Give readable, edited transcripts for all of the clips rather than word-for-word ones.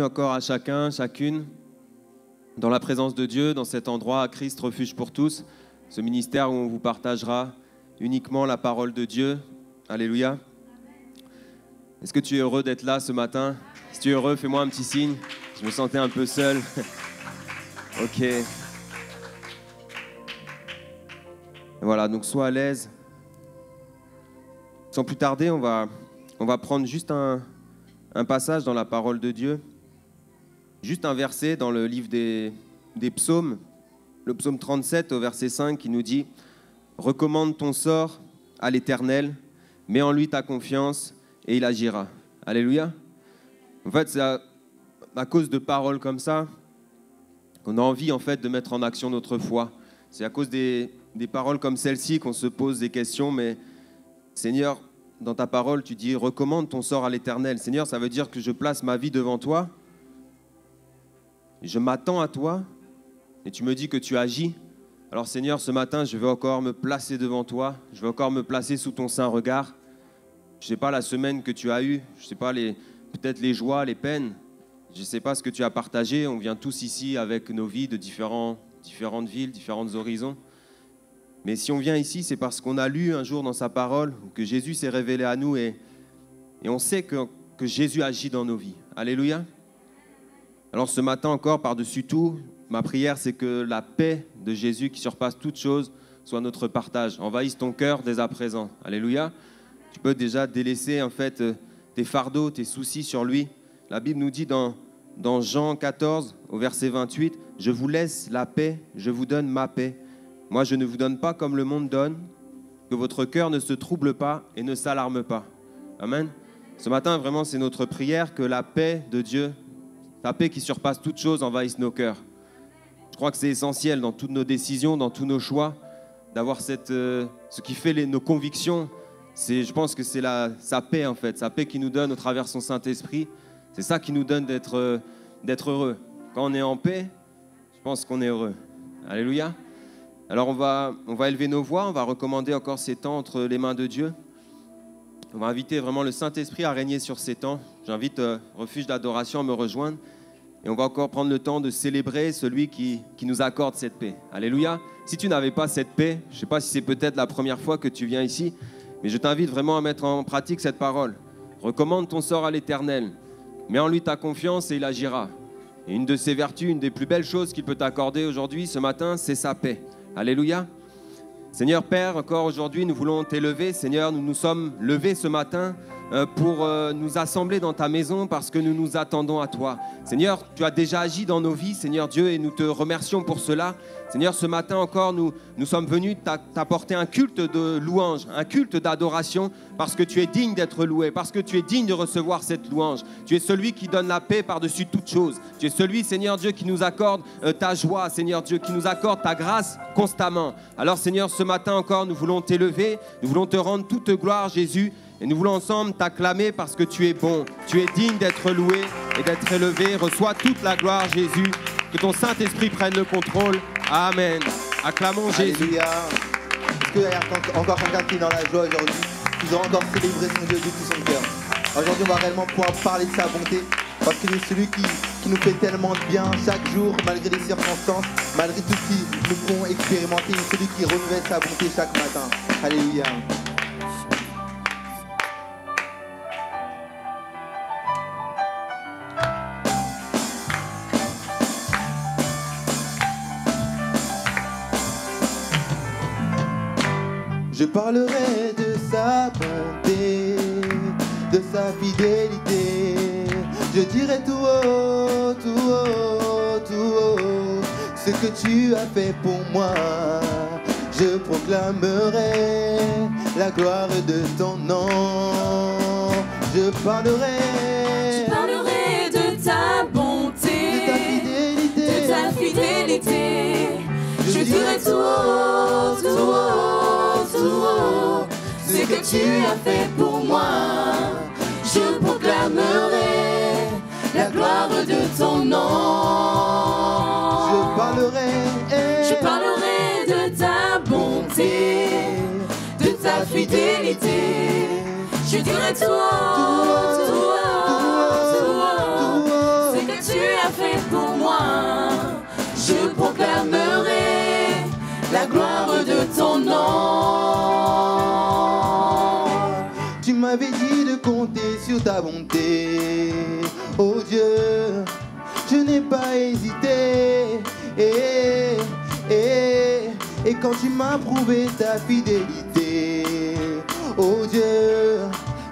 Encore à chacun, chacune, dans la présence de Dieu, dans cet endroit à Christ Refuge pour tous, ce ministère où on vous partagera uniquement la parole de Dieu. Alléluia. Est-ce que tu es heureux d'être là ce matin? Si tu es heureux, fais-moi un petit signe. Je me sentais un peu seul. Ok. Voilà, donc sois à l'aise. Sans plus tarder, on va prendre juste un passage dans la parole de Dieu. Juste un verset dans le livre des psaumes, le psaume 37 au verset 5 qui nous dit « Recommande ton sort à l'Éternel, mets en lui ta confiance et il agira. » Alléluia. En fait, c'est à cause de paroles comme ça qu'on a envie en fait de mettre en action notre foi. C'est à cause des paroles comme celle-ci qu'on se pose des questions, mais Seigneur, dans ta parole, tu dis « Recommande ton sort à l'Éternel. » Seigneur, ça veut dire que je place ma vie devant toi. Je m'attends à toi et tu me dis que tu agis. Alors Seigneur, ce matin, je vais encore me placer devant toi. Je vais encore me placer sous ton saint regard. Je ne sais pas la semaine que tu as eue. Je ne sais pas peut-être les joies, les peines. Je ne sais pas ce que tu as partagé. On vient tous ici avec nos vies de différentes villes, différents horizons. Mais si on vient ici, c'est parce qu'on a lu un jour dans sa parole que Jésus s'est révélé à nous et on sait que Jésus agit dans nos vies. Alléluia. Alors ce matin encore, par-dessus tout, ma prière, c'est que la paix de Jésus qui surpasse toute chose soit notre partage. Envahisse ton cœur dès à présent. Alléluia. Tu peux déjà délaisser en fait tes fardeaux, tes soucis sur lui. La Bible nous dit dans Jean 14, au verset 28, « Je vous laisse la paix, je vous donne ma paix. Moi, je ne vous donne pas comme le monde donne, que votre cœur ne se trouble pas et ne s'alarme pas. » Amen. Ce matin, vraiment, c'est notre prière que la paix de Dieu, ta paix qui surpasse toute chose, envahisse nos cœurs. Je crois que c'est essentiel dans toutes nos décisions, dans tous nos choix, d'avoir ce qui fait nos convictions. Je pense que c'est sa paix en fait, sa paix qui nous donne au travers de son Saint-Esprit. C'est ça qui nous donne d'être heureux. Quand on est en paix, je pense qu'on est heureux. Alléluia. Alors on va élever nos voix, on va recommander encore ces temps entre les mains de Dieu. On va inviter vraiment le Saint-Esprit à régner sur ces temps. J'invite Refuge d'Adoration à me rejoindre. Et on va encore prendre le temps de célébrer celui qui nous accorde cette paix. Alléluia. Si tu n'avais pas cette paix, je ne sais pas si c'est peut-être la première fois que tu viens ici, mais je t'invite vraiment à mettre en pratique cette parole. Recommande ton sort à l'Éternel. Mets en lui ta confiance et il agira. Et une de ses vertus, une des plus belles choses qu'il peut t'accorder aujourd'hui, ce matin, c'est sa paix. Alléluia. Seigneur Père, encore aujourd'hui, nous voulons t'élever. Seigneur, nous nous sommes levés ce matin pour nous assembler dans ta maison parce que nous nous attendons à toi. Seigneur, tu as déjà agi dans nos vies, Seigneur Dieu, et nous te remercions pour cela. Seigneur, ce matin encore, nous sommes venus t'apporter un culte de louange, un culte d'adoration parce que tu es digne d'être loué, parce que tu es digne de recevoir cette louange. Tu es celui qui donne la paix par-dessus toute chose. Tu es celui, Seigneur Dieu, qui nous accorde ta joie, Seigneur Dieu, qui nous accorde ta grâce constamment. Alors, Seigneur, ce matin encore, nous voulons t'élever, nous voulons te rendre toute gloire, Jésus, et nous voulons ensemble t'acclamer parce que tu es bon, tu es digne d'être loué et d'être élevé. Reçois toute la gloire, Jésus, que ton Saint-Esprit prenne le contrôle. Amen. Acclamons Jésus. Est-ce qu'il y a encore quelqu'un qui est dans la joie aujourd'hui, qui doit encore célébrer son Dieu de tout son cœur? Aujourd'hui, on va réellement pouvoir parler de sa bonté, parce qu'il est celui qui nous fait tellement de bien chaque jour, malgré les circonstances, malgré tout ce qu'ils nous font expérimenter. Il est celui qui renouvelle sa bonté chaque matin. Alléluia. Je parlerai de sa bonté, de sa fidélité. Je dirai tout haut, tout haut, tout haut, ce que tu as fait pour moi. Je proclamerai la gloire de ton nom. Je parlerai de ta bonté, de ta fidélité. Je dirai tout haut, tout haut, ce que tu as fait pour moi. Je proclamerai la gloire de ton nom. Je parlerai de ta bonté, de ta fidélité. Je dirai toi, toi, toi, toi, toi, ce que tu as fait pour moi. Je proclamerai la gloire de ton nom. Tu m'avais dit de compter sur ta bonté. Oh Dieu, je n'ai pas hésité. Et quand tu m'as prouvé ta fidélité, oh Dieu,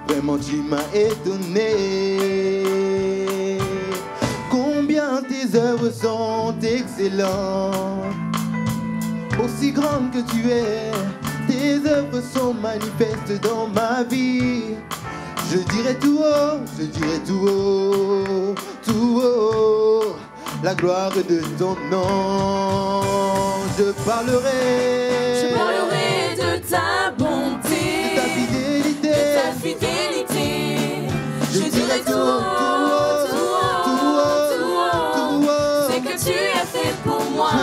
vraiment tu m'as étonné. Combien tes œuvres sont excellentes, aussi grandes que tu es. Tes œuvres sont manifestes dans ma vie. Je dirai tout haut, je dirai tout haut, la gloire de ton nom. Je parlerai de ta bonté, de ta fidélité. Je dirai tout haut, tout haut, ce que tu as fait pour moi. Je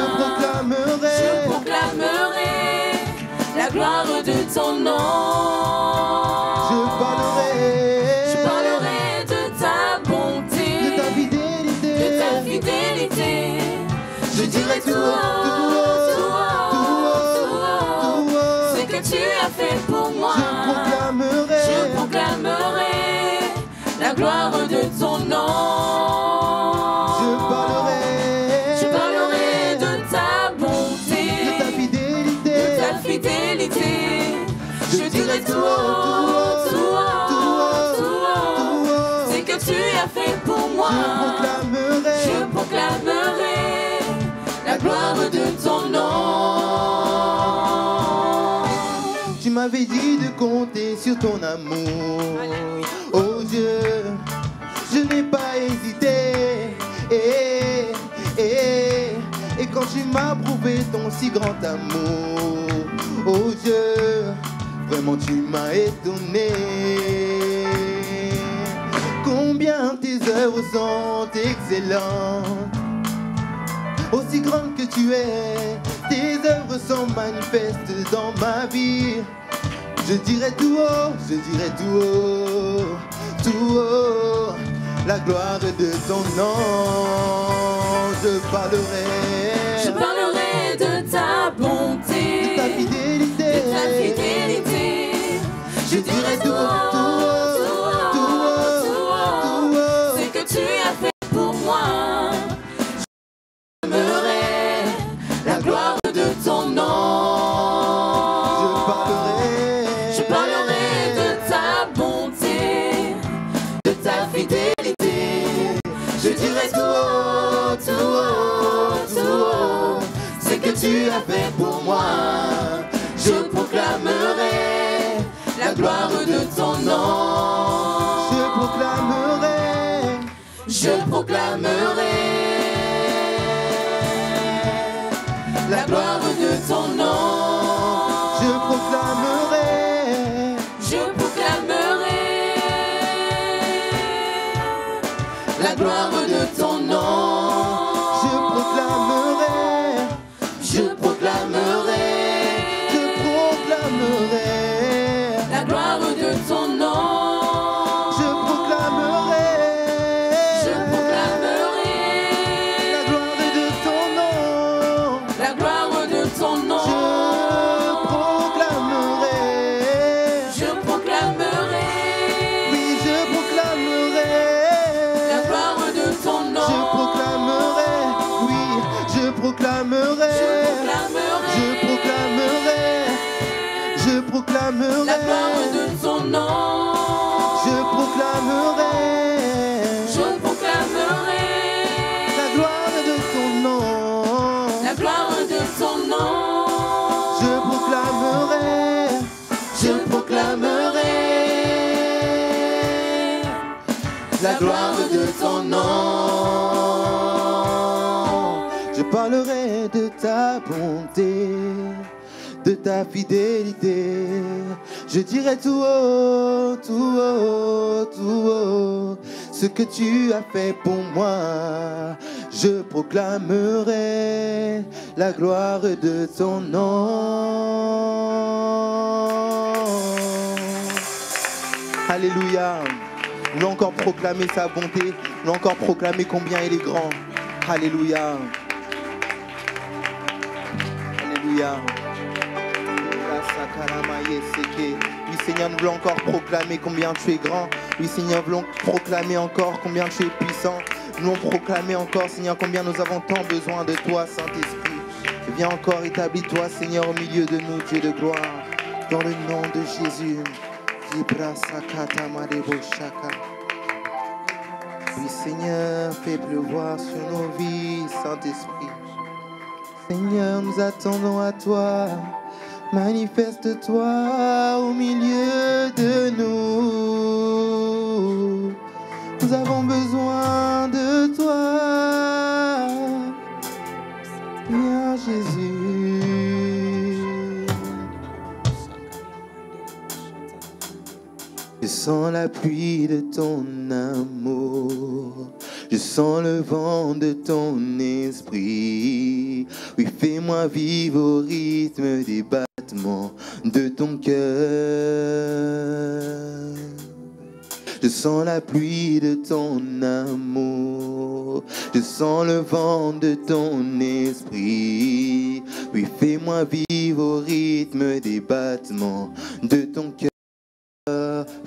proclamerai la gloire de ton nom. Je parlerai de ta bonté, de ta fidélité. Je dirai tout haut, tu as fait pour moi. Je proclamerai la gloire de ton nom. Je parlerai de ta bonté, de ta fidélité. Je dirai tout haut, tout haut, c'est que tu as fait pour moi. Je proclamerai la gloire de ton nom. Tu m'avais dit de compter sur ton amour. Alléluia. Oh Dieu, je n'ai pas hésité. Et quand tu m'as prouvé ton si grand amour, oh Dieu, vraiment tu m'as étonné. Combien tes œuvres sont excellentes, aussi grande que tu es. Tes œuvres sont manifestes dans ma vie. Je dirai tout haut, la gloire de ton nom. Je parlerai de ta bonté, de ta fidélité. Je dirai tout haut, c'est que tu as fait pour moi. Je aimerais la gloire de ton nom. Je dirai tout haut, c'est que tu as fait pour moi. Je proclamerai la gloire de ton nom. Je proclamerai la gloire de ton nom. La gloire de ton nom. Je proclamerai la gloire de ton nom. Je proclamerai la gloire de ton nom. La gloire de ton nom. Je proclamerai la gloire de ton nom. Je proclamerai la gloire de ton nom. La gloire de ton nom. Je proclamerai la gloire de ton nom. Je parlerai de ta bonté, de ta fidélité. Je dirai tout haut, ce que tu as fait pour moi. Je proclamerai la gloire de ton nom. Alléluia. On a encore proclamé sa bonté. On a encore proclamé combien il est grand. Alléluia. Alléluia. Oui Seigneur, nous voulons encore proclamer combien tu es grand. Oui Seigneur, nous voulons proclamer encore combien tu es puissant. Nous voulons proclamer encore Seigneur combien nous avons tant besoin de toi Saint-Esprit. Viens encore, établis-toi Seigneur au milieu de nous, Dieu de gloire. Dans le nom de Jésus. Oui Seigneur, fais pleuvoir sur nos vies Saint-Esprit. Seigneur, nous attendons à toi. Manifeste-toi au milieu de nous. Nous avons besoin de toi. Viens Jésus. Je sens la pluie de ton amour. Je sens le vent de ton esprit. Oui, fais-moi vivre au rythme des bas de ton cœur. Je sens la pluie de ton amour. Je sens le vent de ton esprit. Oui, fais-moi vivre au rythme des battements de ton cœur.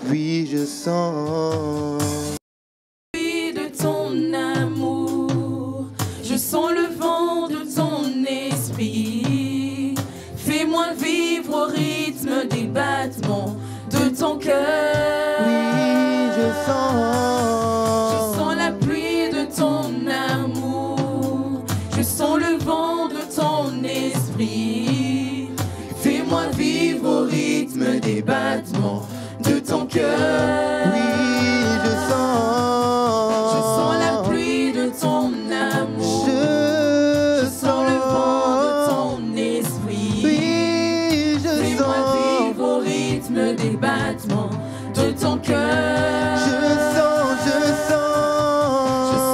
Oui, je sens la pluie de ton amour. Je sens le vent de ton esprit. Fais-moi vivre au rythme des battements de ton cœur. Oui, je sens la pluie de ton amour. Je sens le vent de ton esprit. Fais-moi vivre au rythme des battements de ton cœur. Oui, je sens la pluie de ton amour. Je sens le vent. Des battements de ton cœur. Je sens la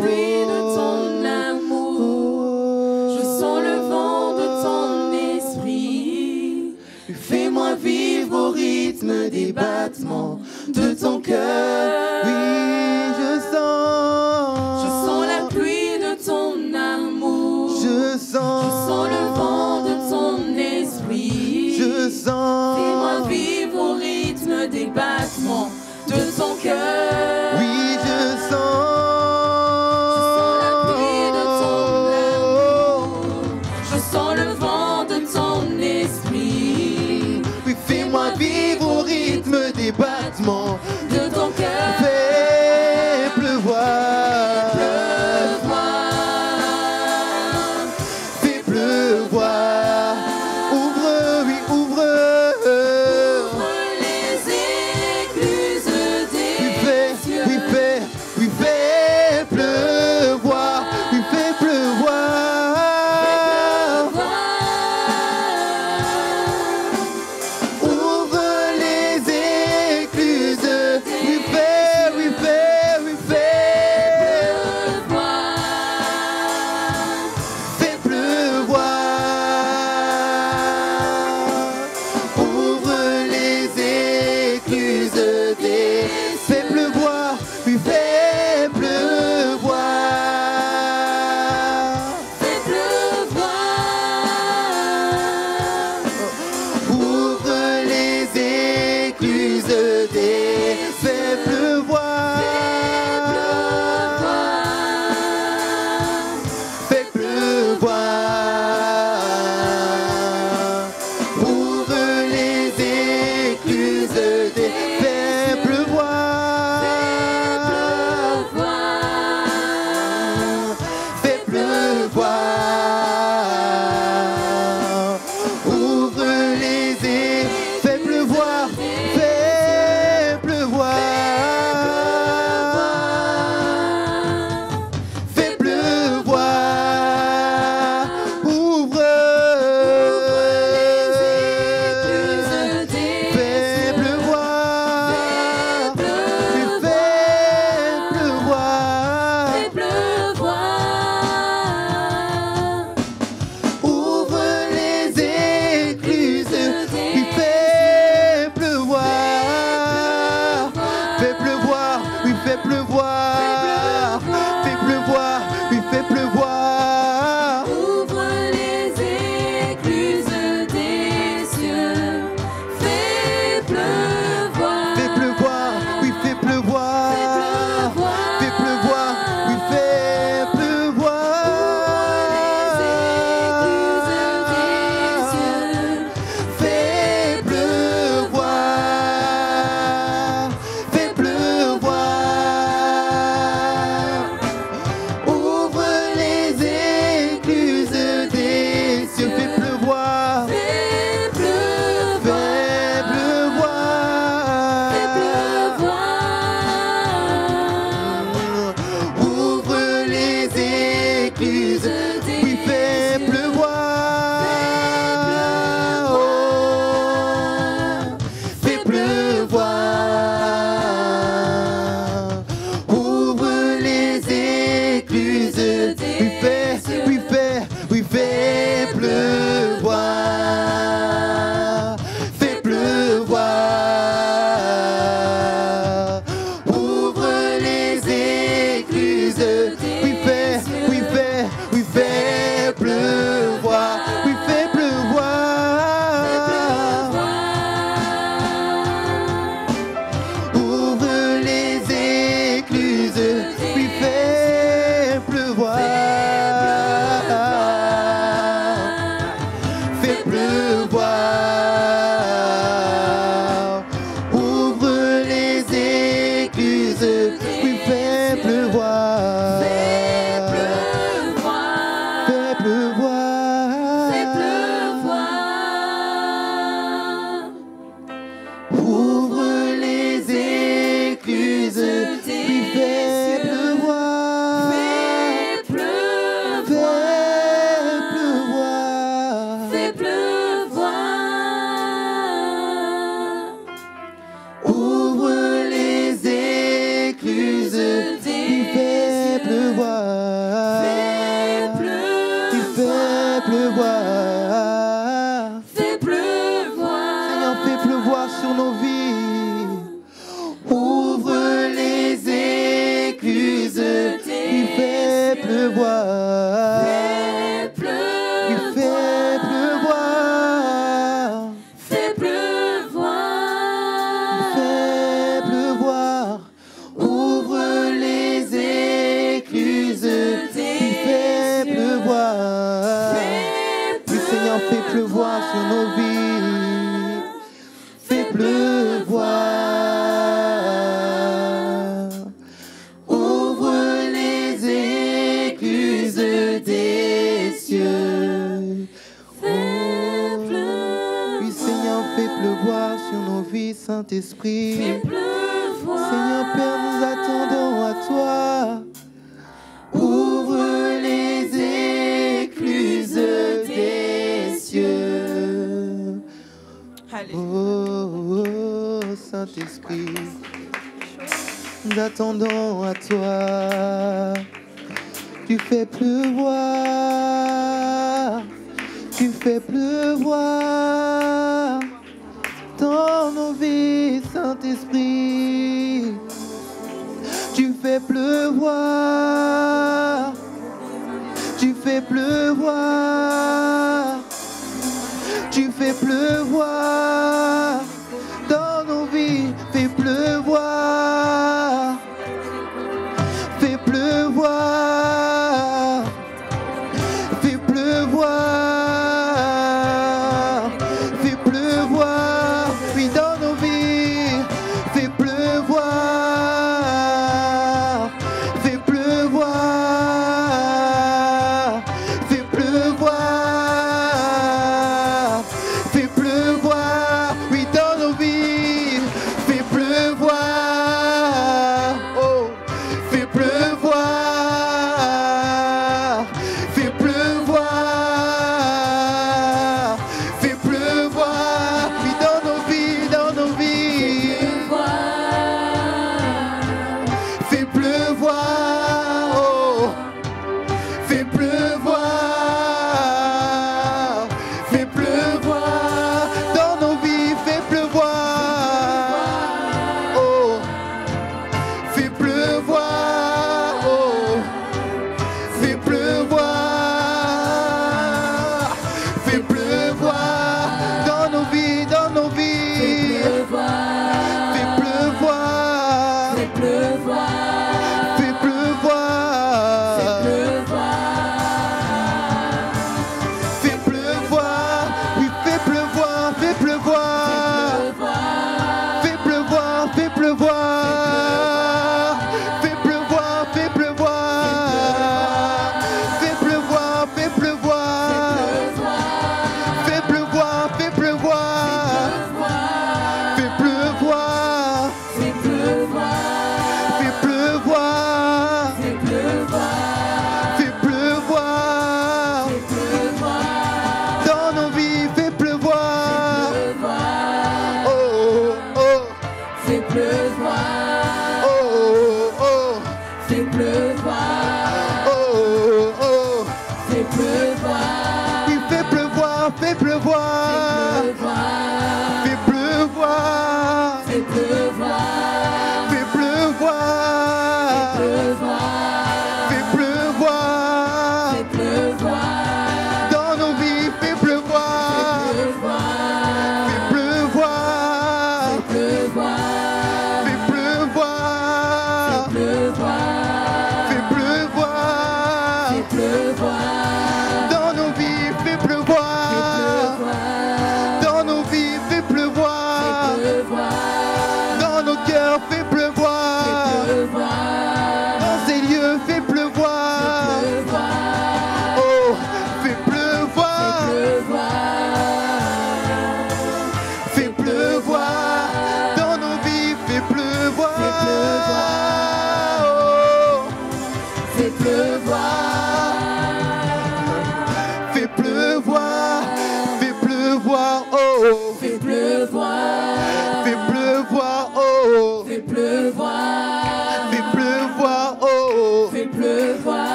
pluie de ton amour. Oui, je sens le vent de ton esprit. Je sens. Fais-moi vivre au rythme des battements de ton cœur. Fais-moi vivre au rythme des battements de ton cœur. Oui. il fait pleuvoir. Ouvre les écluses des cieux, fais pleuvoir. Fais pleuvoir, oui, fais pleuvoir. Fais pleuvoir, oui, fais pleuvoir. Fais pleuvoir, fais pleuvoir. Ouvre les écluses des cieux, fais pleuvoir. Fais pleuvoir, Fais pleuvoir. fais pleuvoir. Ouvre les écluses, oui, fais pleuvoir. Fais pleuvoir. Ouvre les écluses, oui, fais pleuvoir. Fais pleuvoir. Ouvre les écluses, oui, fais pleuvoir. Oui, fais pleuvoir. Ouvre les écluses, oui, fais pleuvoir. Fais pleuvoir. Ouvre les écluses, oui, fais pleuvoir. Fais pleuvoir. Fais pleuvoir. Fais pleuvoir. Ouvre les écluses, oui, fais pleuvoir. Fais pleuvoir. Fais pleuvoir. Ouvre les écluses, oui, fais pleuvoir. Fais Oui, fais pleuvoir. Fais pleuvoir. Seigneur, fais pleuvoir sur nos vies. Ouvre les écluses, oui, fais pleuvoir. Fais Oui, fais pleuvoir. Fais pleuvoir. Fais pleuvoir. Ouvre les écluses, oui, fais pleuvoir. Oui, Seigneur, fais pleuvoir sur nos vies. Fais pleuvoir. Ouvre les écluses des cieux. Fais pleuvoir. Oui, Seigneur, fais pleuvoir sur nos vies, Saint-Esprit. Fais pleuvoir. Seigneur Père, nous attendons à toi. Ouvre les écluses des cieux. Oh, oh, Saint-Esprit, nous attendons à toi. Tu fais pleuvoir, tu fais pleuvoir dans nos vies, Saint-Esprit. Tu fais pleuvoir, tu fais pleuvoir, tu fais pleuvoir dans nos vies. Fais pleuvoir, fais pleuvoir, fais pleuvoir, fais pleuvoir, oui, dans nos vies. Fais pleuvoir, fais pleuvoir, fais pleuvoir, fais pleuvoir. Tu fais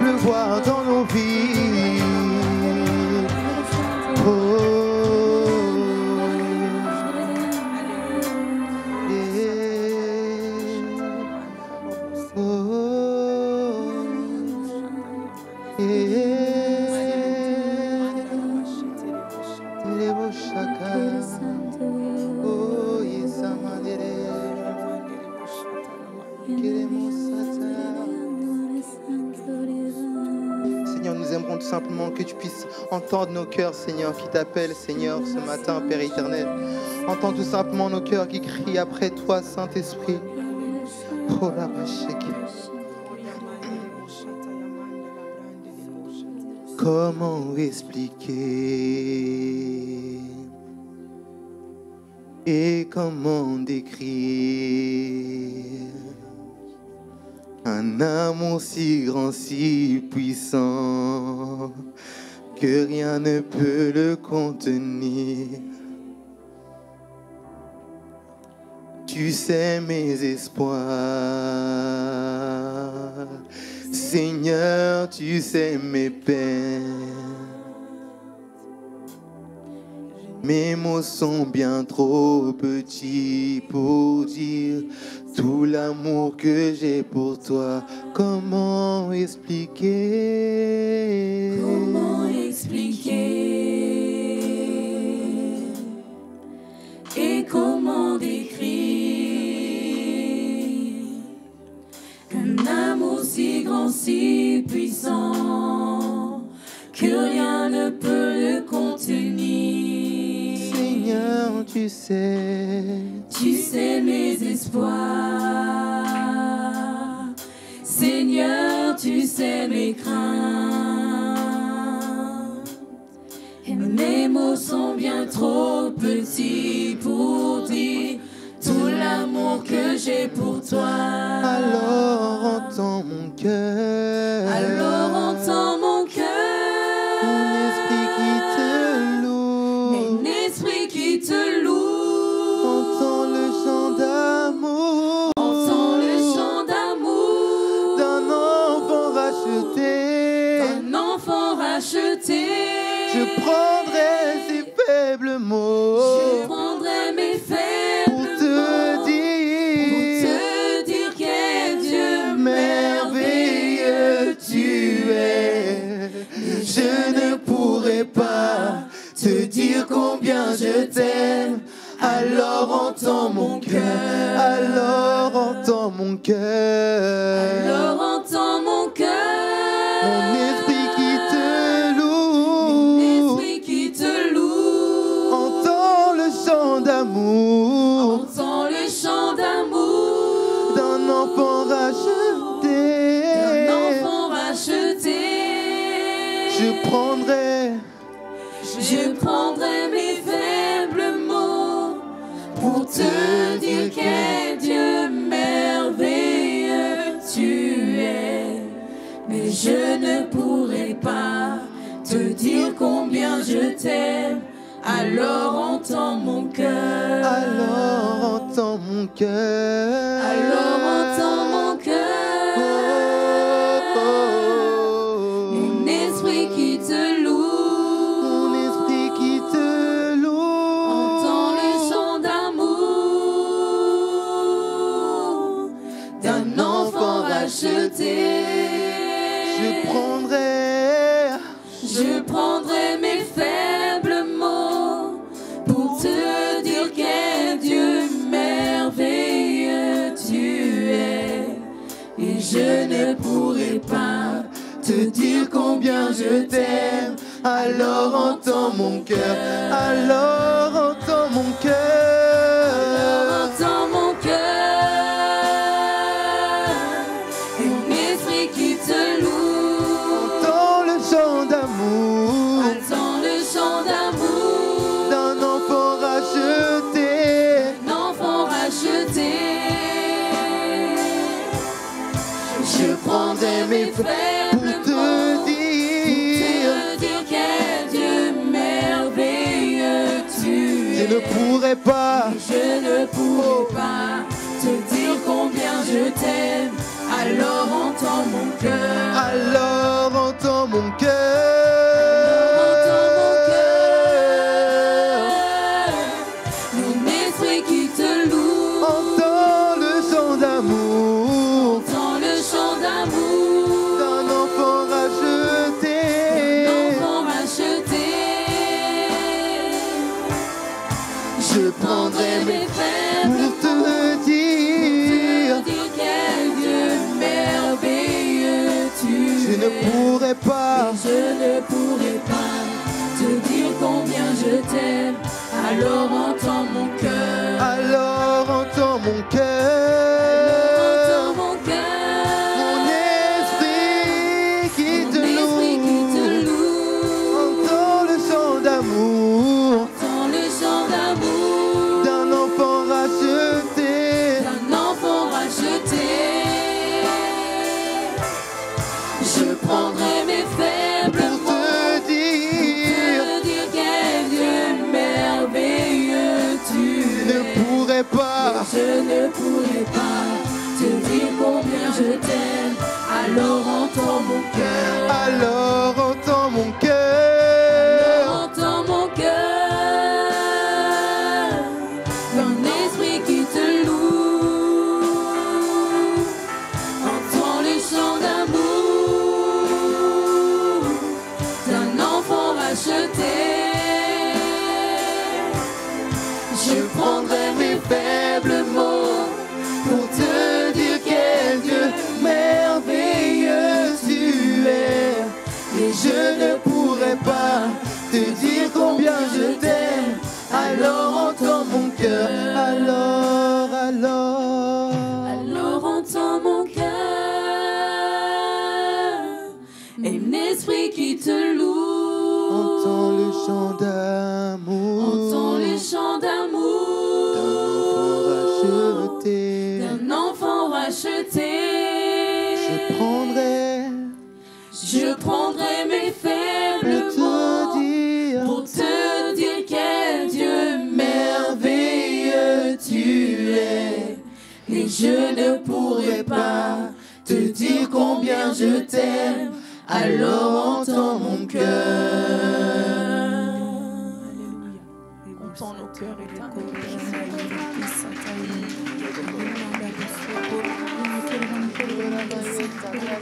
pleuvoir dans nos vies. Simplement que tu puisses entendre nos cœurs, Seigneur, qui t'appellent, Seigneur, ce matin, Père éternel. Entends tout simplement nos cœurs qui crient après toi, Saint-Esprit. Oh la vache. Comment expliquer et comment décrire un amour si grand, si puissant que rien ne peut le contenir. Tu sais mes espoirs, Seigneur, tu sais mes peines. Mes mots sont bien trop petits pour dire tout l'amour que j'ai pour toi. Comment expliquer? Comment expliquer? Et comment décrire un amour si grand, si puissant que rien ne peut le contenir. Seigneur, tu sais mes espoirs. Seigneur, tu sais mes craintes. Et mes mots sont bien trop petits pour dire tout l'amour que j'ai pour toi. Alors entends mon cœur. Alors entends mon cœur. Je prendrai ces faibles mots. Je prendrai mes faibles mots pour te dire quel Dieu merveilleux tu es. Je ne pourrai pas te dire combien je t'aime. Alors entends mon cœur. Alors entends mon cœur. Alors entends mon cœur. Mon esprit d'amour. Entends le chant d'amour d'un enfant racheté. D'un enfant racheté. Je prendrai mes faibles mots pour te dire quel Dieu merveilleux tu es. Mais je ne pourrai pas te dire combien je t'aime. Alors entends mon cœur. Alors entends mon cœur. Alors entends mon cœur. Oh, oh, oh. Mon esprit qui te loue. Mon esprit qui te loue. Entends le chant d'amour d'un enfant racheté. Je prendrai mes faibles mots pour te dire quel Dieu merveilleux tu es. Et je ne pourrai pas te dire combien je t'aime. Alors entends mon cœur. Alors entends mon cœur. Alors entends mon cœur. Pour te dire quel Dieu merveilleux tu es. Je ne pourrai pas te dire combien je t'aime. Alors entends mon cœur. Alors entends mon cœur. Je ne pourrai pas te dire combien je t'aime. Alors entends mon cœur. Alors entends mon cœur. Alors entends mon cœur. Mon esprit qui te loue. je prendrai mes faibles pour te dire quel Dieu merveilleux tu es. Je ne pourrai pas te dire combien je t'aime. Alors entends mon cœur. Je prendrai mes faibles mots pour te dire quel Dieu merveilleux tu es. Et je ne pourrai pas te dire combien je t'aime. Alors entends mon cœur. Entends nos cœurs et ta entends-nous, éternel Père, crier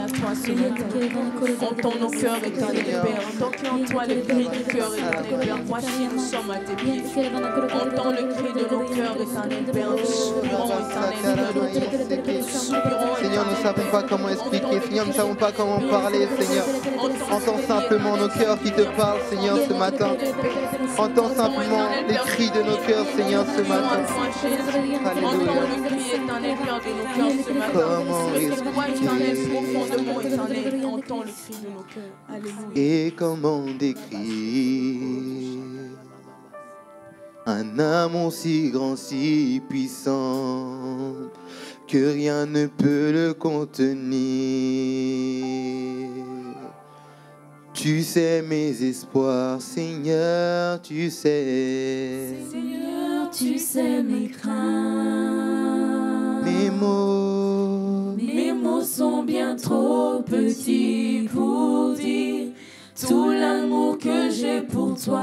à toi ce matin. Entends nos cœurs, éternel Père. Entends qu'en toi le cri du cœur, éternel Père. Voici, nous sommes à tes pieds. Entends le cri de nos cœurs, éternel Père. Nous soupirons, éternel Père. Seigneur, nous ne savons pas comment expliquer. Seigneur, nous ne savons pas comment parler, Seigneur. Entends simplement nos cœurs qui te parlent, Seigneur, ce matin. Entends simplement les cris de nos cœurs, Seigneur, ce matin. Comment expliquer et comment décrire un amour si grand, si puissant que rien ne peut le contenir. Tu sais mes espoirs, Seigneur, tu sais. Seigneur, tu sais mes craintes. Mes mots sont bien trop petits pour dire tout l'amour que j'ai pour toi.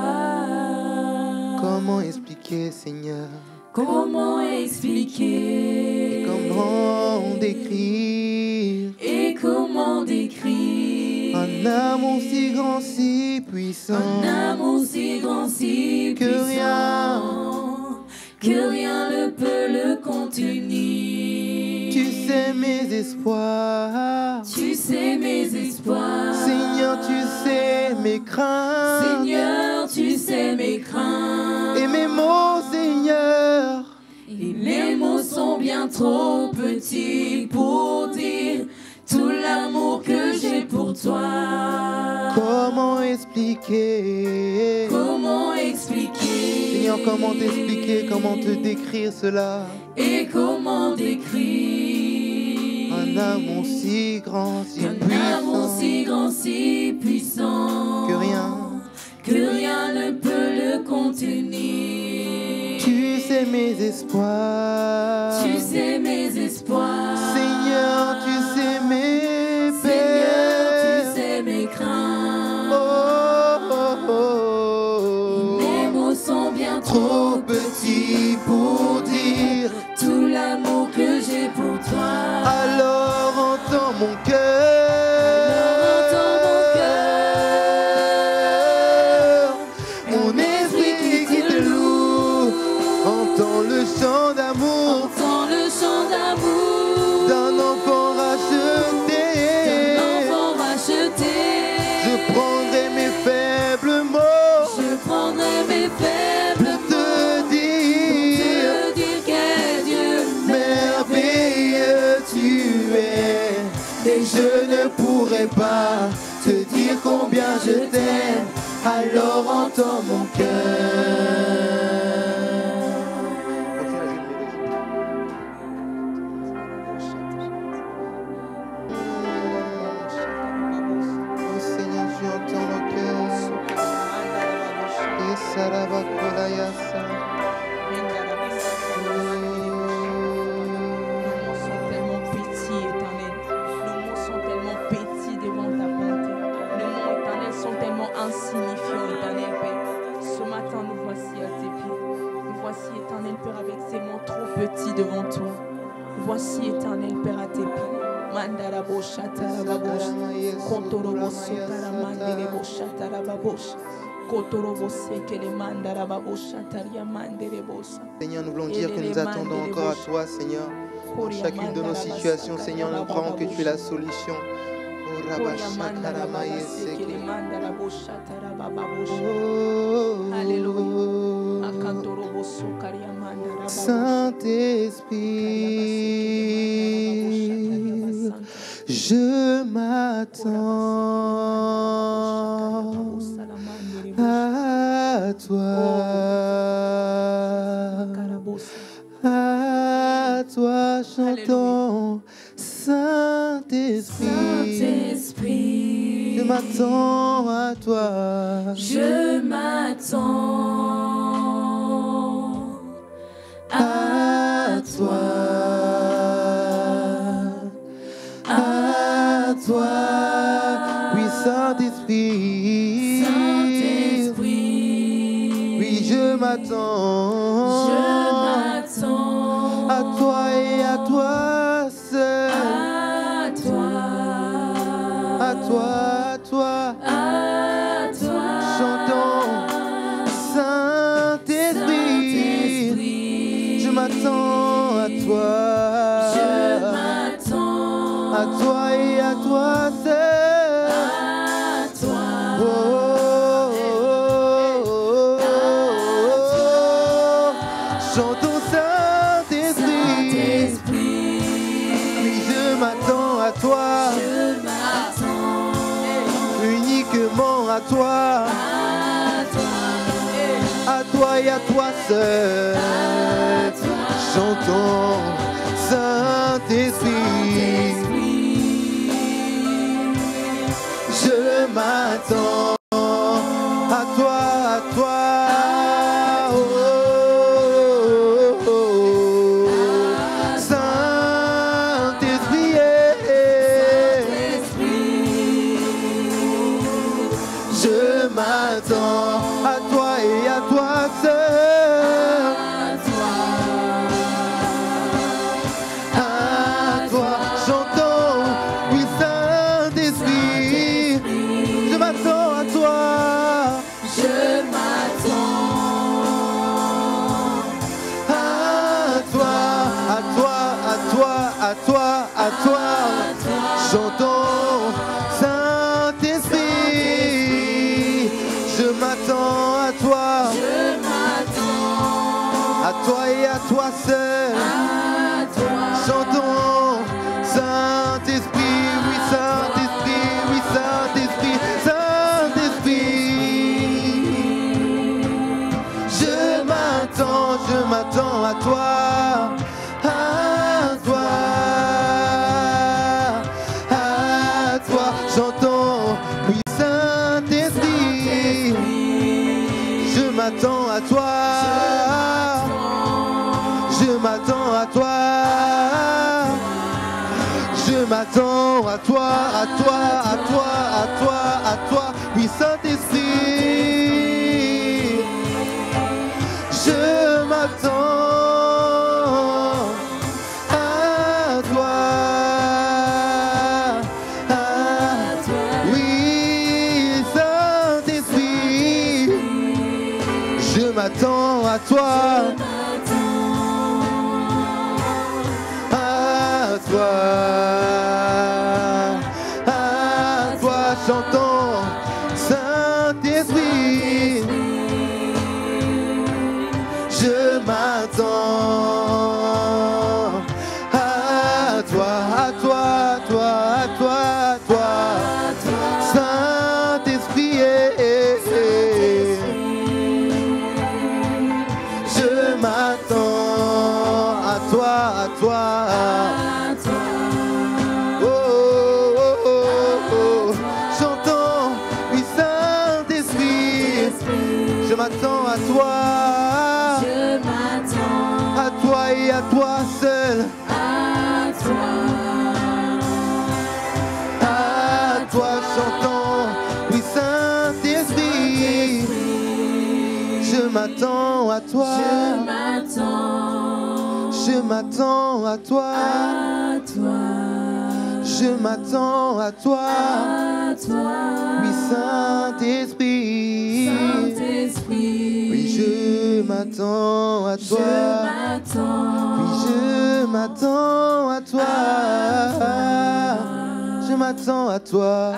Comment expliquer, Seigneur? Comment expliquer? Et comment décrire? Et comment décrire? Un amour si grand, si puissant. Un amour si grand, si puissant. Que rien ne peut le contenir. Tu sais mes espoirs. Seigneur, tu sais mes craintes. Seigneur, tu sais mes craintes. Et mes mots, Seigneur. Et les mots sont bien trop petits pour dire tout l'amour que j'ai pour toi. Comment expliquer? Seigneur, comment t'expliquer, comment te décrire cela? Et comment décrire un amour si grand, si puissant? Un amour si grand, si puissant que rien ne peut le contenir. Tu sais mes espoirs. Seigneur, tu sais mes peurs. Seigneur, tu sais mes craintes. Oh. Mes mots sont bien trop petits pour dire tout l'amour que j'ai pour toi. Alors entends mon cœur. Pas te dire combien je t'aime, alors entends mon cœur. toi. Voici, Éternel Père, à tes pieds. Seigneur, nous voulons dire que nous attendons encore à toi, Seigneur. Pour chacune de nos situations, Seigneur, nous croyons que tu es la solution. Alléluia. Saint-Esprit, je m'attends à toi. À toi chantons, Saint-Esprit, je m'attends à toi. Je m'attends à toi. À toi, oui Saint-Esprit. Saint-Esprit, oui je m'attends. À toi et à toi seul. À toi. À toi, à toi. À toi. Chantons, Saint-Esprit. Je m'attends à toi. Je m'attends. À toi et à toi seul. À toi. Oh. À toi, à toi et à toi seul, chantons Saint-Esprit, je m'attends à toi, à toi. Toi seul, chantons Saint-Esprit, oui Saint-Esprit, oui Saint-Esprit, Saint-Esprit. Je m'attends à toi. M'attends à toi, à toi, à toi, à toi, à toi, oui Saint-Esprit, je m'attends à toi, oui Saint-Esprit, je m'attends à toi, à toi. Chantons Saint-Esprit, je m'attends à toi, à toi, à toi, à toi, à toi, Saint-Esprit, je m'attends à toi, à toi. À toi, je m'attends à toi et à toi seul, à toi, à toi, chantons, oui Saint-Esprit, je m'attends à toi, je m'attends, Je m'attends à toi. Je m'attends à toi. Oui, Saint-Esprit. Oui, je m'attends à toi. Oui, je m'attends à toi. Je m'attends à toi.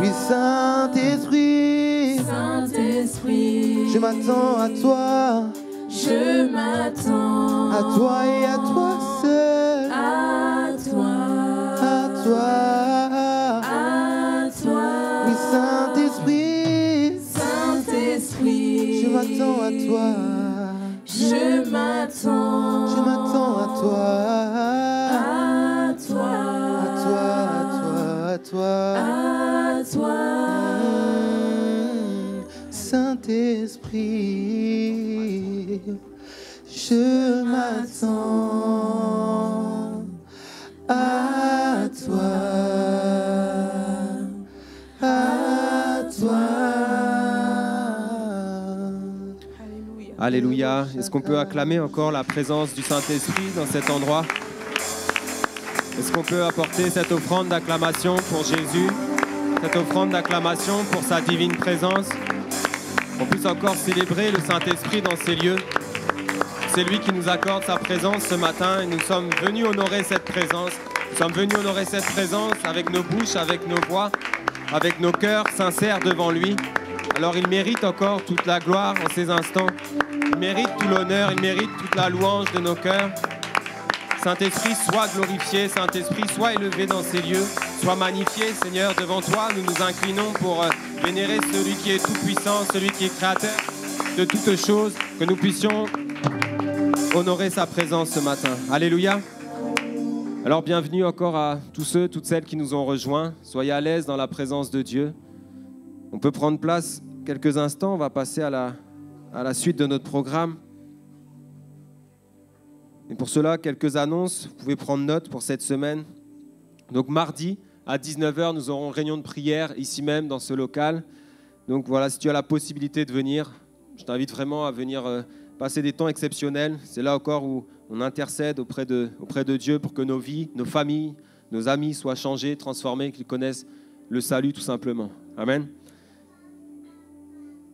Oui, Saint-Esprit. Je m'attends à toi. Je m'attends à toi et à toi seul. À toi. À toi. Je m'attends à toi. Je m'attends à toi. À toi. À toi. À toi. À toi. À toi. Saint-Esprit, je m'attends à toi. À toi. Alléluia. Est-ce qu'on peut acclamer encore la présence du Saint-Esprit dans cet endroit? Est-ce qu'on peut apporter cette offrande d'acclamation pour Jésus, cette offrande d'acclamation pour sa divine présence, qu'on puisse encore célébrer le Saint-Esprit dans ces lieux? C'est lui qui nous accorde sa présence ce matin et nous sommes venus honorer cette présence. Nous sommes venus honorer cette présence avec nos bouches, avec nos voix, avec nos cœurs sincères devant lui. Alors il mérite encore toute la gloire en ces instants. Il mérite tout l'honneur, il mérite toute la louange de nos cœurs. Saint-Esprit, sois glorifié, Saint-Esprit, sois élevé dans ces lieux, sois magnifié, Seigneur, devant toi. Nous nous inclinons pour vénérer celui qui est tout-puissant, celui qui est créateur de toutes choses, que nous puissions honorer sa présence ce matin. Alléluia. Alors bienvenue encore à tous ceux, toutes celles qui nous ont rejoints. Soyez à l'aise dans la présence de Dieu. On peut prendre place quelques instants, on va passer à la suite de notre programme. Et pour cela, quelques annonces, vous pouvez prendre note pour cette semaine. Donc mardi, à 19 h, nous aurons réunion de prière, ici même, dans ce local. Donc voilà, si tu as la possibilité de venir, je t'invite vraiment à venir passer des temps exceptionnels. C'est là encore où on intercède auprès de Dieu pour que nos vies, nos familles, nos amis soient changés, transformés, qu'ils connaissent le salut tout simplement. Amen.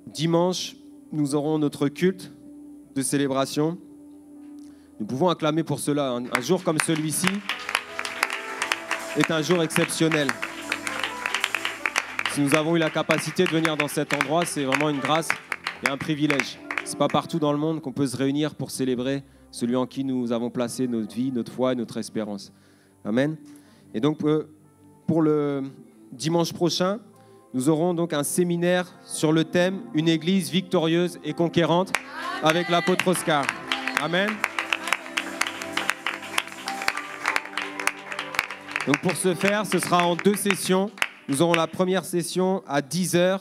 Dimanche, nous aurons notre culte de célébration. Nous pouvons acclamer pour cela. Un jour comme celui-ci est un jour exceptionnel. Si nous avons eu la capacité de venir dans cet endroit, c'est vraiment une grâce et un privilège. Ce n'est pas partout dans le monde qu'on peut se réunir pour célébrer celui en qui nous avons placé notre vie, notre foi et notre espérance. Amen. Et donc, pour le dimanche prochain, nous aurons donc un séminaire sur le thème « Une église victorieuse et conquérante » avec l'apôtre Oscar. Amen. Donc pour ce faire, ce sera en 2 sessions. Nous aurons la première session à 10 h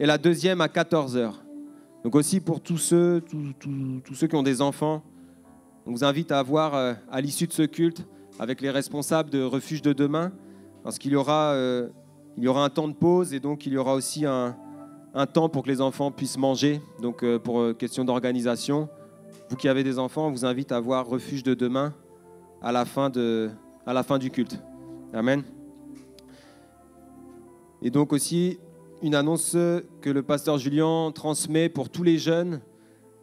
et la deuxième à 14 h. Donc aussi pour tous ceux qui ont des enfants, on vous invite à voir à l'issue de ce culte avec les responsables de Refuge de Demain, parce qu'il y aura... Il y aura un temps de pause et donc il y aura aussi un temps pour que les enfants puissent manger. Donc pour question d'organisation, vous qui avez des enfants, on vous invite à voir Refuge de Demain à la fin du culte. Amen. Et donc aussi une annonce que le pasteur Julien transmet pour tous les jeunes.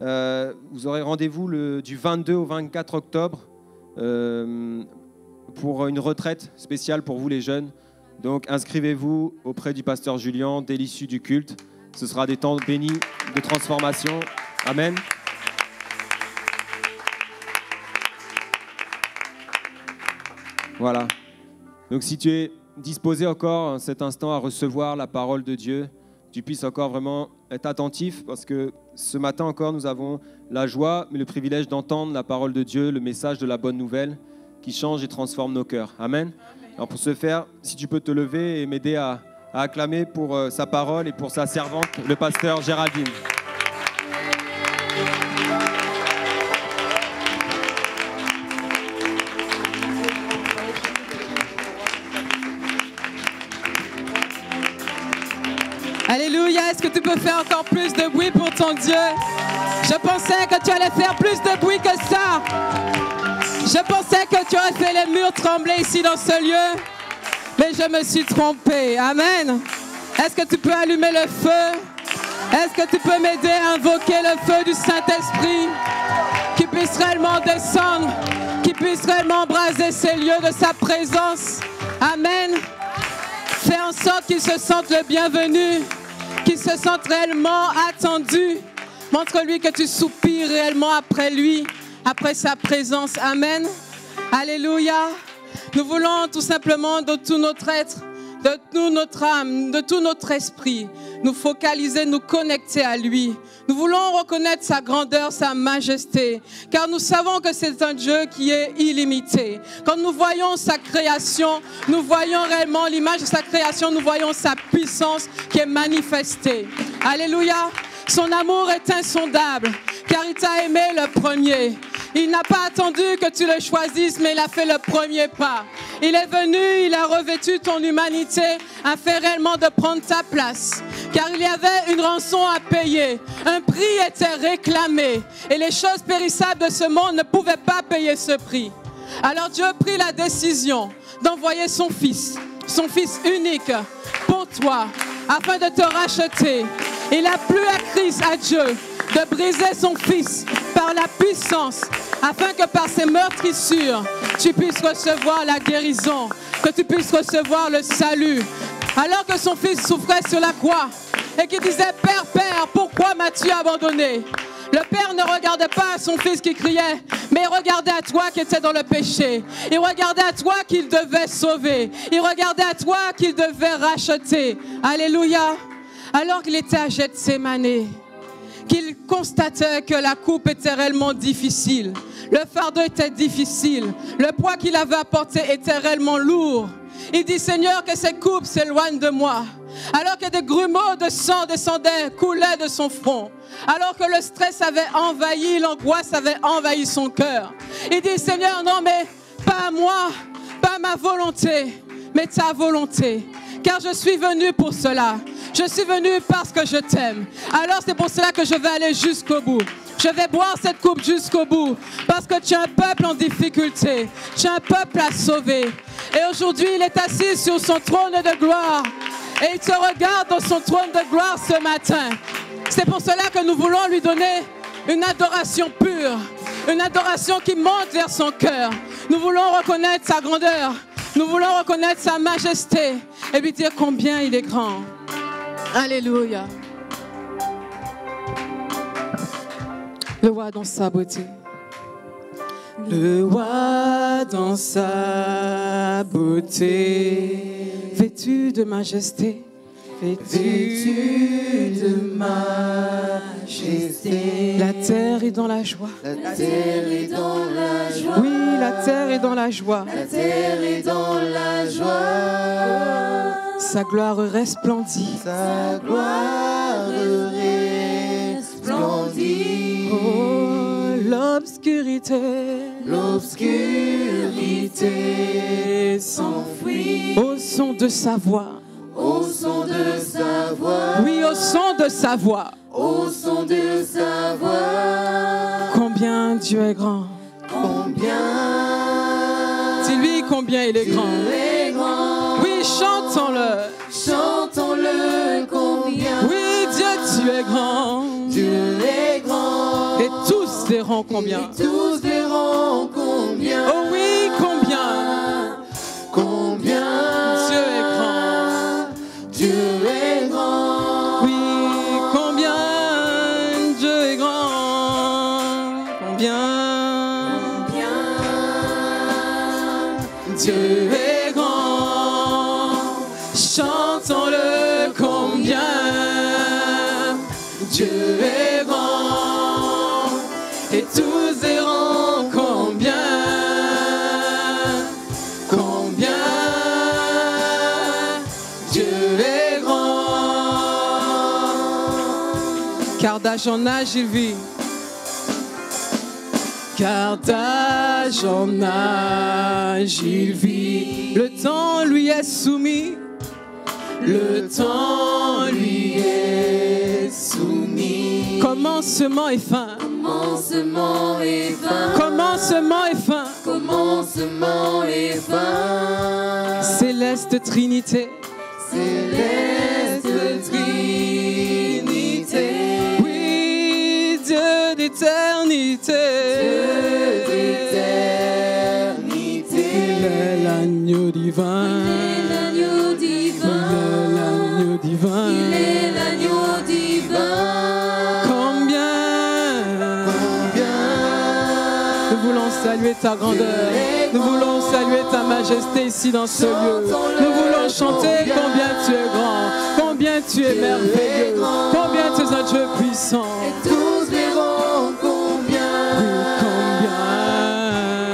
Vous aurez rendez-vous du 22 au 24 octobre pour une retraite spéciale pour vous les jeunes. Donc inscrivez-vous auprès du pasteur Julien dès l'issue du culte. Ce sera des temps bénis de transformation. Amen. Voilà. Donc si tu es disposé encore en cet instant à recevoir la parole de Dieu, tu puisses encore vraiment être attentif parce que ce matin encore, nous avons la joie mais le privilège d'entendre la parole de Dieu, le message de la bonne nouvelle qui change et transforme nos cœurs. Amen. Alors pour ce faire, si tu peux te lever et m'aider à acclamer pour sa parole et pour sa servante, le pasteur Géraldine. Alléluia, est-ce que tu peux faire encore plus de bruit pour ton Dieu? Je pensais que tu allais faire plus de bruit que ça. Je pensais que tu aurais fait les murs trembler ici dans ce lieu. Mais je me suis trompée. Amen. Est-ce que tu peux allumer le feu? Est-ce que tu peux m'aider à invoquer le feu du Saint-Esprit qui puisse réellement descendre, qui puisse réellement embraser ces lieux de sa présence? Amen. Fais en sorte qu'ils se sentent le bienvenu, qu'ils se sentent réellement attendus. Montre-lui que tu soupires réellement après lui, après sa présence. Amen. Alléluia. Nous voulons tout simplement de tout notre être, de toute notre âme, de tout notre esprit, nous focaliser, nous connecter à lui. Nous voulons reconnaître sa grandeur, sa majesté, car nous savons que c'est un Dieu qui est illimité. Quand nous voyons sa création, nous voyons réellement l'image de sa création, nous voyons sa puissance qui est manifestée. Alléluia. Son amour est insondable, car il t'a aimé le premier. Il n'a pas attendu que tu le choisisses, mais il a fait le premier pas. Il est venu, il a revêtu ton humanité, afin réellement de prendre ta place. Car il y avait une rançon à payer, un prix était réclamé, et les choses périssables de ce monde ne pouvaient pas payer ce prix. Alors Dieu prit la décision d'envoyer son Fils unique, pour toi, afin de te racheter. Il a plu à Christ, à Dieu, de briser son Fils par la puissance, afin que par ses meurtrissures, tu puisses recevoir la guérison, que tu puisses recevoir le salut. Alors que son Fils souffrait sur la croix et qu'il disait « Père, Père, pourquoi m'as-tu abandonné ?» Le Père ne regardait pas à son Fils qui criait, mais il regardait à toi qui étais dans le péché. Il regardait à toi qu'il devait sauver. Il regardait à toi qu'il devait racheter. Alléluia. Alors qu'il était à Gethsémané, qu'il constatait que la coupe était réellement difficile, le fardeau était difficile, le poids qu'il avait apporté était réellement lourd. Il dit « Seigneur, que cette coupe s'éloigne de moi ». Alors que des grumeaux de sang descendaient, coulaient de son front. Alors que le stress avait envahi, l'angoisse avait envahi son cœur. Il dit « Seigneur, non mais pas moi, pas ma volonté, mais ta volonté. Car je suis venu pour cela. Je suis venu parce que je t'aime. Alors c'est pour cela que je vais aller jusqu'au bout. Je vais boire cette coupe jusqu'au bout. Parce que tu es un peuple en difficulté. Tu es un peuple à sauver. » Et aujourd'hui, il est assis sur son trône de gloire. Et il te regarde dans son trône de gloire ce matin. C'est pour cela que nous voulons lui donner une adoration pure. Une adoration qui monte vers son cœur. Nous voulons reconnaître sa grandeur. Nous voulons reconnaître sa majesté. Et lui dire combien il est grand. Alléluia. Le roi dans sa beauté. Le roi dans sa beauté, vêtu de majesté, vêtu de majesté. La terre est dans la joie. La terre est dans la joie. Oui, la terre est dans la joie. La terre est dans la joie. Sa gloire resplendit. Sa gloire resplendit. Oh, l'obscurité, l'obscurité s'enfuit. Au son de sa voix. Au son de sa voix. Oui, au son de sa voix. Au son de sa voix. Combien Dieu est grand. Combien. Dis-lui combien il est grand. Dieu est grand. Oui, chantons-le. Chantons-le combien. Oui, Dieu, tu es grand. Dieu est grand. Et tous verront combien. Et tous verront combien. Oh oui, combien. Combien. Dieu est grand. Dieu est grand. Oui, combien. Dieu est grand. Combien. Combien. Dieu est grand. Chantons-le combien Dieu est grand et tous verront combien, combien Dieu est grand. Car d'âge en âge il vit, car d'âge en âge il vit, le temps lui est soumis. Le temps lui est soumis. Commencement et fin. Commencement et fin. Commencement et fin. Commencement et fin. Céleste Trinité. Céleste Trinité. Oui, Dieu d'éternité. Dieu d'éternité. Il est l'agneau divin. Il est l'agneau divin. Il est l'agneau divin. Il est l'agneau divin. Nous voulons saluer ta grandeur, nous voulons saluer ta majesté ici dans ce lieu. Nous voulons chanter combien tu es grand, combien tu es merveilleux, combien tu es un Dieu puissant. Et tous verront combien,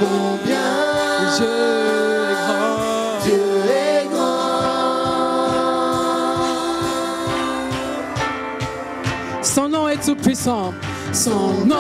combien Dieu est grand. Son nom est tout puissant. Son nom.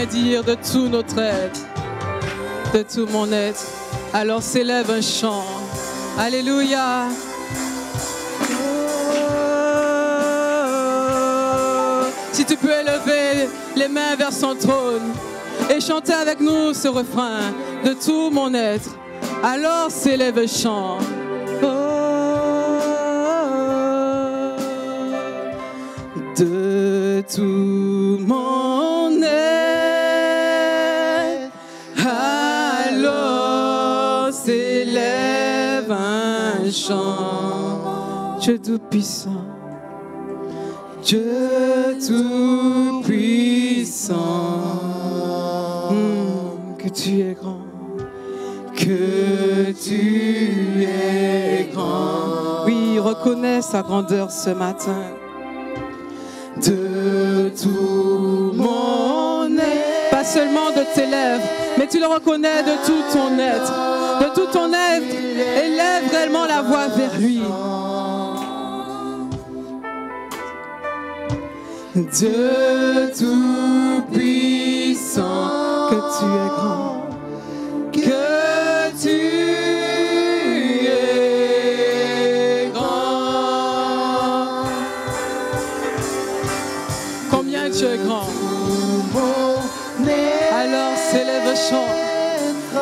À dire de tout notre être, de tout mon être, alors s'élève un chant. Alléluia. Si tu peux élever les mains vers son trône et chanter avec nous ce refrain de tout mon être, alors s'élève un chant. De tout mon être. Dieu tout-puissant, Dieu tout-puissant, que tu es grand, que tu es grand. Oui, reconnais sa grandeur ce matin. De tout mon être, pas seulement de tes lèvres, mais tu le reconnais de tout ton être. De tout ton être, élève réellement la voix vers lui. Dieu tout-puissant, que tu es grand, que tu es grand. Combien tu es grand. Alors s'élève le chant.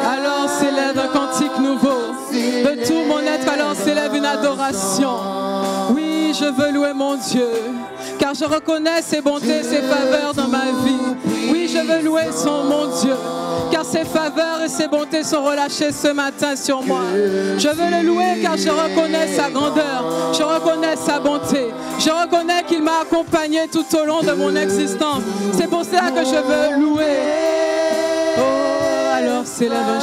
Alors s'élève un cantique nouveau. De tout mon être, alors s'élève une adoration. Oui, je veux louer mon Dieu, car je reconnais ses bontés, ses faveurs dans ma vie. Oui, je veux louer mon Dieu, car ses faveurs et ses bontés sont relâchées ce matin sur moi. Je veux le louer car je reconnais sa grandeur, je reconnais sa bonté, je reconnais qu'il m'a accompagné tout au long de mon existence. C'est pour cela que je veux louer. Alors s'élève un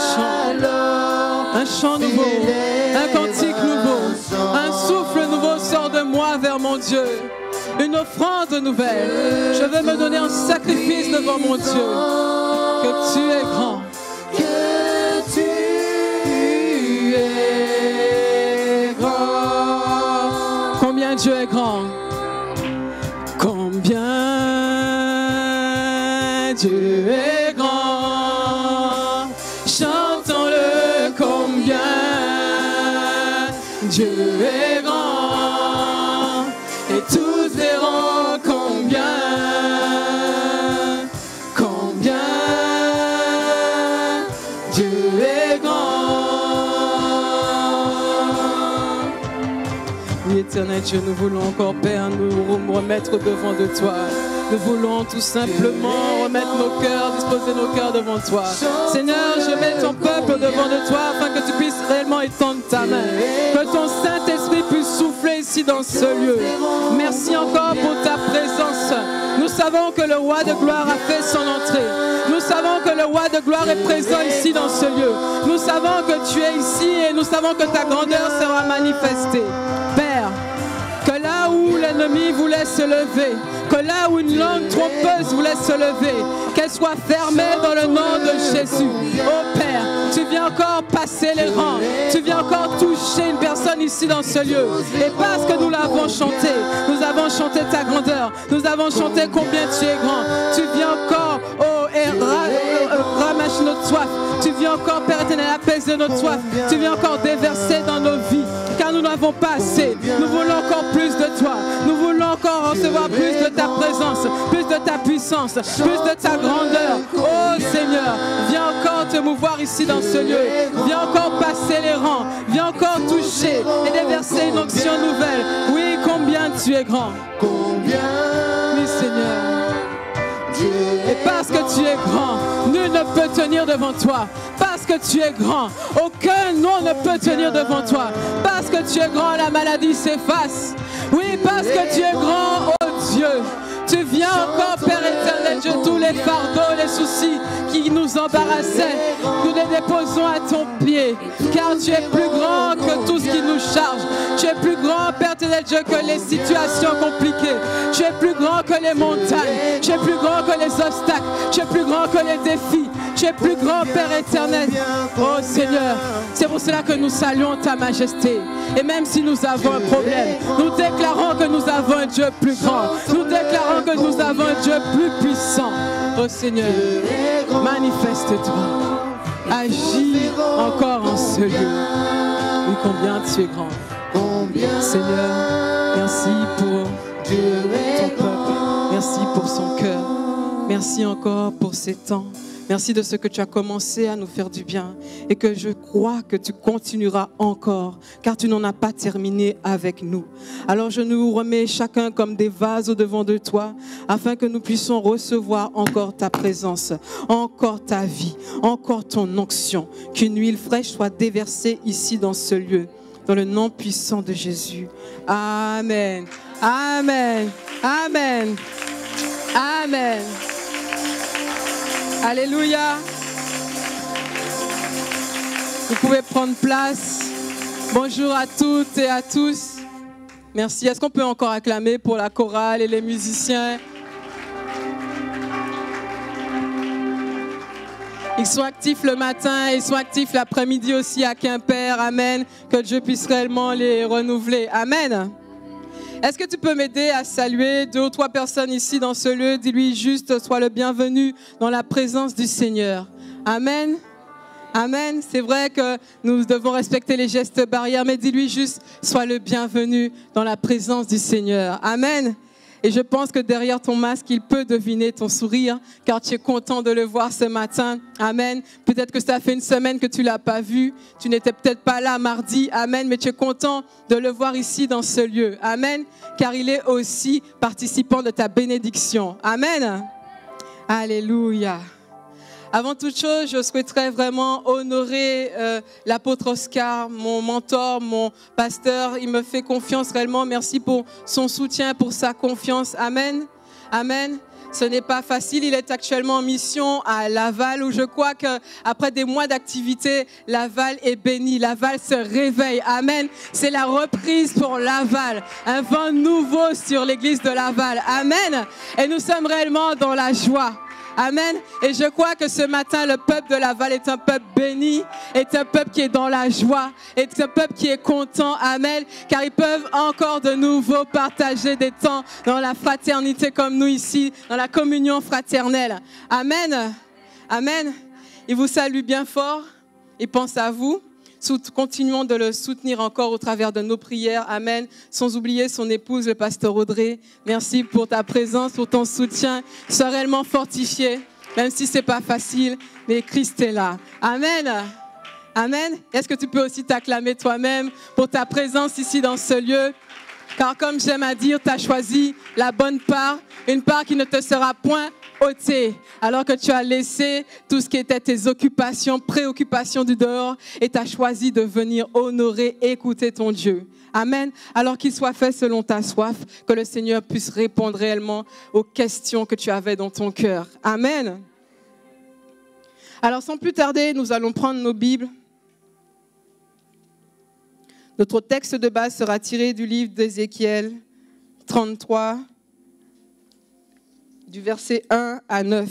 chant nouveau, un cantique nouveau, un souffle nouveau sort de moi vers mon Dieu, une offrande nouvelle. Je veux me donner en sacrifice devant mon Dieu, que tu es grand. Combien Dieu est grand. Combien Dieu est grand. Chantons-le combien Dieu est grand, et tous verront combien, combien Dieu est grand. Oui, éternel Dieu, nous voulons encore, Père, nous remettre devant de toi. Nous voulons tout simplement remettre mettre nos cœurs, disposer nos cœurs devant toi. Seigneur, je mets ton peuple devant de toi afin que tu puisses réellement étendre ta main. Que ton Saint-Esprit puisse souffler ici dans ce lieu. Merci encore pour ta présence. Nous savons que le roi de gloire a fait son entrée. Nous savons que le roi de gloire est présent ici dans ce lieu. Nous savons que tu es ici et nous savons que ta grandeur sera manifestée. Père, que là où l'ennemi voulait se lever, que là où une langue trompeuse voulait se lever, qu'elle soit fermée dans le nom de Jésus. Oh Père, tu viens encore passer les rangs, tu viens encore toucher une personne ici dans ce lieu. Et parce que nous avons chanté ta grandeur, nous avons chanté combien tu es grand. Tu viens encore, oh, et ramèche notre soif. Tu viens encore, Père éternel, apaiser notre soif. Tu viens encore déverser dans nos vies, car nous n'avons pas assez. Nous voulons encore plus de toi. Nous voulons encore recevoir plus de ta présence, plus de ta puissance, plus de ta grandeur. Oh Seigneur, viens encore te mouvoir ici dans ce lieu. Viens encore passer les rangs. Viens encore toucher et déverser une onction nouvelle. Oui, combien tu es grand. Oui, Seigneur. Et parce que tu es grand, nul ne peut tenir devant toi. Parce que tu es grand, aucun nom ne peut tenir devant toi. Parce que tu es grand, la maladie s'efface. Oui, parce que tu es grand, oh Dieu, tu viens encore, Père éternel Dieu, tous les fardeaux, les soucis qui nous embarrassaient, nous les déposons à ton pied, car tu es plus grand que tout ce qui nous charge. Tu es plus grand, Père éternel Dieu, que les situations compliquées. Tu es plus grand que les montagnes. Tu es plus grand que les obstacles. Tu es plus grand que les défis. Tu es plus grand, Père éternel. Oh Seigneur, c'est pour cela que nous saluons ta majesté. Et même si nous avons un problème, nous déclarons que nous avons un Dieu plus grand. Nous déclarons que nous avons un Dieu plus puissant. Oh Seigneur, manifeste-toi. Agis encore en ce lieu. Oui, combien tu es grand. Seigneur, merci pour ton peuple. Merci pour son cœur. Merci encore pour ces temps. Merci de ce que tu as commencé à nous faire du bien et que je crois que tu continueras encore, car tu n'en as pas terminé avec nous. Alors je nous remets chacun comme des vases au devant de toi afin que nous puissions recevoir encore ta présence, encore ta vie, encore ton onction. Qu'une huile fraîche soit déversée ici dans ce lieu, dans le nom puissant de Jésus. Amen. Amen. Amen. Amen. Alléluia. Vous pouvez prendre place. Bonjour à toutes et à tous. Merci. Est-ce qu'on peut encore acclamer pour la chorale et les musiciens? Ils sont actifs le matin, ils sont actifs l'après-midi aussi à Quimper. Amen. Que Dieu puisse réellement les renouveler. Amen. Est-ce que tu peux m'aider à saluer 2 ou 3 personnes ici dans ce lieu? Dis-lui juste, sois le bienvenu dans la présence du Seigneur. Amen. Amen. C'est vrai que nous devons respecter les gestes barrières, mais dis-lui juste, sois le bienvenu dans la présence du Seigneur. Amen. Et je pense que derrière ton masque, il peut deviner ton sourire, car tu es content de le voir ce matin. Amen. Peut-être que ça fait une semaine que tu ne l'as pas vu. Tu n'étais peut-être pas là mardi. Amen. Mais tu es content de le voir ici dans ce lieu. Amen. Car il est aussi participant de ta bénédiction. Amen. Alléluia. Avant toute chose, je souhaiterais vraiment honorer l'apôtre Oscar, mon mentor, mon pasteur. Il me fait confiance réellement. Merci pour son soutien, pour sa confiance. Amen. Amen. Ce n'est pas facile. Il est actuellement en mission à Laval, où je crois qu'après des mois d'activité, Laval est béni. Laval se réveille. Amen. C'est la reprise pour Laval. Un vent nouveau sur l'église de Laval. Amen. Et nous sommes réellement dans la joie. Amen. Et je crois que ce matin, le peuple de Laval est un peuple béni, est un peuple qui est dans la joie, est un peuple qui est content. Amen. Car ils peuvent encore de nouveau partager des temps dans la fraternité comme nous ici, dans la communion fraternelle. Amen. Amen. Il vous salue bien fort. Il pense à vous. Continuons de le soutenir encore au travers de nos prières. Amen. Sans oublier son épouse, le pasteur Audrey. Merci pour ta présence, pour ton soutien. Sois réellement fortifié, même si ce n'est pas facile, mais Christ est là. Amen. Amen. Est-ce que tu peux aussi t'acclamer toi-même pour ta présence ici dans ce lieu? Car comme j'aime à dire, tu as choisi la bonne part, une part qui ne te sera point ôté, alors que tu as laissé tout ce qui était tes occupations, préoccupations du dehors, et tu as choisi de venir honorer, écouter ton Dieu. Amen. Alors qu'il soit fait selon ta soif, que le Seigneur puisse répondre réellement aux questions que tu avais dans ton cœur. Amen. Alors sans plus tarder, nous allons prendre nos Bibles. Notre texte de base sera tiré du livre d'Ézéchiel 33, du verset 1 à 9.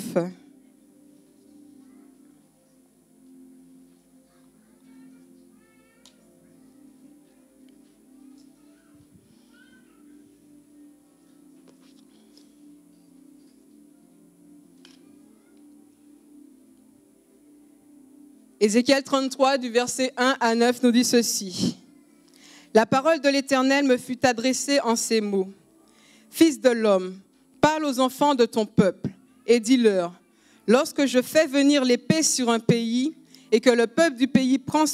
Ézéchiel 33, du verset 1 à 9, nous dit ceci. « La parole de l'Éternel me fut adressée en ces mots. « Fils de l'homme, parle aux enfants de ton peuple et dis-leur, lorsque je fais venir l'épée sur un pays et que le peuple du pays prend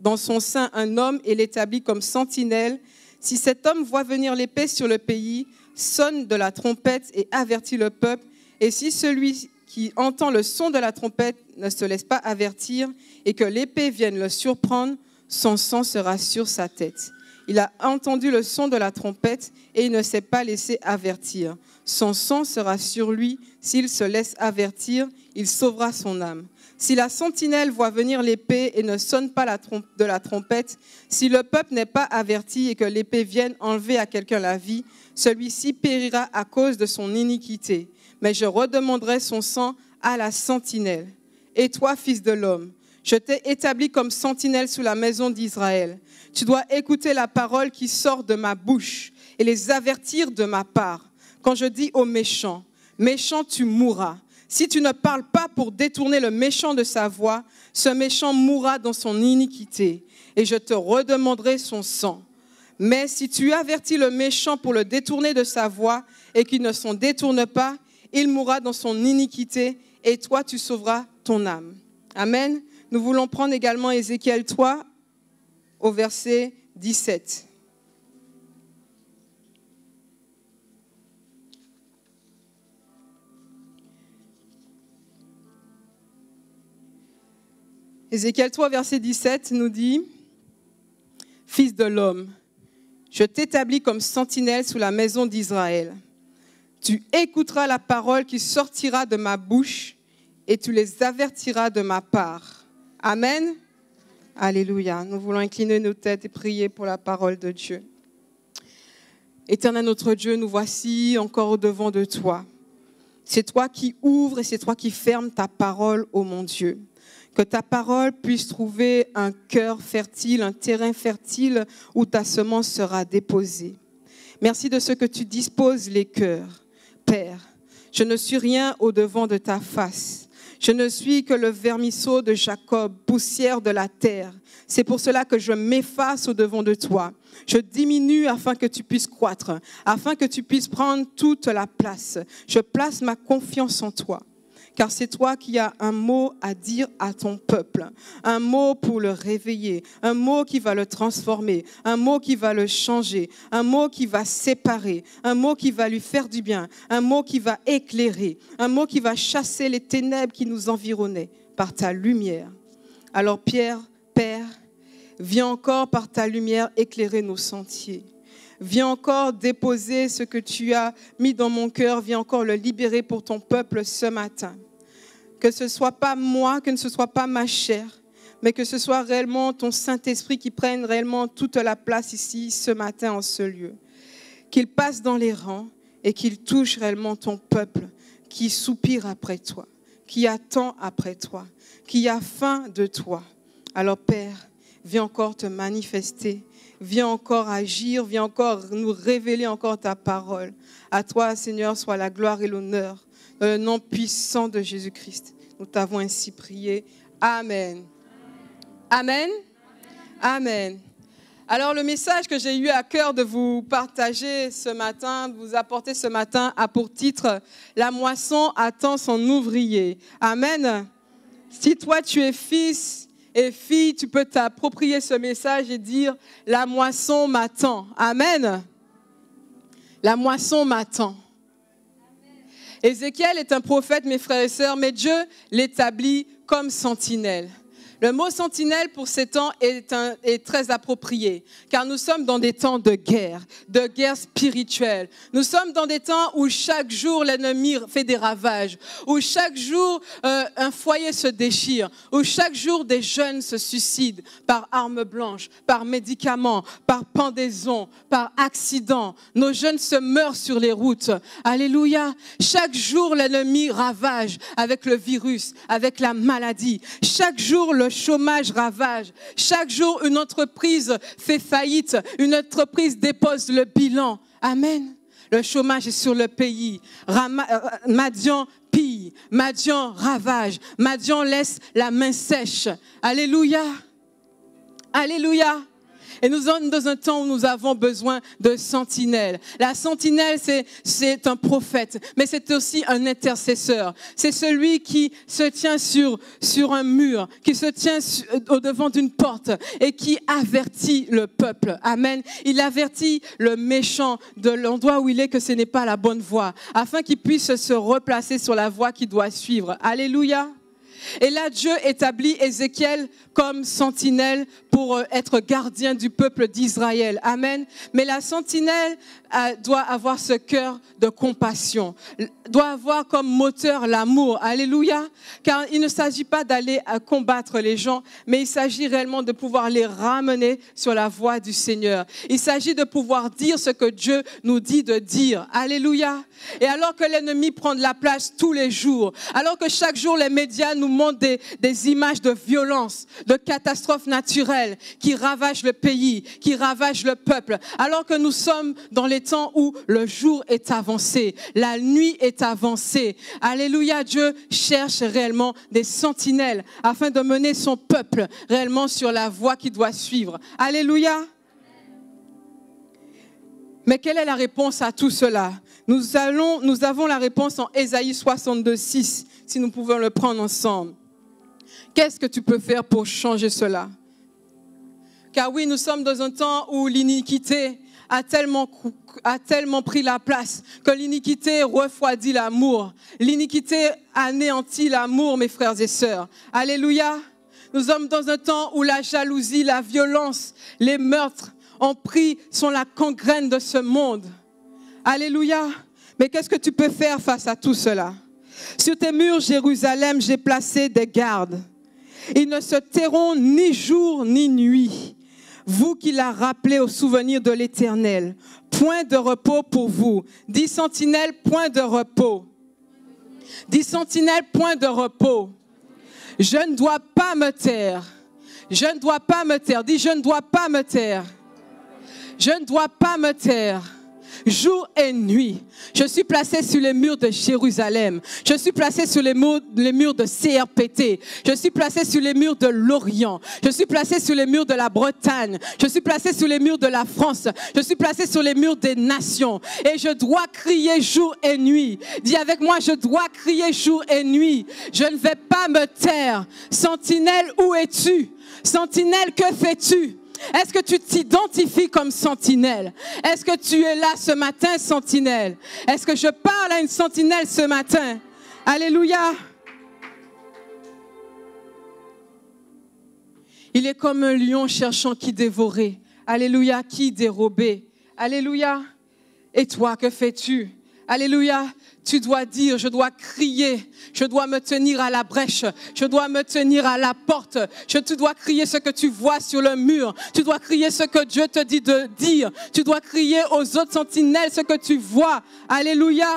dans son sein un homme et l'établit comme sentinelle, si cet homme voit venir l'épée sur le pays, sonne de la trompette et avertit le peuple, et si celui qui entend le son de la trompette ne se laisse pas avertir et que l'épée vienne le surprendre, son sang sera sur sa tête. Il a entendu le son de la trompette et il ne s'est pas laissé avertir. Son sang sera sur lui. S'il se laisse avertir, il sauvera son âme. Si la sentinelle voit venir l'épée et ne sonne pas de la trompette, si le peuple n'est pas averti et que l'épée vienne enlever à quelqu'un la vie, celui-ci périra à cause de son iniquité. Mais je redemanderai son sang à la sentinelle. Et toi, fils de l'homme, je t'ai établi comme sentinelle sous la maison d'Israël. Tu dois écouter la parole qui sort de ma bouche et les avertir de ma part. Quand je dis aux méchants, « Méchant, tu mourras. » Si tu ne parles pas pour détourner le méchant de sa voix, ce méchant mourra dans son iniquité et je te redemanderai son sang. Mais si tu avertis le méchant pour le détourner de sa voix et qu'il ne s'en détourne pas, il mourra dans son iniquité et toi, tu sauveras ton âme. Amen. Nous voulons prendre également Ézéchiel 3 au verset 17. Ézéchiel 3, verset 17 nous dit « Fils de l'homme, je t'établis comme sentinelle sous la maison d'Israël. Tu écouteras la parole qui sortira de ma bouche et tu les avertiras de ma part. » Amen. Alléluia. Nous voulons incliner nos têtes et prier pour la parole de Dieu. Éternel notre Dieu, nous voici encore au devant de toi. C'est toi qui ouvres et c'est toi qui fermes ta parole, ô mon Dieu. Que ta parole puisse trouver un cœur fertile, un terrain fertile où ta semence sera déposée. Merci de ce que tu disposes les cœurs. Père, je ne suis rien au devant de ta face. Je ne suis que le vermisseau de Jacob, poussière de la terre. C'est pour cela que je m'efface au devant de toi. Je diminue afin que tu puisses croître, afin que tu puisses prendre toute la place. Je place ma confiance en toi, car c'est toi qui as un mot à dire à ton peuple, un mot pour le réveiller, un mot qui va le transformer, un mot qui va le changer, un mot qui va séparer, un mot qui va lui faire du bien, un mot qui va éclairer, un mot qui va chasser les ténèbres qui nous environnaient par ta lumière. Alors Père, viens encore par ta lumière éclairer nos sentiers. Viens encore déposer ce que tu as mis dans mon cœur, viens encore le libérer pour ton peuple ce matin. Que ce ne soit pas moi, que ce ne soit pas ma chair, mais que ce soit réellement ton Saint-Esprit qui prenne réellement toute la place ici ce matin en ce lieu. Qu'il passe dans les rangs et qu'il touche réellement ton peuple qui soupire après toi, qui attend après toi, qui a faim de toi. Alors Père, viens encore te manifester. Viens encore agir, viens encore nous révéler encore ta parole. À toi, Seigneur, soit la gloire et l'honneur. Dans le nom puissant de Jésus-Christ, nous t'avons ainsi prié. Amen. Amen. Amen. Alors, le message que j'ai eu à cœur de vous partager ce matin, de vous apporter ce matin, a pour titre « La moisson attend son ouvrier ». Amen. Si toi, tu es fils, et fille, tu peux t'approprier ce message et dire « La moisson m'attend ». Amen. La moisson m'attend. Ézéchiel est un prophète, mes frères et sœurs, mais Dieu l'établit comme sentinelle. Le mot « sentinelle » pour ces temps est très approprié, car nous sommes dans des temps de guerre spirituelle. Nous sommes dans des temps où chaque jour l'ennemi fait des ravages, où chaque jour un foyer se déchire, où chaque jour des jeunes se suicident par armes blanches, par médicaments, par pendaison, par accident. Nos jeunes se meurent sur les routes. Alléluia. Chaque jour l'ennemi ravage avec le virus, avec la maladie. Chaque jour le chômage ravage. Chaque jour, une entreprise fait faillite. Une entreprise dépose le bilan. Amen. Le chômage est sur le pays. Madian pille. Madian ravage. Madian laisse la main sèche. Alléluia. Alléluia. Et nous sommes dans un temps où nous avons besoin de sentinelles. La sentinelle, c'est un prophète, mais c'est aussi un intercesseur. C'est celui qui se tient sur un mur, qui se tient au devant d'une porte et qui avertit le peuple. Amen. Il avertit le méchant de l'endroit où il est que ce n'est pas la bonne voie, afin qu'il puisse se replacer sur la voie qu'il doit suivre. Alléluia. Et là, Dieu établit Ézéchiel comme sentinelle pour être gardien du peuple d'Israël. Amen. Mais la sentinelle doit avoir ce cœur de compassion, doit avoir comme moteur l'amour. Alléluia. Car il ne s'agit pas d'aller combattre les gens, mais il s'agit réellement de pouvoir les ramener sur la voie du Seigneur. Il s'agit de pouvoir dire ce que Dieu nous dit de dire. Alléluia. Et alors que l'ennemi prend de la place tous les jours, alors que chaque jour les médias nous montrent des images de violence, de catastrophes naturelles qui ravagent le pays, qui ravagent le peuple, alors que nous sommes dans les temps où le jour est avancé, la nuit est avancée. Alléluia, Dieu cherche réellement des sentinelles afin de mener son peuple réellement sur la voie qu'il doit suivre. Alléluia. Mais quelle est la réponse à tout cela? Nous avons la réponse en Ésaïe 62,6, si nous pouvons le prendre ensemble. Qu'est-ce que tu peux faire pour changer cela? Car oui, nous sommes dans un temps où l'iniquité a tellement pris la place que l'iniquité refroidit l'amour. L'iniquité anéantit l'amour, mes frères et sœurs. Alléluia. Nous sommes dans un temps où la jalousie, la violence, les meurtres sont la gangrène de ce monde. Alléluia. Mais qu'est-ce que tu peux faire face à tout cela? Sur tes murs, Jérusalem, j'ai placé des gardes. Ils ne se tairont ni jour ni nuit. Vous qui l'a rappelé au souvenir de l'Éternel, point de repos pour vous. 10 sentinelles, point de repos. 10 sentinelles, point de repos. Je ne dois pas me taire. Je ne dois pas me taire. Dis, je ne dois pas me taire. Je ne dois pas me taire. Jour et nuit, je suis placé sur les murs de Jérusalem. Je suis placé sur les murs de CRPT. Je suis placé sur les murs de Lorient. Je suis placé sur les murs de la Bretagne. Je suis placé sur les murs de la France. Je suis placé sur les murs des nations. Et je dois crier jour et nuit. Dis avec moi, je dois crier jour et nuit. Je ne vais pas me taire. Sentinelle, où es-tu? Sentinelle, que fais-tu? Est-ce que tu t'identifies comme sentinelle? Est-ce que tu es là ce matin, sentinelle? Est-ce que je parle à une sentinelle ce matin? Alléluia! Il est comme un lion cherchant qui dévorer. Alléluia, qui dérober. Alléluia! Et toi, que fais-tu? Alléluia! Tu dois dire, je dois crier, je dois me tenir à la brèche, je dois me tenir à la porte, tu dois crier ce que tu vois sur le mur, tu dois crier ce que Dieu te dit de dire, tu dois crier aux autres sentinelles ce que tu vois. Alléluia.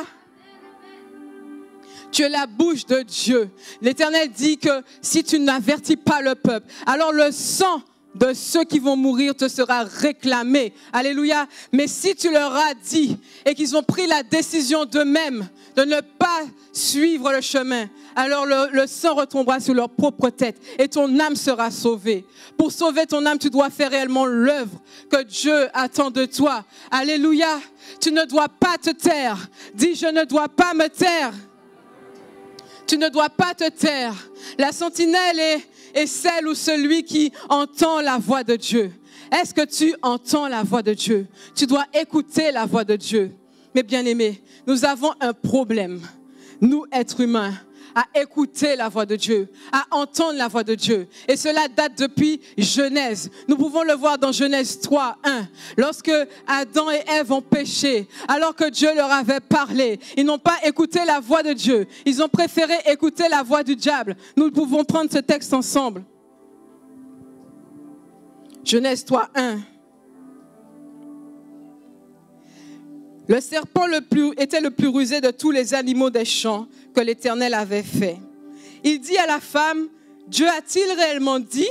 Tu es la bouche de Dieu. L'Éternel dit que si tu n'avertis pas le peuple, alors le sang de ceux qui vont mourir te sera réclamé. Alléluia. Mais si tu leur as dit et qu'ils ont pris la décision d'eux-mêmes de ne pas suivre le chemin, alors le sang retombera sur leur propre tête et ton âme sera sauvée. Pour sauver ton âme, tu dois faire réellement l'œuvre que Dieu attend de toi. Alléluia. Tu ne dois pas te taire. Dis, je ne dois pas me taire. Tu ne dois pas te taire. La sentinelle est celle ou celui qui entend la voix de Dieu. Est-ce que tu entends la voix de Dieu? Tu dois écouter la voix de Dieu. Mes bien-aimés, nous avons un problème. nous, êtres humains, à écouter la voix de Dieu, à entendre la voix de Dieu. Et cela date depuis Genèse. Nous pouvons le voir dans Genèse 3, 1. Lorsque Adam et Ève ont péché, alors que Dieu leur avait parlé, ils n'ont pas écouté la voix de Dieu. Ils ont préféré écouter la voix du diable. Nous pouvons prendre ce texte ensemble. Genèse 3, 1. Le serpent était le plus rusé de tous les animaux des champs que l'Éternel avait fait. Il dit à la femme, Dieu a-t-il réellement dit,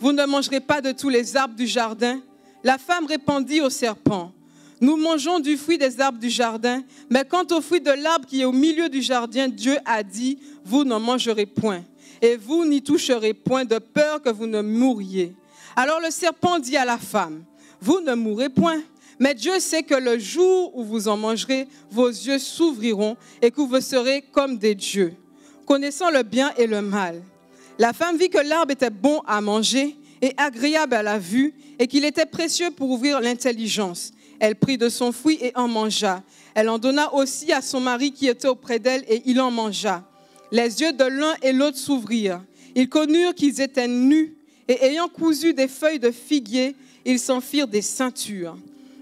vous ne mangerez pas de tous les arbres du jardin? La femme répondit au serpent, nous mangeons du fruit des arbres du jardin, mais quant au fruit de l'arbre qui est au milieu du jardin, Dieu a dit, vous n'en mangerez point, et vous n'y toucherez point de peur que vous ne mouriez. Alors le serpent dit à la femme, vous ne mourrez point. Mais Dieu sait que le jour où vous en mangerez, vos yeux s'ouvriront et que vous serez comme des dieux, connaissant le bien et le mal. La femme vit que l'arbre était bon à manger et agréable à la vue et qu'il était précieux pour ouvrir l'intelligence. Elle prit de son fruit et en mangea. Elle en donna aussi à son mari qui était auprès d'elle et il en mangea. Les yeux de l'un et l'autre s'ouvrirent. Ils connurent qu'ils étaient nus et ayant cousu des feuilles de figuier, ils s'en firent des ceintures.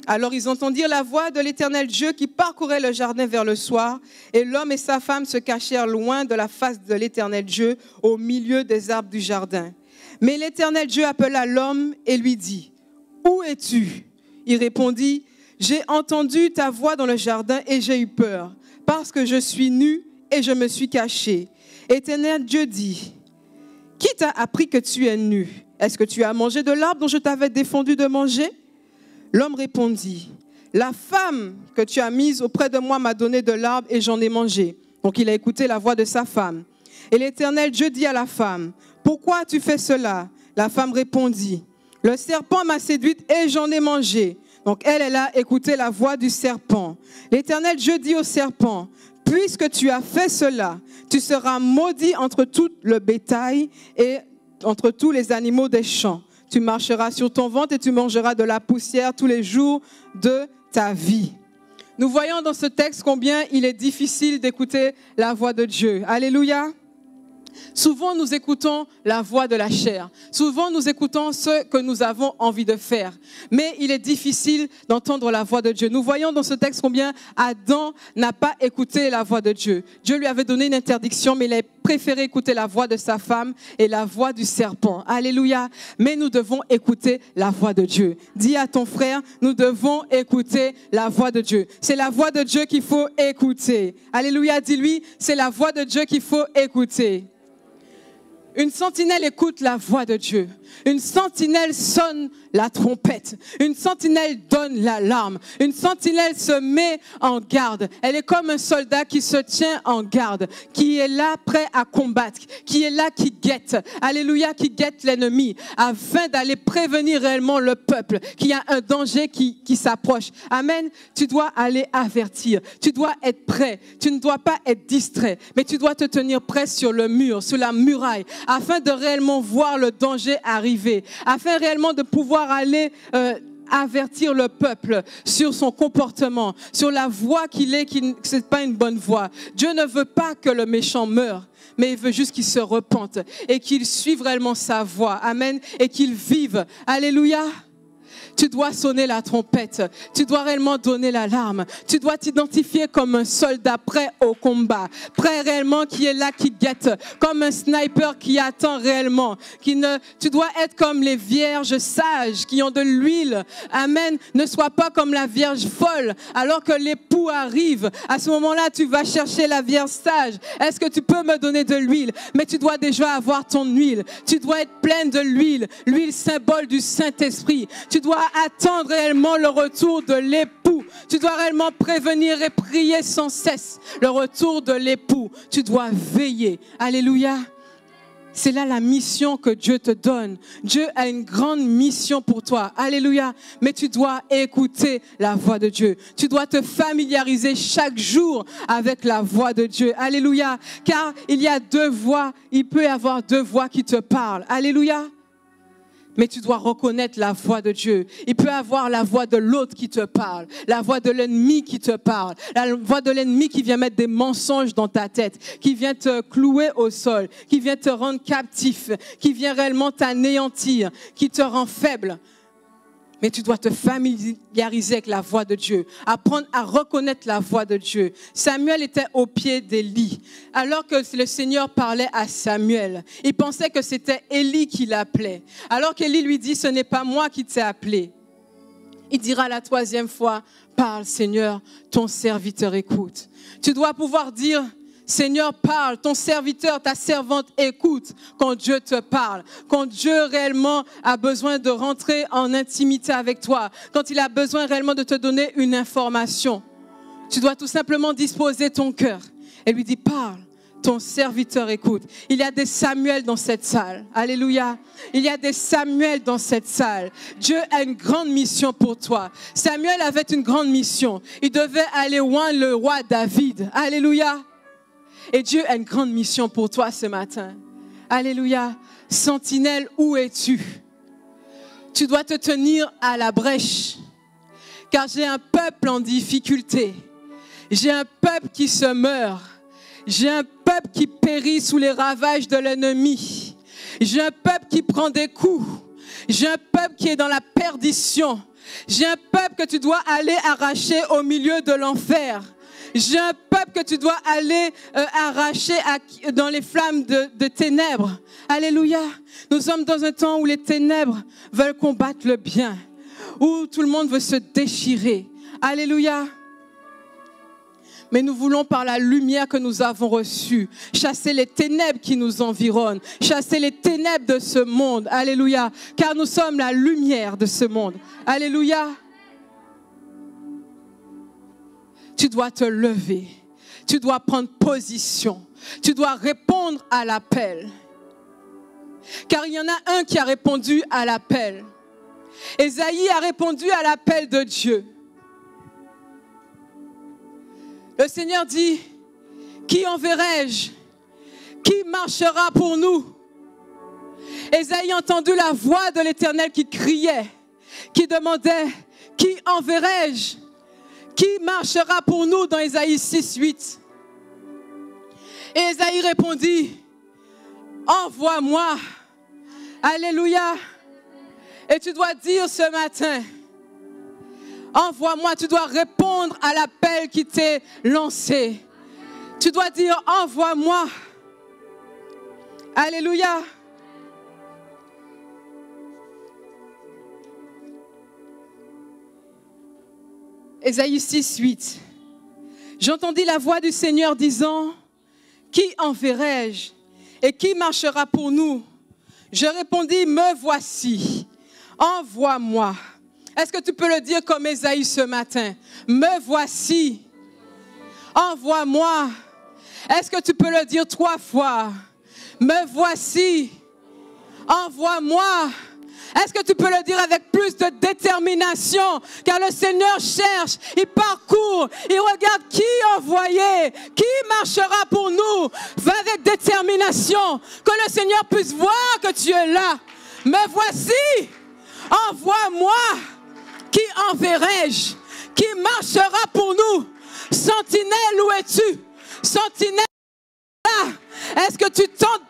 Alors ils entendirent la voix de l'Éternel Dieu qui parcourait le jardin vers le soir, et l'homme et sa femme se cachèrent loin de la face de l'Éternel Dieu au milieu des arbres du jardin. Mais l'Éternel Dieu appela l'homme et lui dit, « Où es-tu » Il répondit, « J'ai entendu ta voix dans le jardin et j'ai eu peur, parce que je suis nu et je me suis caché. » L'Éternel Dieu dit, « Qui t'a appris que tu es nu? Est-ce que tu as mangé de l'arbre dont je t'avais défendu de manger ?» L'homme répondit, « La femme que tu as mise auprès de moi m'a donné de l'arbre et j'en ai mangé. » Donc il a écouté la voix de sa femme. Et l'Éternel Dieu dit à la femme, « Pourquoi as-tu fait cela ?» La femme répondit, « Le serpent m'a séduite et j'en ai mangé. » Donc elle a écouté la voix du serpent. L'Éternel Dieu dit au serpent, « Puisque tu as fait cela, tu seras maudit entre tout le bétail et entre tous les animaux des champs. » Tu marcheras sur ton ventre et tu mangeras de la poussière tous les jours de ta vie. Nous voyons dans ce texte combien il est difficile d'écouter la voix de Dieu. Alléluia! Souvent, nous écoutons la voix de la chair. Souvent, nous écoutons ce que nous avons envie de faire. Mais il est difficile d'entendre la voix de Dieu. Nous voyons dans ce texte combien Adam n'a pas écouté la voix de Dieu. Dieu lui avait donné une interdiction, mais il a préféré écouter la voix de sa femme et la voix du serpent. Alléluia. Mais nous devons écouter la voix de Dieu. Dis à ton frère, nous devons écouter la voix de Dieu. C'est la voix de Dieu qu'il faut écouter. Alléluia. Dis-lui, c'est la voix de Dieu qu'il faut écouter. Une sentinelle écoute la voix de Dieu. Une sentinelle sonne la trompette. Une sentinelle donne l'alarme. Une sentinelle se met en garde. Elle est comme un soldat qui se tient en garde, qui est là prêt à combattre, qui est là qui guette. Alléluia, qui guette l'ennemi afin d'aller prévenir réellement le peuple qu'il y a un danger qui s'approche. Amen. Tu dois aller avertir. Tu dois être prêt. Tu ne dois pas être distrait, mais tu dois te tenir prêt sur le mur, sur la muraille, afin de réellement voir le danger arriver, afin réellement de pouvoir aller avertir le peuple sur son comportement, sur la voie qu'il est, qui n'est pas une bonne voie. Dieu ne veut pas que le méchant meure, mais il veut juste qu'il se repente et qu'il suive réellement sa voie. Amen. Et qu'il vive. Alléluia. Tu dois sonner la trompette, tu dois réellement donner l'alarme, tu dois t'identifier comme un soldat prêt au combat, prêt réellement qui est là, qui guette, comme un sniper qui attend réellement. Tu dois être comme les vierges sages qui ont de l'huile. Amen. Ne sois pas comme la vierge folle alors que l'époux arrive. À ce moment-là, tu vas chercher la vierge sage. Est-ce que tu peux me donner de l'huile? Mais tu dois déjà avoir ton huile. Tu dois être pleine de l'huile, l'huile symbole du Saint-Esprit. Tu dois attendre réellement le retour de l'époux. Tu dois réellement prévenir et prier sans cesse le retour de l'époux. Tu dois veiller. Alléluia. C'est là la mission que Dieu te donne. Dieu a une grande mission pour toi. Alléluia. Mais tu dois écouter la voix de Dieu. Tu dois te familiariser chaque jour avec la voix de Dieu. Alléluia. Car il y a deux voix. Il peut y avoir deux voix qui te parlent. Alléluia. Mais tu dois reconnaître la voix de Dieu. Il peut avoir la voix de l'autre qui te parle, la voix de l'ennemi qui te parle, la voix de l'ennemi qui vient mettre des mensonges dans ta tête, qui vient te clouer au sol, qui vient te rendre captif, qui vient réellement t'anéantir, qui te rend faible. Mais tu dois te familiariser avec la voix de Dieu, apprendre à reconnaître la voix de Dieu. Samuel était au pied d'Élie. Alors que le Seigneur parlait à Samuel, il pensait que c'était Élie qui l'appelait. Alors qu'Élie lui dit, ce n'est pas moi qui t'ai appelé. Il dira la troisième fois, parle Seigneur, ton serviteur écoute. Tu dois pouvoir dire, Seigneur, parle, ton serviteur, ta servante, écoute quand Dieu te parle, quand Dieu réellement a besoin de rentrer en intimité avec toi, quand il a besoin réellement de te donner une information. Tu dois tout simplement disposer ton cœur et lui dire, parle, ton serviteur, écoute. Il y a des Samuel dans cette salle. Alléluia. Il y a des Samuel dans cette salle. Dieu a une grande mission pour toi. Samuel avait une grande mission. Il devait aller loin le roi David. Alléluia. Et Dieu a une grande mission pour toi ce matin. Alléluia. Sentinelle, où es-tu? Tu dois te tenir à la brèche. Car j'ai un peuple en difficulté. J'ai un peuple qui se meurt. J'ai un peuple qui périt sous les ravages de l'ennemi. J'ai un peuple qui prend des coups. J'ai un peuple qui est dans la perdition. J'ai un peuple que tu dois aller arracher au milieu de l'enfer. J'ai un peuple que tu dois aller arracher dans les flammes de ténèbres. Alléluia. Nous sommes dans un temps où les ténèbres veulent combattre le bien, où tout le monde veut se déchirer. Alléluia. Mais nous voulons, par la lumière que nous avons reçue, chasser les ténèbres qui nous environnent, chasser les ténèbres de ce monde. Alléluia. Car nous sommes la lumière de ce monde. Alléluia. Tu dois te lever, tu dois prendre position, tu dois répondre à l'appel. Car il y en a un qui a répondu à l'appel. Ésaïe a répondu à l'appel de Dieu. Le Seigneur dit, qui enverrai-je? Qui marchera pour nous? Ésaïe a entendu la voix de l'Éternel qui criait, qui demandait, qui enverrai-je? Qui marchera pour nous dans Ésaïe 6, 8? Et Ésaïe répondit, envoie-moi. Alléluia. Et tu dois dire ce matin, envoie-moi. Tu dois répondre à l'appel qui t'est lancé. Tu dois dire, envoie-moi. Alléluia. Ésaïe 6, 8. J'entendis la voix du Seigneur disant, qui enverrai-je et qui marchera pour nous? Je répondis, me voici, envoie-moi. Est-ce que tu peux le dire comme Ésaïe ce matin? Me voici, envoie-moi. Est-ce que tu peux le dire 3 fois? Me voici, envoie-moi. Est-ce que tu peux le dire avec plus de détermination? Car le Seigneur cherche, il parcourt, il regarde qui envoyer, qui marchera pour nous. Va avec détermination, que le Seigneur puisse voir que tu es là. Me voici, envoie-moi. Qui enverrai-je? Qui marchera pour nous? Sentinelle, où es-tu? Sentinelle. Est-ce que tu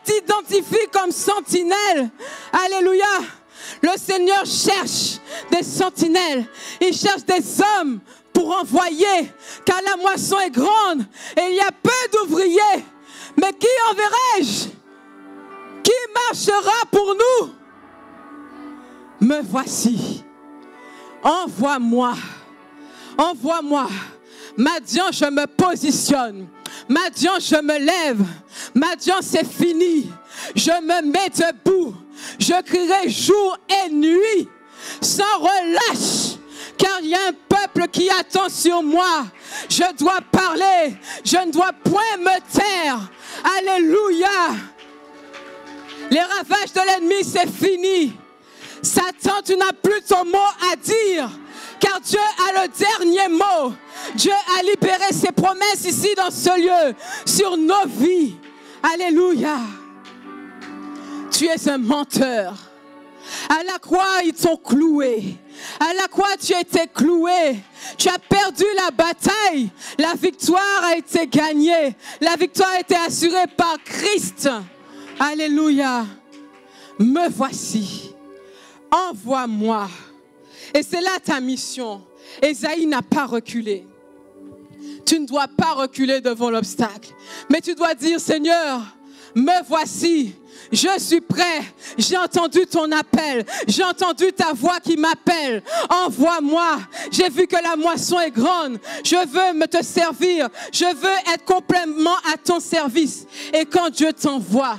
t'identifies comme sentinelle? Alléluia. Le Seigneur cherche des sentinelles. Il cherche des hommes pour envoyer, car la moisson est grande et il y a peu d'ouvriers. Mais qui enverrai-je? Qui marchera pour nous? Me voici. Envoie-moi. Envoie-moi. Maintenant, je me positionne. Maintenant, je me lève. Maintenant, c'est fini. Je me mets debout. Je crierai jour et nuit sans relâche, car il y a un peuple qui attend sur moi. Je dois parler. Je ne dois point me taire. Alléluia. Les ravages de l'ennemi, c'est fini. Satan, tu n'as plus ton mot à dire. Car Dieu a le dernier mot. Dieu a libéré ses promesses ici dans ce lieu, sur nos vies. Alléluia. Tu es un menteur. À la croix, ils t'ont cloué. À la croix, tu as été cloué. Tu as perdu la bataille. La victoire a été gagnée. La victoire a été assurée par Christ. Alléluia. Me voici. Envoie-moi. Et c'est là ta mission. Ésaïe n'a pas reculé. Tu ne dois pas reculer devant l'obstacle. Mais tu dois dire, Seigneur, me voici. Je suis prêt, j'ai entendu ton appel, j'ai entendu ta voix qui m'appelle, envoie-moi, j'ai vu que la moisson est grande, je veux te servir, je veux être complètement à ton service. Et quand Dieu t'envoie,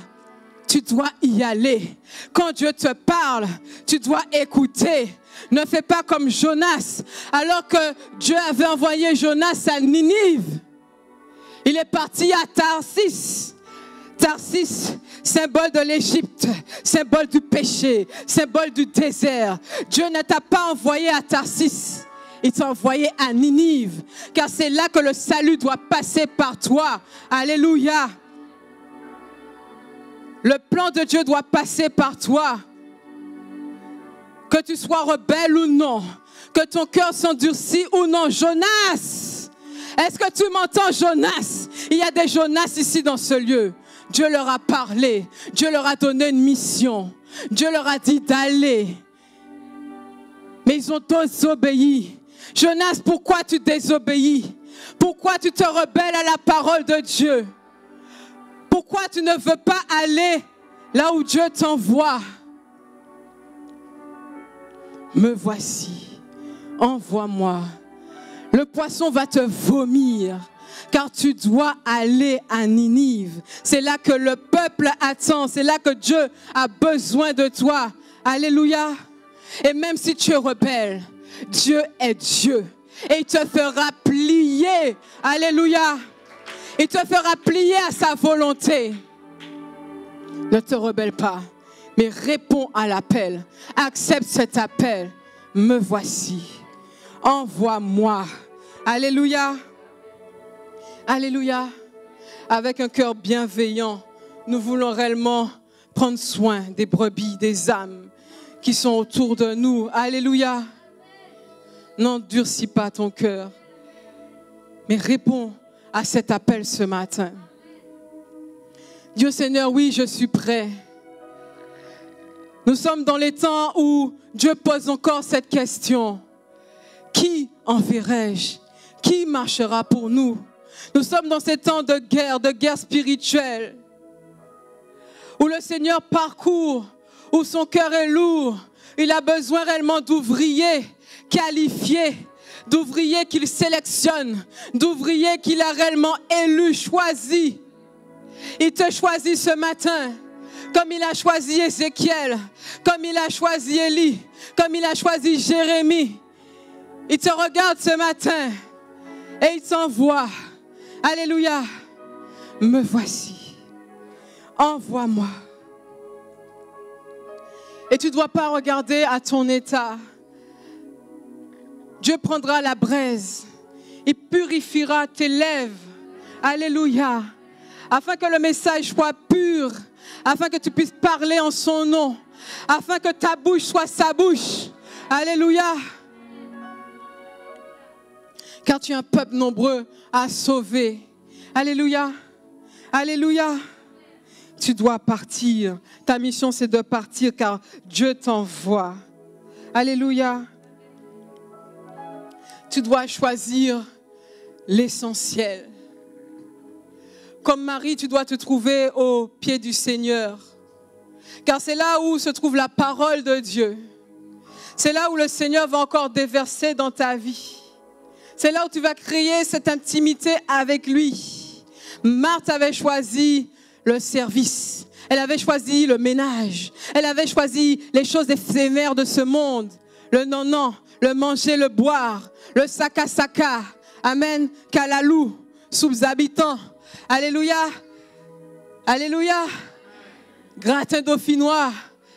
tu dois y aller. Quand Dieu te parle, tu dois écouter. Ne fais pas comme Jonas, alors que Dieu avait envoyé Jonas à Ninive. Il est parti à Tarsis. Tarsis, symbole de l'Égypte, symbole du péché, symbole du désert. Dieu ne t'a pas envoyé à Tarsis, il t'a envoyé à Ninive, car c'est là que le salut doit passer par toi. Alléluia. Le plan de Dieu doit passer par toi. Que tu sois rebelle ou non, que ton cœur s'endurcit ou non, Jonas, est-ce que tu m'entends, Jonas? Il y a des Jonas ici dans ce lieu. Dieu leur a parlé, Dieu leur a donné une mission, Dieu leur a dit d'aller. Mais ils ont désobéi. Jonas, pourquoi tu désobéis? Pourquoi tu te rebelles à la parole de Dieu? Pourquoi tu ne veux pas aller là où Dieu t'envoie? Me voici, envoie-moi. Le poisson va te vomir. Car tu dois aller à Ninive. C'est là que le peuple attend. C'est là que Dieu a besoin de toi. Alléluia. Et même si tu es rebelle, Dieu est Dieu. Et il te fera plier. Alléluia. Il te fera plier à sa volonté. Ne te rebelle pas, mais réponds à l'appel. Accepte cet appel. Me voici. Envoie-moi. Alléluia. Alléluia. Avec un cœur bienveillant, nous voulons réellement prendre soin des brebis, des âmes qui sont autour de nous. Alléluia. N'endurcis pas ton cœur, mais réponds à cet appel ce matin. Dieu Seigneur, oui, je suis prêt. Nous sommes dans les temps où Dieu pose encore cette question. Qui enverrai-je? Qui marchera pour nous? Nous sommes dans ces temps de guerre spirituelle, où le Seigneur parcourt, où son cœur est lourd. Il a besoin réellement d'ouvriers qualifiés, d'ouvriers qu'il sélectionne, d'ouvriers qu'il a réellement élus, choisis. Il te choisit ce matin, comme il a choisi Ézéchiel, comme il a choisi Élie, comme il a choisi Jérémie. Il te regarde ce matin et il t'envoie. Alléluia, me voici, envoie-moi. Et tu ne dois pas regarder à ton état. Dieu prendra la braise, il purifiera tes lèvres. Alléluia, afin que le message soit pur, afin que tu puisses parler en son nom, afin que ta bouche soit sa bouche. Alléluia. Car tu es un peuple nombreux à sauver. Alléluia. Alléluia. Tu dois partir. Ta mission, c'est de partir car Dieu t'envoie. Alléluia. Tu dois choisir l'essentiel. Comme Marie, tu dois te trouver au pied du Seigneur. Car c'est là où se trouve la parole de Dieu. C'est là où le Seigneur va encore déverser dans ta vie. C'est là où tu vas créer cette intimité avec lui. Marthe avait choisi le service. Elle avait choisi le ménage. Elle avait choisi les choses éphémères de ce monde. Le non-non, le manger, le boire, le saka-saka. Amen. Kalalou, sous-habitants. Alléluia. Alléluia. Gratin dauphinois,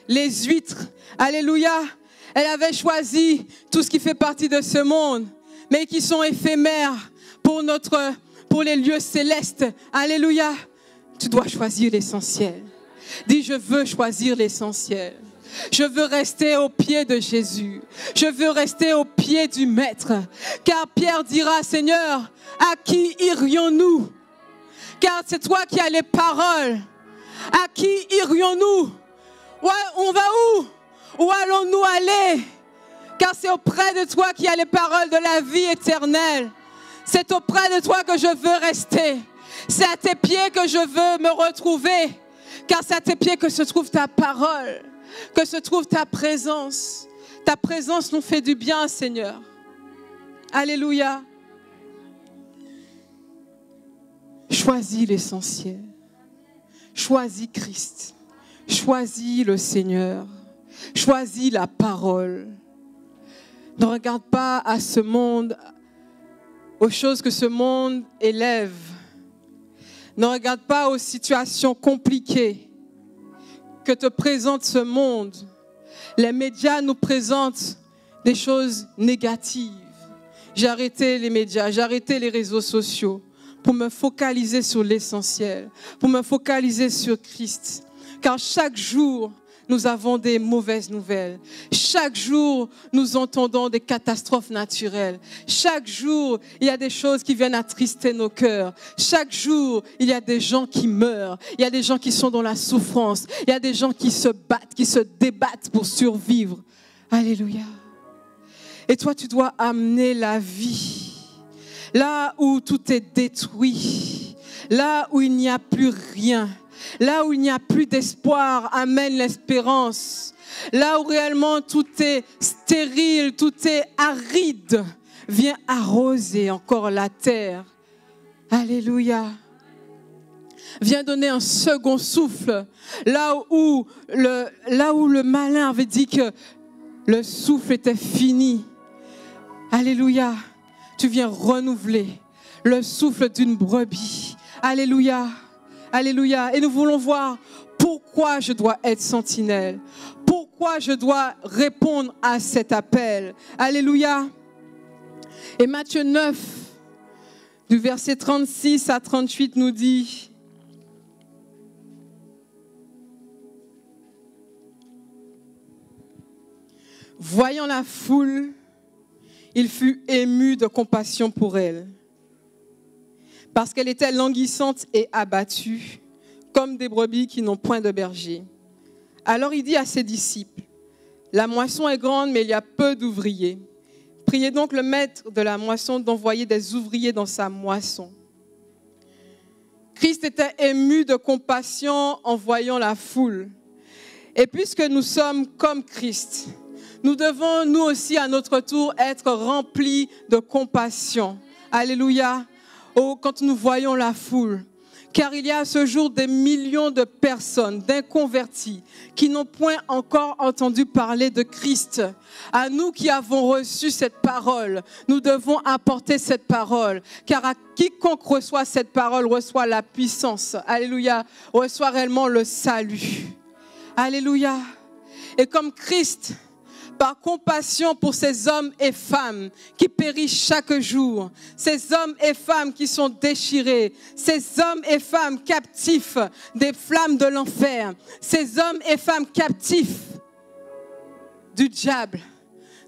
les huîtres. Alléluia. Elle avait choisi tout ce qui fait partie de ce monde, mais qui sont éphémères pour les lieux célestes. Alléluia. Tu dois choisir l'essentiel. Dis, je veux choisir l'essentiel. Je veux rester au pied de Jésus. Je veux rester au pied du Maître. Car Pierre dira, Seigneur, à qui irions-nous? Car c'est toi qui as les paroles. À qui irions-nous? Ouais, on va où? Où allons-nous aller? Car c'est auprès de toi qu'il y a les paroles de la vie éternelle. C'est auprès de toi que je veux rester. C'est à tes pieds que je veux me retrouver. Car c'est à tes pieds que se trouve ta parole, que se trouve ta présence. Ta présence nous fait du bien, Seigneur. Alléluia. Choisis l'essentiel. Choisis Christ. Choisis le Seigneur. Choisis la parole. Ne regarde pas à ce monde, aux choses que ce monde élève. Ne regarde pas aux situations compliquées que te présente ce monde. Les médias nous présentent des choses négatives. J'ai arrêté les médias, j'ai arrêté les réseaux sociaux pour me focaliser sur l'essentiel, pour me focaliser sur Christ. Car chaque jour, nous avons des mauvaises nouvelles. Chaque jour, nous entendons des catastrophes naturelles. Chaque jour, il y a des choses qui viennent attrister nos cœurs. Chaque jour, il y a des gens qui meurent. Il y a des gens qui sont dans la souffrance. Il y a des gens qui se battent, qui se débattent pour survivre. Alléluia. Et toi, tu dois amener la vie là où tout est détruit, là où il n'y a plus rien. Là où il n'y a plus d'espoir, amène l'espérance. Là où réellement tout est stérile, tout est aride, viens arroser encore la terre. Alléluia. Viens donner un second souffle. Là où le malin avait dit que le souffle était fini. Alléluia. Tu viens renouveler le souffle d'une brebis. Alléluia. Alléluia. Et nous voulons voir pourquoi je dois être sentinelle. Pourquoi je dois répondre à cet appel. Alléluia. Et Matthieu 9, du verset 36 à 38 nous dit, « Voyant la foule, il fut ému de compassion pour elle. » Parce qu'elle était languissante et abattue, comme des brebis qui n'ont point de berger. Alors il dit à ses disciples, « La moisson est grande, mais il y a peu d'ouvriers. Priez donc le maître de la moisson d'envoyer des ouvriers dans sa moisson. » Christ était ému de compassion en voyant la foule. Et puisque nous sommes comme Christ, nous devons nous aussi à notre tour être remplis de compassion. Alléluia. Oh, quand nous voyons la foule, car il y a à ce jour des millions de personnes, d'inconvertis, qui n'ont point encore entendu parler de Christ. À nous qui avons reçu cette parole, nous devons apporter cette parole, car à quiconque reçoit cette parole, reçoit la puissance. Alléluia, reçoit réellement le salut. Alléluia. Et comme Christ, par compassion pour ces hommes et femmes qui périssent chaque jour, ces hommes et femmes qui sont déchirés, ces hommes et femmes captifs des flammes de l'enfer, ces hommes et femmes captifs du diable.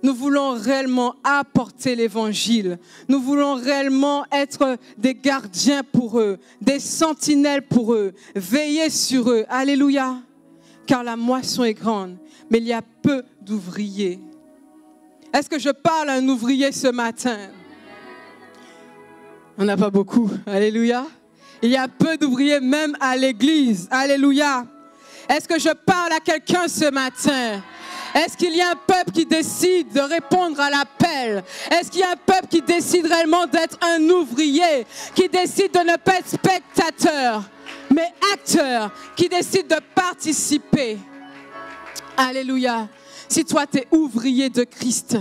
Nous voulons réellement apporter l'évangile. Nous voulons réellement être des gardiens pour eux, des sentinelles pour eux, veiller sur eux. Alléluia. Car la moisson est grande, mais il y a peu d'ouvriers. Est-ce que je parle à un ouvrier ce matin? On n'a pas beaucoup. Alléluia. Il y a peu d'ouvriers même à l'église. Alléluia. Est-ce que je parle à quelqu'un ce matin? Est-ce qu'il y a un peuple qui décide de répondre à l'appel? Est-ce qu'il y a un peuple qui décide réellement d'être un ouvrier, qui décide de ne pas être spectateur, mais acteur, qui décide de participer? Alléluia. Si toi, tu es ouvrier de Christ,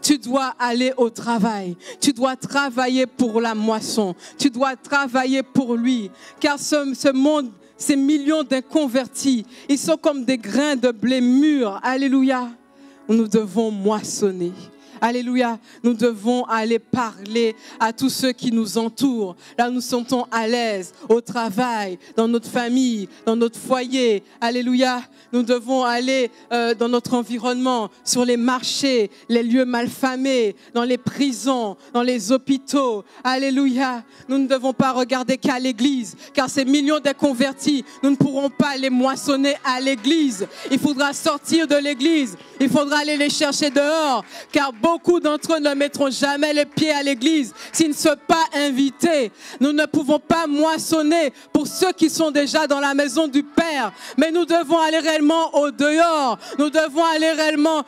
tu dois aller au travail. Tu dois travailler pour la moisson. Tu dois travailler pour lui. Car ce monde, ces millions d'inconvertis, ils sont comme des grains de blé mûr. Alléluia. Nous devons moissonner. Alléluia. Nous devons aller parler à tous ceux qui nous entourent. Là, nous sentons à l'aise, au travail, dans notre famille, dans notre foyer. Alléluia. Nous devons aller dans notre environnement, sur les marchés, les lieux malfamés, dans les prisons, dans les hôpitaux. Alléluia. Nous ne devons pas regarder qu'à l'église, car ces millions de convertis, nous ne pourrons pas les moissonner à l'église. Il faudra sortir de l'église. Il faudra aller les chercher dehors, car beaucoup d'entre eux ne mettront jamais les pieds à l'église s'ils ne sont pas invités. Nous ne pouvons pas moissonner pour ceux qui sont déjà dans la maison du Père, mais nous devons aller réellement au dehors, nous devons aller réellement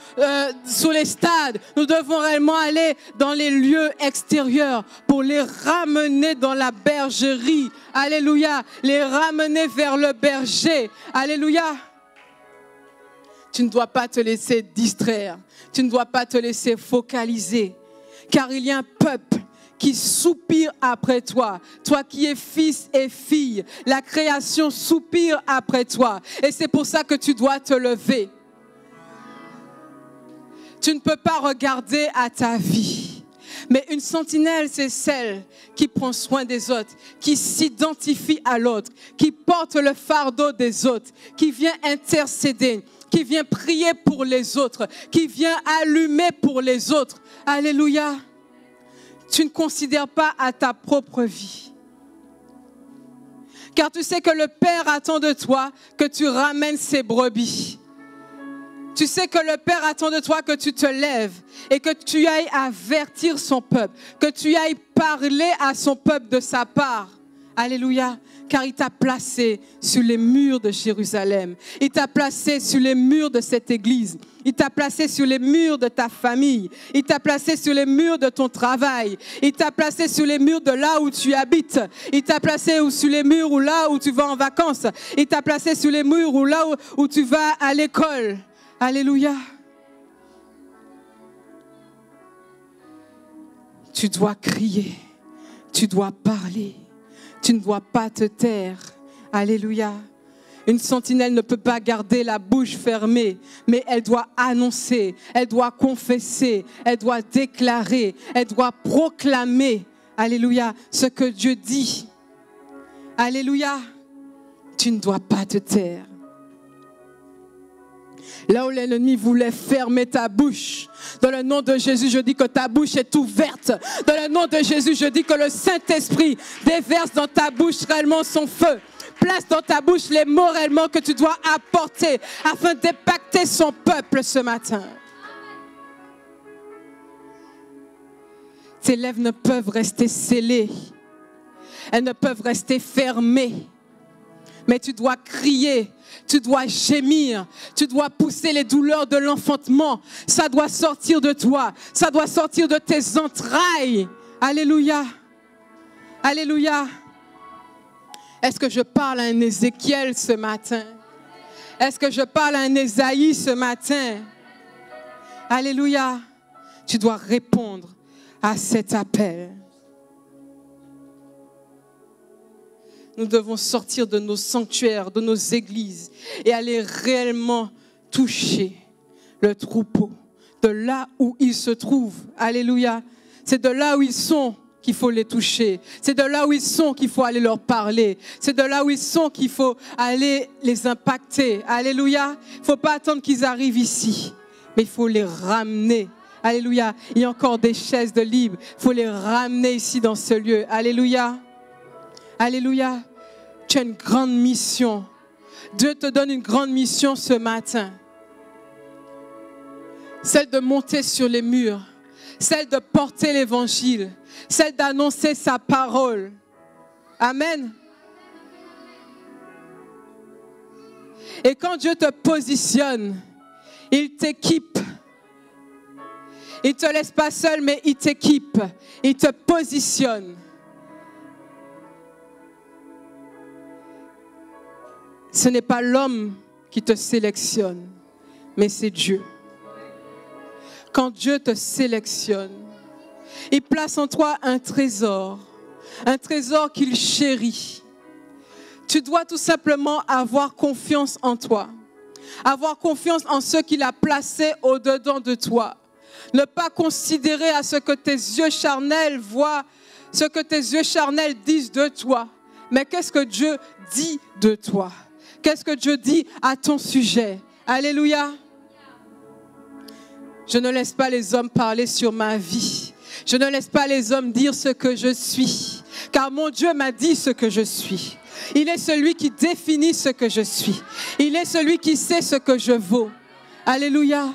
sous les stades, nous devons réellement aller dans les lieux extérieurs pour les ramener dans la bergerie. Alléluia, les ramener vers le berger. Alléluia. Tu ne dois pas te laisser distraire. Tu ne dois pas te laisser focaliser. Car il y a un peuple qui soupire après toi. Toi qui es fils et fille. La création soupire après toi. Et c'est pour ça que tu dois te lever. Tu ne peux pas regarder à ta vie. Mais une sentinelle, c'est celle qui prend soin des autres, qui s'identifie à l'autre, qui porte le fardeau des autres, qui vient intercéder, qui vient prier pour les autres, qui vient allumer pour les autres. Alléluia. Tu ne considères pas à ta propre vie. Car tu sais que le Père attend de toi que tu ramènes ses brebis. Tu sais que le Père attend de toi que tu te lèves et que tu ailles avertir son peuple, que tu ailles parler à son peuple de sa part. Alléluia, car il t'a placé sur les murs de Jérusalem, il t'a placé sur les murs de cette église, il t'a placé sur les murs de ta famille, il t'a placé sur les murs de ton travail, il t'a placé sur les murs de là où tu habites, il t'a placé sur les murs où là où tu vas en vacances, il t'a placé sur les murs où là où tu vas à l'école. Alléluia. Tu dois crier, tu dois parler. Tu ne dois pas te taire. Alléluia. Une sentinelle ne peut pas garder la bouche fermée, mais elle doit annoncer, elle doit confesser, elle doit déclarer, elle doit proclamer. Alléluia. Ce que Dieu dit. Alléluia. Tu ne dois pas te taire. Là où l'ennemi voulait fermer ta bouche, dans le nom de Jésus, je dis que ta bouche est ouverte. Dans le nom de Jésus, je dis que le Saint-Esprit déverse dans ta bouche réellement son feu. Place dans ta bouche les mots réellement que tu dois apporter afin d'impacter son peuple ce matin. Tes lèvres ne peuvent rester scellées. Elles ne peuvent rester fermées. Mais tu dois crier, tu dois gémir, tu dois pousser les douleurs de l'enfantement. Ça doit sortir de toi, ça doit sortir de tes entrailles. Alléluia, alléluia. Est-ce que je parle à un Ézéchiel ce matin? Est-ce que je parle à un Ésaïe ce matin? Alléluia, tu dois répondre à cet appel. Nous devons sortir de nos sanctuaires, de nos églises et aller réellement toucher le troupeau de là où ils se trouvent. Alléluia. C'est de là où ils sont qu'il faut les toucher. C'est de là où ils sont qu'il faut aller leur parler. C'est de là où ils sont qu'il faut aller les impacter. Alléluia. Il ne faut pas attendre qu'ils arrivent ici, mais il faut les ramener. Alléluia. Il y a encore des chaises de libre. Il faut les ramener ici dans ce lieu. Alléluia. Alléluia, tu as une grande mission. Dieu te donne une grande mission ce matin. Celle de monter sur les murs, celle de porter l'évangile, celle d'annoncer sa parole. Amen. Et quand Dieu te positionne, il t'équipe. Il ne te laisse pas seul, mais il t'équipe. Il te positionne. Ce n'est pas l'homme qui te sélectionne, mais c'est Dieu. Quand Dieu te sélectionne, il place en toi un trésor qu'il chérit. Tu dois tout simplement avoir confiance en toi, avoir confiance en ce qu'il a placé au-dedans de toi, Ne pas considérer à ce que tes yeux charnels voient, ce que tes yeux charnels disent de toi. Mais qu'est-ce que Dieu dit de toi? Qu'est-ce que Dieu dit à ton sujet? Alléluia. Je ne laisse pas les hommes parler sur ma vie. Je ne laisse pas les hommes dire ce que je suis. Car mon Dieu m'a dit ce que je suis. Il est celui qui définit ce que je suis. Il est celui qui sait ce que je vaux. Alléluia.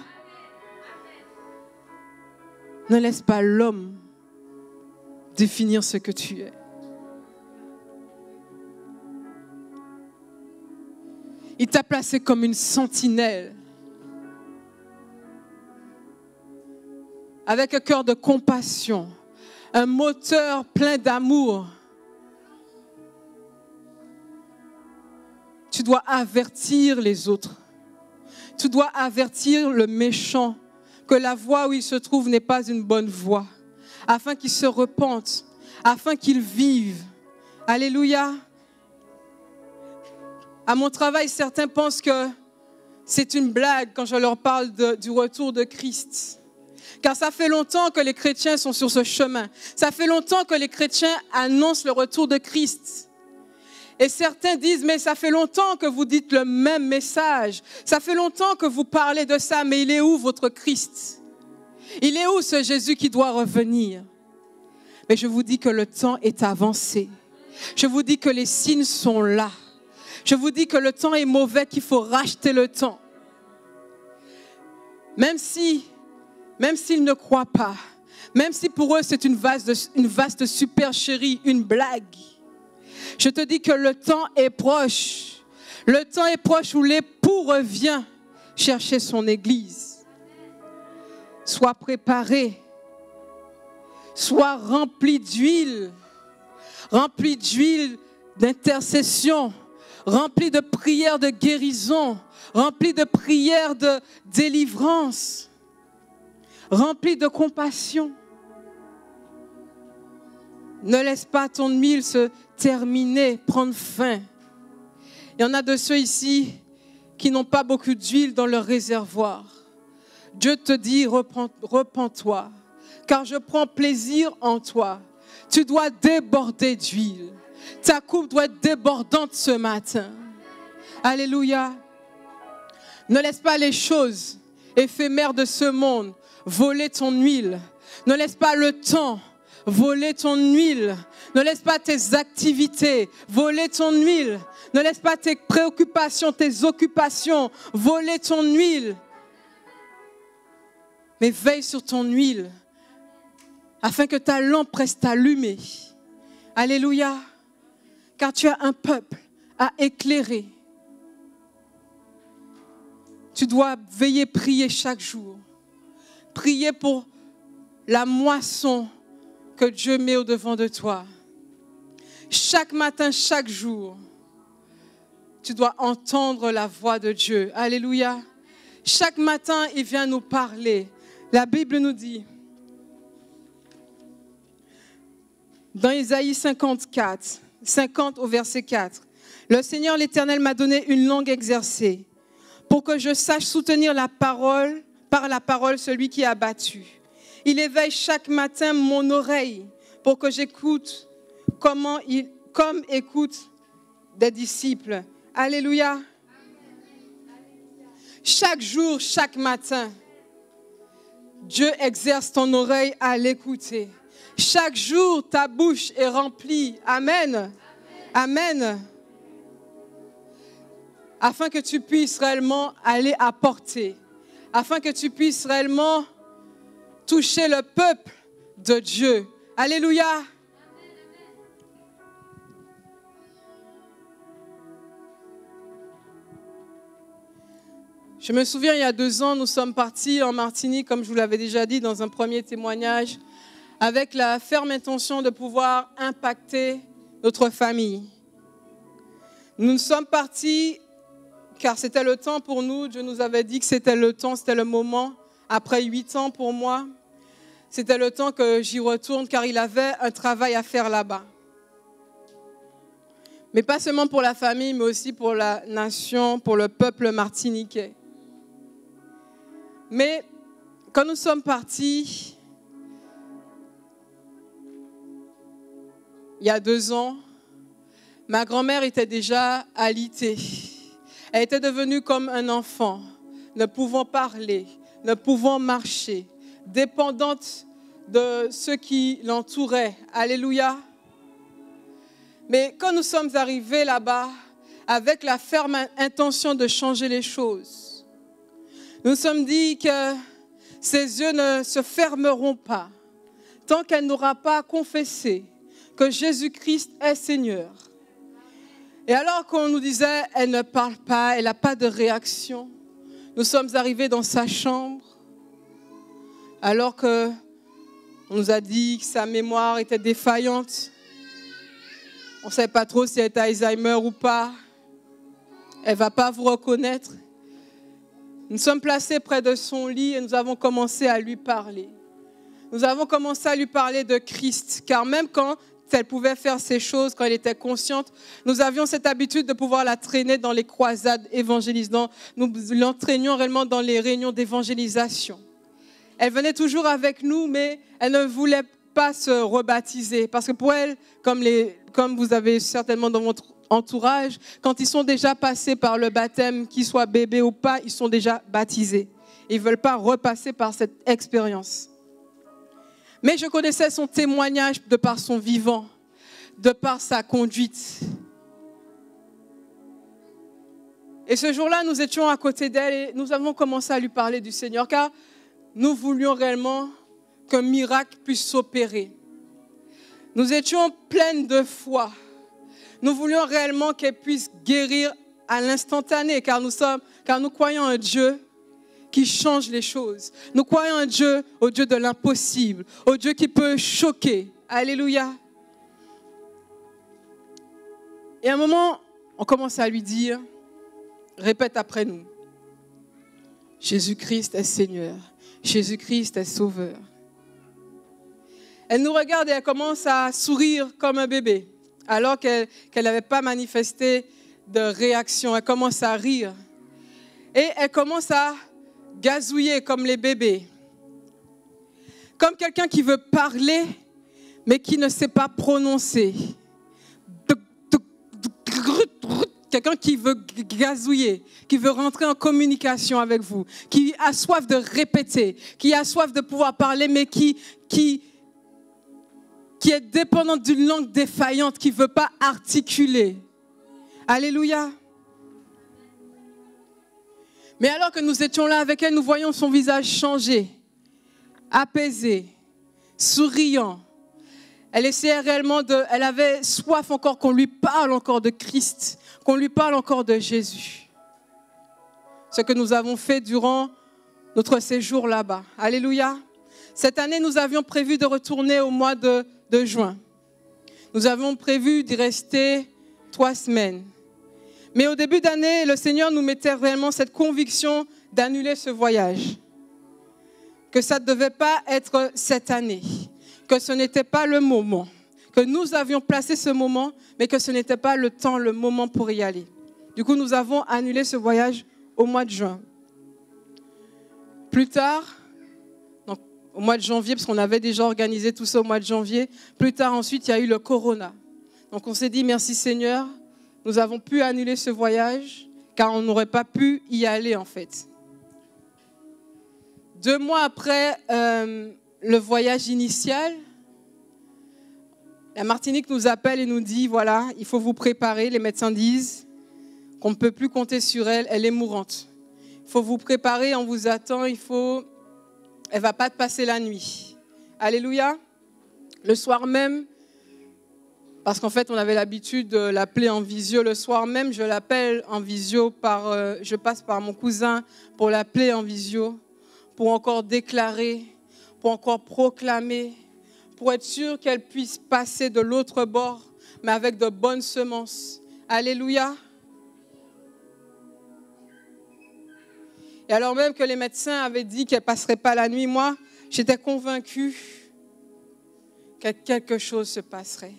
Ne laisse pas l'homme définir ce que tu es. Il t'a placé comme une sentinelle, avec un cœur de compassion, un moteur plein d'amour. Tu dois avertir les autres. Tu dois avertir le méchant que la voie où il se trouve n'est pas une bonne voie, afin qu'il se repente, afin qu'il vive. Alléluia. À mon travail, certains pensent que c'est une blague quand je leur parle du retour de Christ. Car ça fait longtemps que les chrétiens sont sur ce chemin. Ça fait longtemps que les chrétiens annoncent le retour de Christ. Et certains disent, mais ça fait longtemps que vous dites le même message. Ça fait longtemps que vous parlez de ça, mais il est où votre Christ? Il est où ce Jésus qui doit revenir? Mais je vous dis que le temps est avancé. Je vous dis que les signes sont là. Je vous dis que le temps est mauvais, qu'il faut racheter le temps. Même s'ils ne croient pas, même si pour eux c'est une vaste supercherie, une blague, je te dis que le temps est proche. Le temps est proche où l'époux revient chercher son église. Sois préparé, sois rempli d'huile d'intercession, rempli de prières de guérison, rempli de prières de délivrance, rempli de compassion. Ne laisse pas ton huile se terminer, prendre fin. Il y en a de ceux ici qui n'ont pas beaucoup d'huile dans leur réservoir. Dieu te dit, repens-toi, car je prends plaisir en toi. Tu dois déborder d'huile. Ta coupe doit être débordante ce matin. Alléluia. Ne laisse pas les choses éphémères de ce monde voler ton huile. Ne laisse pas le temps voler ton huile. Ne laisse pas tes activités voler ton huile. Ne laisse pas tes préoccupations, tes occupations voler ton huile. Mais veille sur ton huile afin que ta lampe reste allumée. Alléluia. Car tu as un peuple à éclairer. Tu dois veiller, prier chaque jour. Prier pour la moisson que Dieu met au-devant de toi. Chaque matin, chaque jour, tu dois entendre la voix de Dieu. Alléluia. Chaque matin, il vient nous parler. La Bible nous dit, dans Isaïe 50 au verset 4. Le Seigneur l'Éternel m'a donné une langue exercée pour que je sache soutenir par la parole celui qui est abattu. Il éveille chaque matin mon oreille pour que j'écoute comme écoutent des disciples. Alléluia. Chaque jour, chaque matin, Dieu exerce ton oreille à l'écouter. Chaque jour, ta bouche est remplie. Amen. Amen. Amen. Afin que tu puisses réellement aller apporter. Afin que tu puisses réellement toucher le peuple de Dieu. Alléluia. Amen. Je me souviens, il y a 2 ans, nous sommes partis en Martinique, comme je vous l'avais déjà dit, dans un premier témoignage, avec la ferme intention de pouvoir impacter notre famille. Nous sommes partis, car c'était le temps pour nous. Dieu nous avait dit que c'était le temps, c'était le moment. Après 8 ans pour moi, c'était le temps que j'y retourne, car il avait un travail à faire là-bas. Mais pas seulement pour la famille, mais aussi pour la nation, pour le peuple martiniquais. Mais Quand nous sommes partis, il y a 2 ans, ma grand-mère était déjà alitée. Elle était devenue comme un enfant, ne pouvant parler, ne pouvant marcher, dépendante de ceux qui l'entouraient. Alléluia. Mais quand nous sommes arrivés là-bas, avec la ferme intention de changer les choses, nous nous sommes dit que ses yeux ne se fermeront pas tant qu'elle n'aura pas confessé que Jésus-Christ est Seigneur. Et alors qu'on nous disait, elle ne parle pas, elle n'a pas de réaction, nous sommes arrivés dans sa chambre, alors qu'on nous a dit que sa mémoire était défaillante. On ne savait pas trop si elle était Alzheimer ou pas. Elle ne va pas vous reconnaître. Nous sommes placés près de son lit et nous avons commencé à lui parler. Nous avons commencé à lui parler de Christ, car même quand elle pouvait faire ces choses, quand elle était consciente, nous avions cette habitude de pouvoir la traîner dans les croisades évangélisantes. Nous l'entraînions réellement dans les réunions d'évangélisation. Elle venait toujours avec nous, mais elle ne voulait pas se rebaptiser, parce que pour elle, comme vous avez certainement dans votre entourage, quand ils sont déjà passés par le baptême, qu'ils soient bébés ou pas, ils sont déjà baptisés. Ils ne veulent pas repasser par cette expérience. Mais je connaissais son témoignage de par son vivant, de par sa conduite. Et ce jour-là, nous étions à côté d'elle et nous avons commencé à lui parler du Seigneur, car nous voulions réellement qu'un miracle puisse s'opérer. Nous étions pleines de foi. Nous voulions réellement qu'elle puisse guérir à l'instantané, car nous croyons en Dieu qui change les choses. Nous croyons en Dieu, au Dieu de l'impossible, au Dieu qui peut choquer. Alléluia. Et à un moment, on commence à lui dire, répète après nous, Jésus-Christ est Seigneur, Jésus-Christ est Sauveur. Elle nous regarde et elle commence à sourire comme un bébé, alors qu'elle n'avait pas manifesté de réaction. Elle commence à rire et elle commence à gazouiller comme les bébés, comme quelqu'un qui veut parler mais qui ne sait pas prononcer, quelqu'un qui veut gazouiller, qui veut rentrer en communication avec vous, qui a soif de répéter, qui a soif de pouvoir parler, mais qui est dépendante d'une langue défaillante, qui ne veut pas articuler. Alléluia. Mais alors que nous étions là avec elle, nous voyons son visage changer, apaisé, souriant. Elle essayait réellement elle avait soif encore qu'on lui parle encore de Christ, qu'on lui parle encore de Jésus. Ce que nous avons fait durant notre séjour là-bas. Alléluia. Cette année, nous avions prévu de retourner au mois de juin. Nous avions prévu d'y rester 3 semaines. Mais au début d'année, le Seigneur nous mettait réellement cette conviction d'annuler ce voyage. Que ça ne devait pas être cette année. Que ce n'était pas le moment. Que nous avions placé ce moment, mais que ce n'était pas le temps, le moment pour y aller. Du coup, nous avons annulé ce voyage au mois de juin. Plus tard, donc au mois de janvier, parce qu'on avait déjà organisé tout ça au mois de janvier, plus tard ensuite, il y a eu le corona. Donc on s'est dit, merci Seigneur, nous avons pu annuler ce voyage, car on n'aurait pas pu y aller en fait. 2 mois après le voyage initial, la Martinique nous appelle et nous dit, voilà, il faut vous préparer. Les médecins disent qu'on ne peut plus compter sur elle, elle est mourante. Il faut vous préparer, on vous attend, elle ne va pas passer la nuit. Alléluia. Le soir même, parce qu'en fait, on avait l'habitude de l'appeler en visio. Le soir même, je l'appelle en visio, je passe par mon cousin pour l'appeler en visio, pour encore déclarer, pour encore proclamer, pour être sûr qu'elle puisse passer de l'autre bord, mais avec de bonnes semences. Alléluia. Et alors même que les médecins avaient dit qu'elle ne passerait pas la nuit, moi, j'étais convaincue que quelque chose se passerait.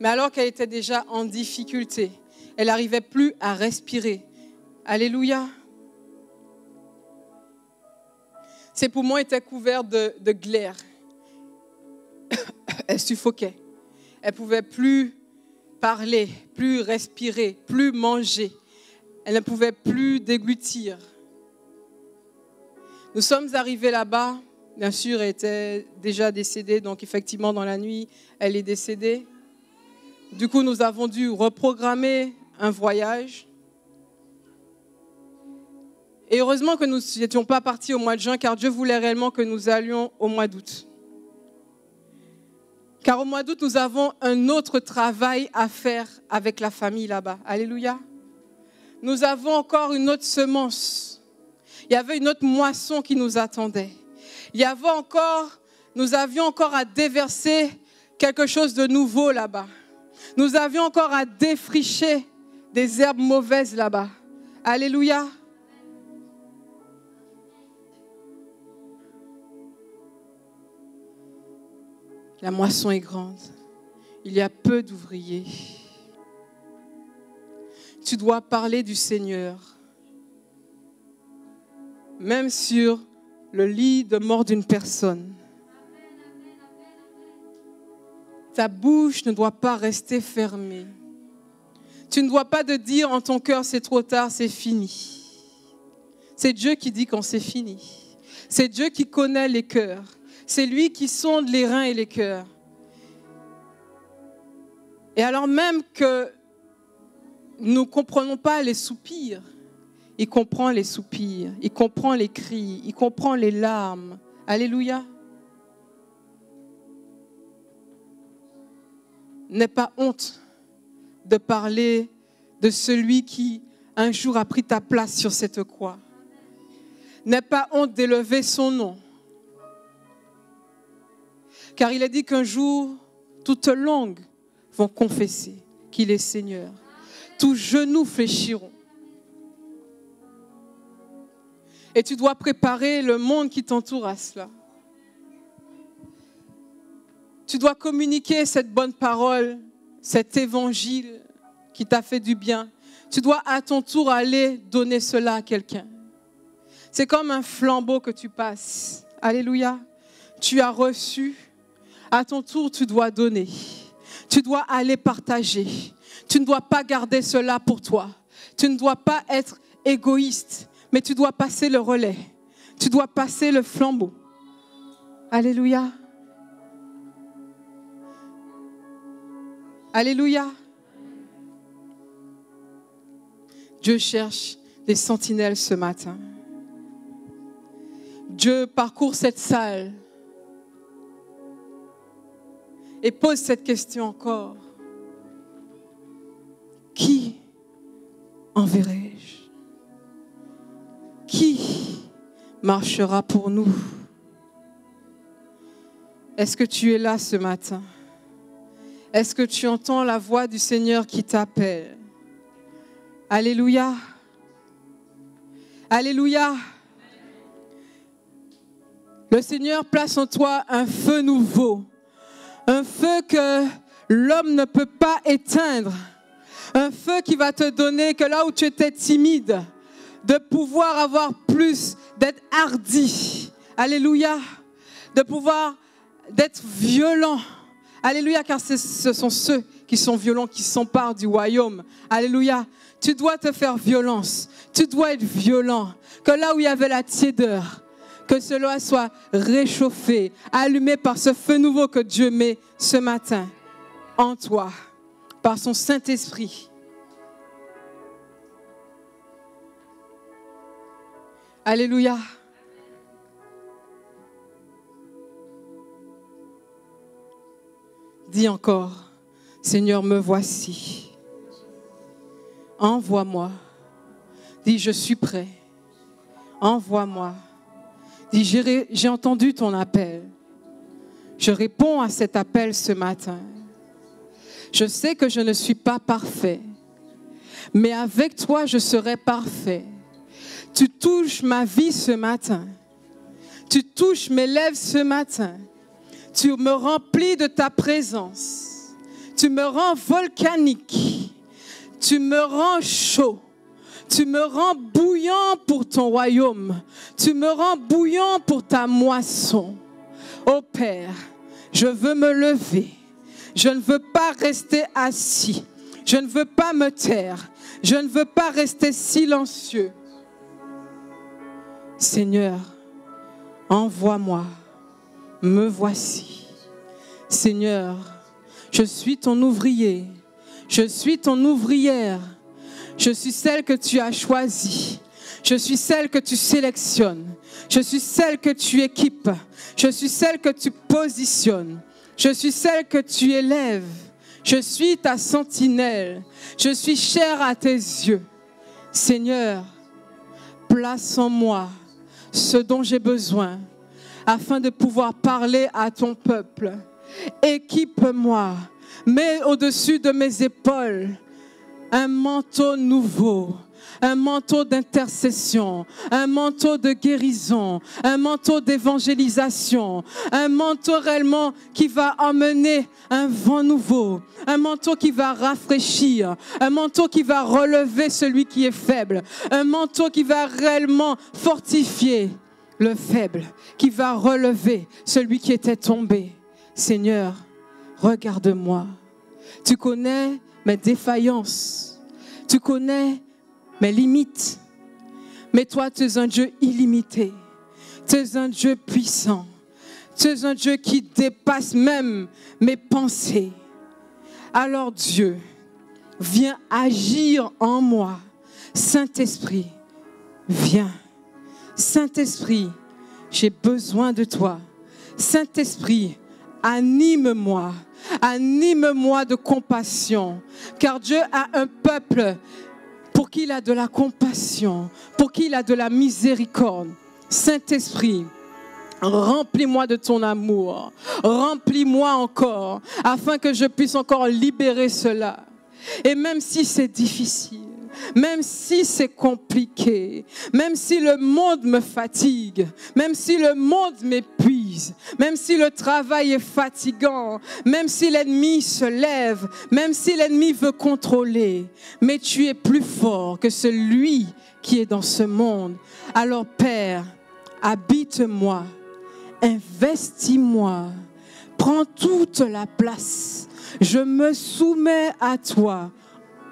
Mais alors qu'elle était déjà en difficulté, elle n'arrivait plus à respirer. Alléluia. Ses poumons étaient couverts de glaire. Elle suffoquait. Elle ne pouvait plus parler, plus respirer, plus manger. Elle ne pouvait plus déglutir. Nous sommes arrivés là-bas. Bien sûr, elle était déjà décédée. Donc, effectivement, dans la nuit, elle est décédée. Du coup, nous avons dû reprogrammer un voyage. Et heureusement que nous n'étions pas partis au mois de juin, car Dieu voulait réellement que nous allions au mois d'août. Car au mois d'août, nous avons un autre travail à faire avec la famille là-bas. Alléluia. Nous avons encore une autre semence. Il y avait une autre moisson qui nous attendait. Il y avait encore, nous avions encore à déverser quelque chose de nouveau là-bas. Nous avions encore à défricher des herbes mauvaises là-bas. Alléluia. La moisson est grande. Il y a peu d'ouvriers. Tu dois parler du Seigneur. Même sur le lit de mort d'une personne. Ta bouche ne doit pas rester fermée. Tu ne dois pas te dire en ton cœur, c'est trop tard, c'est fini. C'est Dieu qui dit quand c'est fini. C'est Dieu qui connaît les cœurs. C'est lui qui sonde les reins et les cœurs. Et alors même que nous ne comprenons pas les soupirs, il comprend les soupirs, il comprend les cris, il comprend les larmes. Alléluia. N'aie pas honte de parler de celui qui un jour a pris ta place sur cette croix. N'aie pas honte d'élever son nom. Car il a dit qu'un jour, toutes langues vont confesser qu'il est Seigneur. Tous genoux fléchiront. Et tu dois préparer le monde qui t'entoure à cela. Tu dois communiquer cette bonne parole, cet évangile qui t'a fait du bien. Tu dois à ton tour aller donner cela à quelqu'un. C'est comme un flambeau que tu passes. Alléluia. Tu as reçu. À ton tour, tu dois donner. Tu dois aller partager. Tu ne dois pas garder cela pour toi. Tu ne dois pas être égoïste, mais tu dois passer le relais. Tu dois passer le flambeau. Alléluia. Alléluia. Dieu cherche des sentinelles ce matin. Dieu parcourt cette salle. Et pose cette question encore. Qui enverrai-je? Qui marchera pour nous? Est-ce que tu es là ce matin? Est-ce que tu entends la voix du Seigneur qui t'appelle? Alléluia. Alléluia. Le Seigneur place en toi un feu nouveau. Un feu que l'homme ne peut pas éteindre. Un feu qui va te donner que là où tu étais timide, de pouvoir avoir plus, d'être hardi. Alléluia. De pouvoir d'être violent. Alléluia, car ce sont ceux qui sont violents, qui s'emparent du royaume. Alléluia. Tu dois te faire violence. Tu dois être violent. Que là où il y avait la tiédeur, que cela soit réchauffé, allumé par ce feu nouveau que Dieu met ce matin en toi, par son Saint-Esprit. Alléluia. Dis encore, Seigneur, me voici. Envoie-moi. Dis, je suis prêt. Envoie-moi. Dis, j'ai entendu ton appel. Je réponds à cet appel ce matin. Je sais que je ne suis pas parfait, mais avec toi, je serai parfait. Tu touches ma vie ce matin. Tu touches mes lèvres ce matin. Tu me remplis de ta présence. Tu me rends volcanique. Tu me rends chaud. Tu me rends bouillant pour ton royaume. Tu me rends bouillant pour ta moisson. Ô Père, je veux me lever. Je ne veux pas rester assis. Je ne veux pas me taire. Je ne veux pas rester silencieux. Seigneur, envoie-moi. Me voici. Seigneur, je suis ton ouvrier. Je suis ton ouvrière. Je suis celle que tu as choisie. Je suis celle que tu sélectionnes. Je suis celle que tu équipes. Je suis celle que tu positionnes. Je suis celle que tu élèves. Je suis ta sentinelle. Je suis chère à tes yeux. Seigneur, place en moi ce dont j'ai besoin afin de pouvoir parler à ton peuple. Équipe-moi. Mets au-dessus de mes épaules un manteau nouveau, un manteau d'intercession, un manteau de guérison, un manteau d'évangélisation, un manteau réellement qui va emmener un vent nouveau, un manteau qui va rafraîchir, un manteau qui va relever celui qui est faible, un manteau qui va réellement fortifier le faible, qui va relever celui qui était tombé. Seigneur, regarde-moi. Tu connais mes défaillances, tu connais mes limites, mais toi tu es un Dieu illimité, tu es un Dieu puissant, tu es un Dieu qui dépasse même mes pensées. Alors Dieu, viens agir en moi. Saint-Esprit, viens. Saint-Esprit, j'ai besoin de toi. Saint-Esprit, anime-moi. Anime-moi de compassion, car Dieu a un peuple pour qui il a de la compassion, pour qui il a de la miséricorde. Saint-Esprit, remplis-moi de ton amour, remplis-moi encore, afin que je puisse encore libérer cela. Et même si c'est difficile, même si c'est compliqué, même si le monde me fatigue, même si le monde m'épuise, même si le travail est fatigant, même si l'ennemi se lève, même si l'ennemi veut contrôler, mais tu es plus fort que celui qui est dans ce monde. Alors Père, habite-moi, investis-moi, prends toute la place. Je me soumets à toi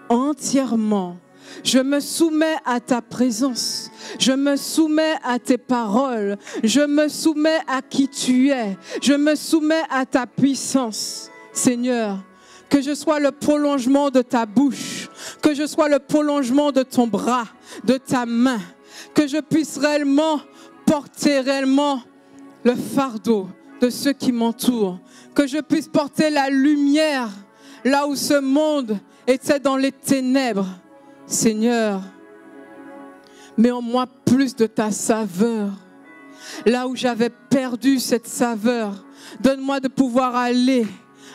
entièrement. Je me soumets à ta présence, je me soumets à tes paroles, je me soumets à qui tu es, je me soumets à ta puissance. Seigneur, que je sois le prolongement de ta bouche, que je sois le prolongement de ton bras, de ta main, que je puisse réellement porter le fardeau de ceux qui m'entourent, que je puisse porter la lumière là où ce monde était dans les ténèbres. Seigneur, mets en moi plus de ta saveur. Là où j'avais perdu cette saveur, donne-moi de pouvoir aller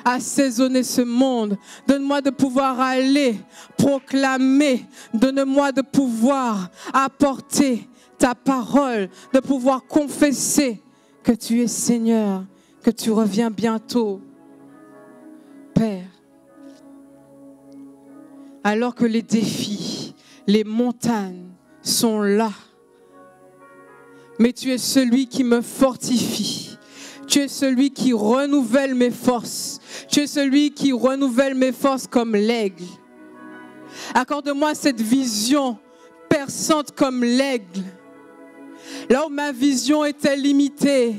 assaisonner ce monde. Donne-moi de pouvoir aller proclamer. Donne-moi de pouvoir apporter ta parole, de pouvoir confesser que tu es Seigneur, que tu reviens bientôt. Père, alors que les défis, les montagnes sont là. Mais tu es celui qui me fortifie. Tu es celui qui renouvelle mes forces. Tu es celui qui renouvelle mes forces comme l'aigle. Accorde-moi cette vision perçante comme l'aigle. Là où ma vision était limitée,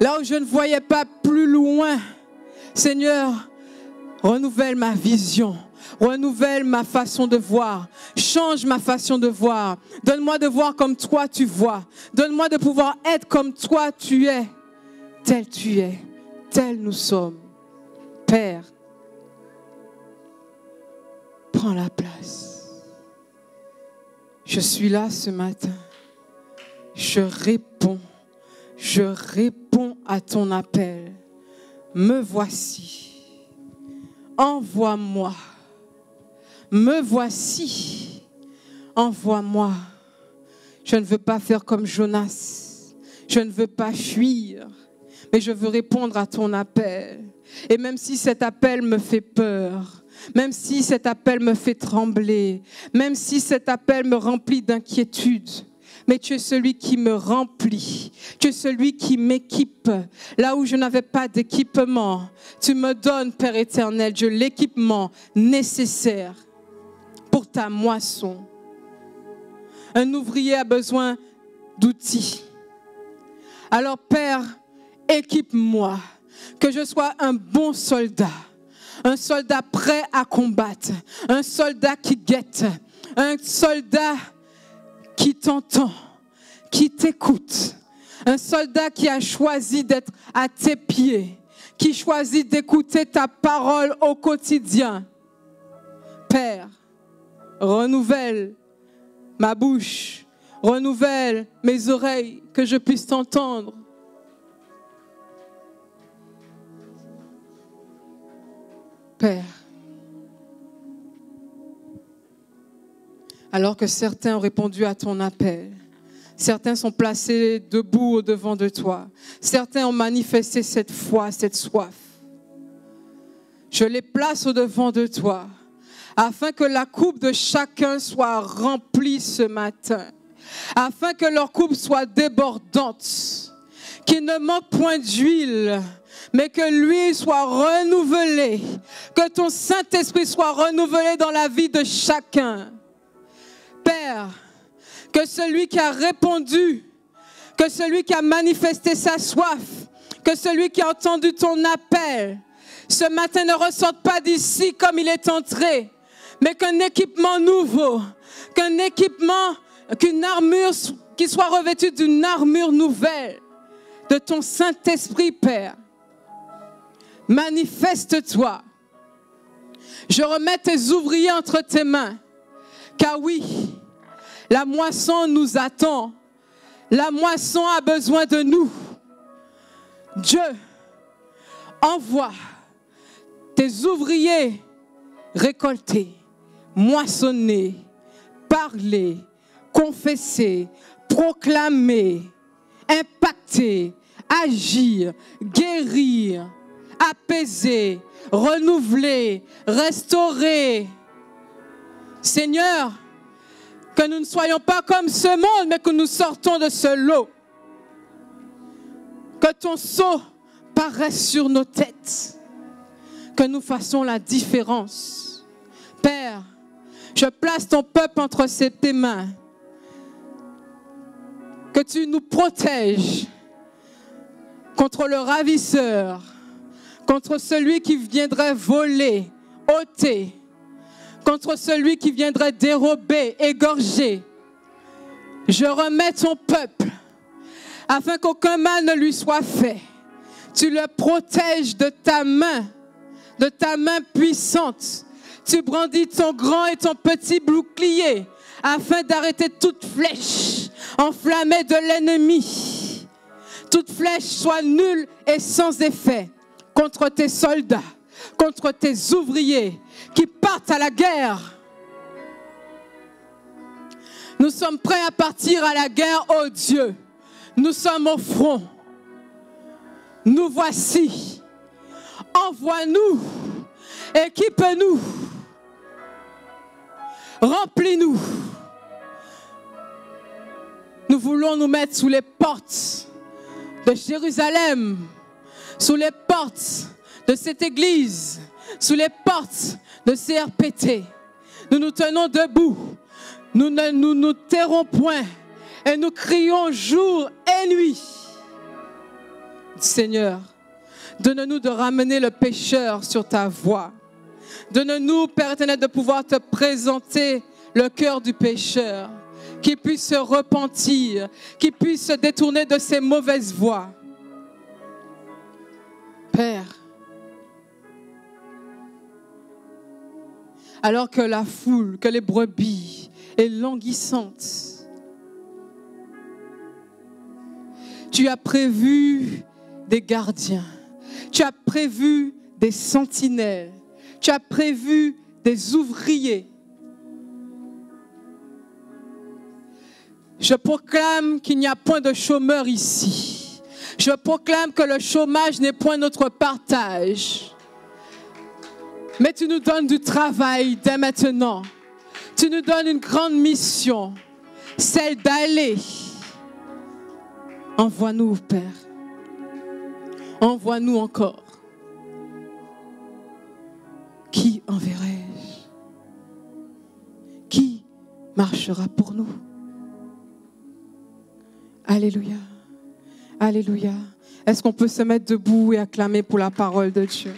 là où je ne voyais pas plus loin, Seigneur, renouvelle ma vision. Renouvelle ma façon de voir. Change ma façon de voir. Donne-moi de voir comme toi tu vois. Donne-moi de pouvoir être comme toi tu es. Tel tu es. Tel nous sommes. Père, prends la place. Je suis là ce matin. Je réponds. Je réponds à ton appel. Me voici. Envoie-moi. Me voici, envoie-moi. Je ne veux pas faire comme Jonas, je ne veux pas fuir, mais je veux répondre à ton appel. Et même si cet appel me fait peur, même si cet appel me fait trembler, même si cet appel me remplit d'inquiétude, mais tu es celui qui me remplit, tu es celui qui m'équipe. Là où je n'avais pas d'équipement, tu me donnes, Père éternel, Dieu, l'équipement nécessaire pour ta moisson. Un ouvrier a besoin d'outils. Alors Père, équipe-moi, que je sois un bon soldat, un soldat prêt à combattre, un soldat qui guette, un soldat qui t'entend, qui t'écoute, un soldat qui a choisi d'être à tes pieds, qui choisit d'écouter ta parole au quotidien. Père, renouvelle ma bouche, renouvelle mes oreilles, que je puisse t'entendre. Père, alors que certains ont répondu à ton appel, certains sont placés debout au devant de toi, certains ont manifesté cette foi, cette soif, je les place au devant de toi, afin que la coupe de chacun soit remplie ce matin, afin que leur coupe soit débordante, qu'il ne manque point d'huile, mais que l'huile soit renouvelée, que ton Saint-Esprit soit renouvelé dans la vie de chacun. Père, que celui qui a répondu, que celui qui a manifesté sa soif, que celui qui a entendu ton appel, ce matin ne ressorte pas d'ici comme il est entré, mais qu'un équipement nouveau, qu'un équipement, qu'une armure, qu'il soit revêtu d'une armure nouvelle de ton Saint-Esprit, Père. Manifeste-toi. Je remets tes ouvriers entre tes mains. Car oui, la moisson nous attend. La moisson a besoin de nous. Dieu, envoie tes ouvriers récolter, moissonner, parler, confesser, proclamer, impacter, agir, guérir, apaiser, renouveler, restaurer. Seigneur, que nous ne soyons pas comme ce monde, mais que nous sortons de ce lot. Que ton sceau paraisse sur nos têtes. Que nous fassions la différence. Père, je place ton peuple entre tes mains. Que tu nous protèges contre le ravisseur, contre celui qui viendrait voler, ôter, contre celui qui viendrait dérober, égorger. Je remets ton peuple, afin qu'aucun mal ne lui soit fait. Tu le protèges de ta main puissante. Tu brandis ton grand et ton petit bouclier, afin d'arrêter toute flèche enflammée de l'ennemi. Toute flèche soit nulle et sans effet contre tes soldats, contre tes ouvriers qui partent à la guerre. Nous sommes prêts à partir à la guerre, ô Dieu. Nous sommes au front. Nous voici. Envoie-nous. Équipe-nous. Remplis-nous. Nous voulons nous mettre sous les portes de Jérusalem, sous les portes de cette église, sous les portes de CRPT. Nous nous tenons debout, nous ne nous tairons point et nous crions jour et nuit. Seigneur, donne-nous de ramener le pécheur sur ta voie. Donne-nous, Père éternel, de pouvoir te présenter le cœur du pécheur, qu'il puisse se repentir, qu'il puisse se détourner de ses mauvaises voies. Père, alors que la foule, que les brebis est languissante, tu as prévu des gardiens, tu as prévu des sentinelles, tu as prévu des ouvriers. Je proclame qu'il n'y a point de chômeur ici. Je proclame que le chômage n'est point notre partage. Mais tu nous donnes du travail dès maintenant. Tu nous donnes une grande mission, celle d'aller. Envoie-nous, Père. Envoie-nous encore. Qui enverrai-je? Qui marchera pour nous? Alléluia. Alléluia. Est-ce qu'on peut se mettre debout et acclamer pour la parole de Dieu?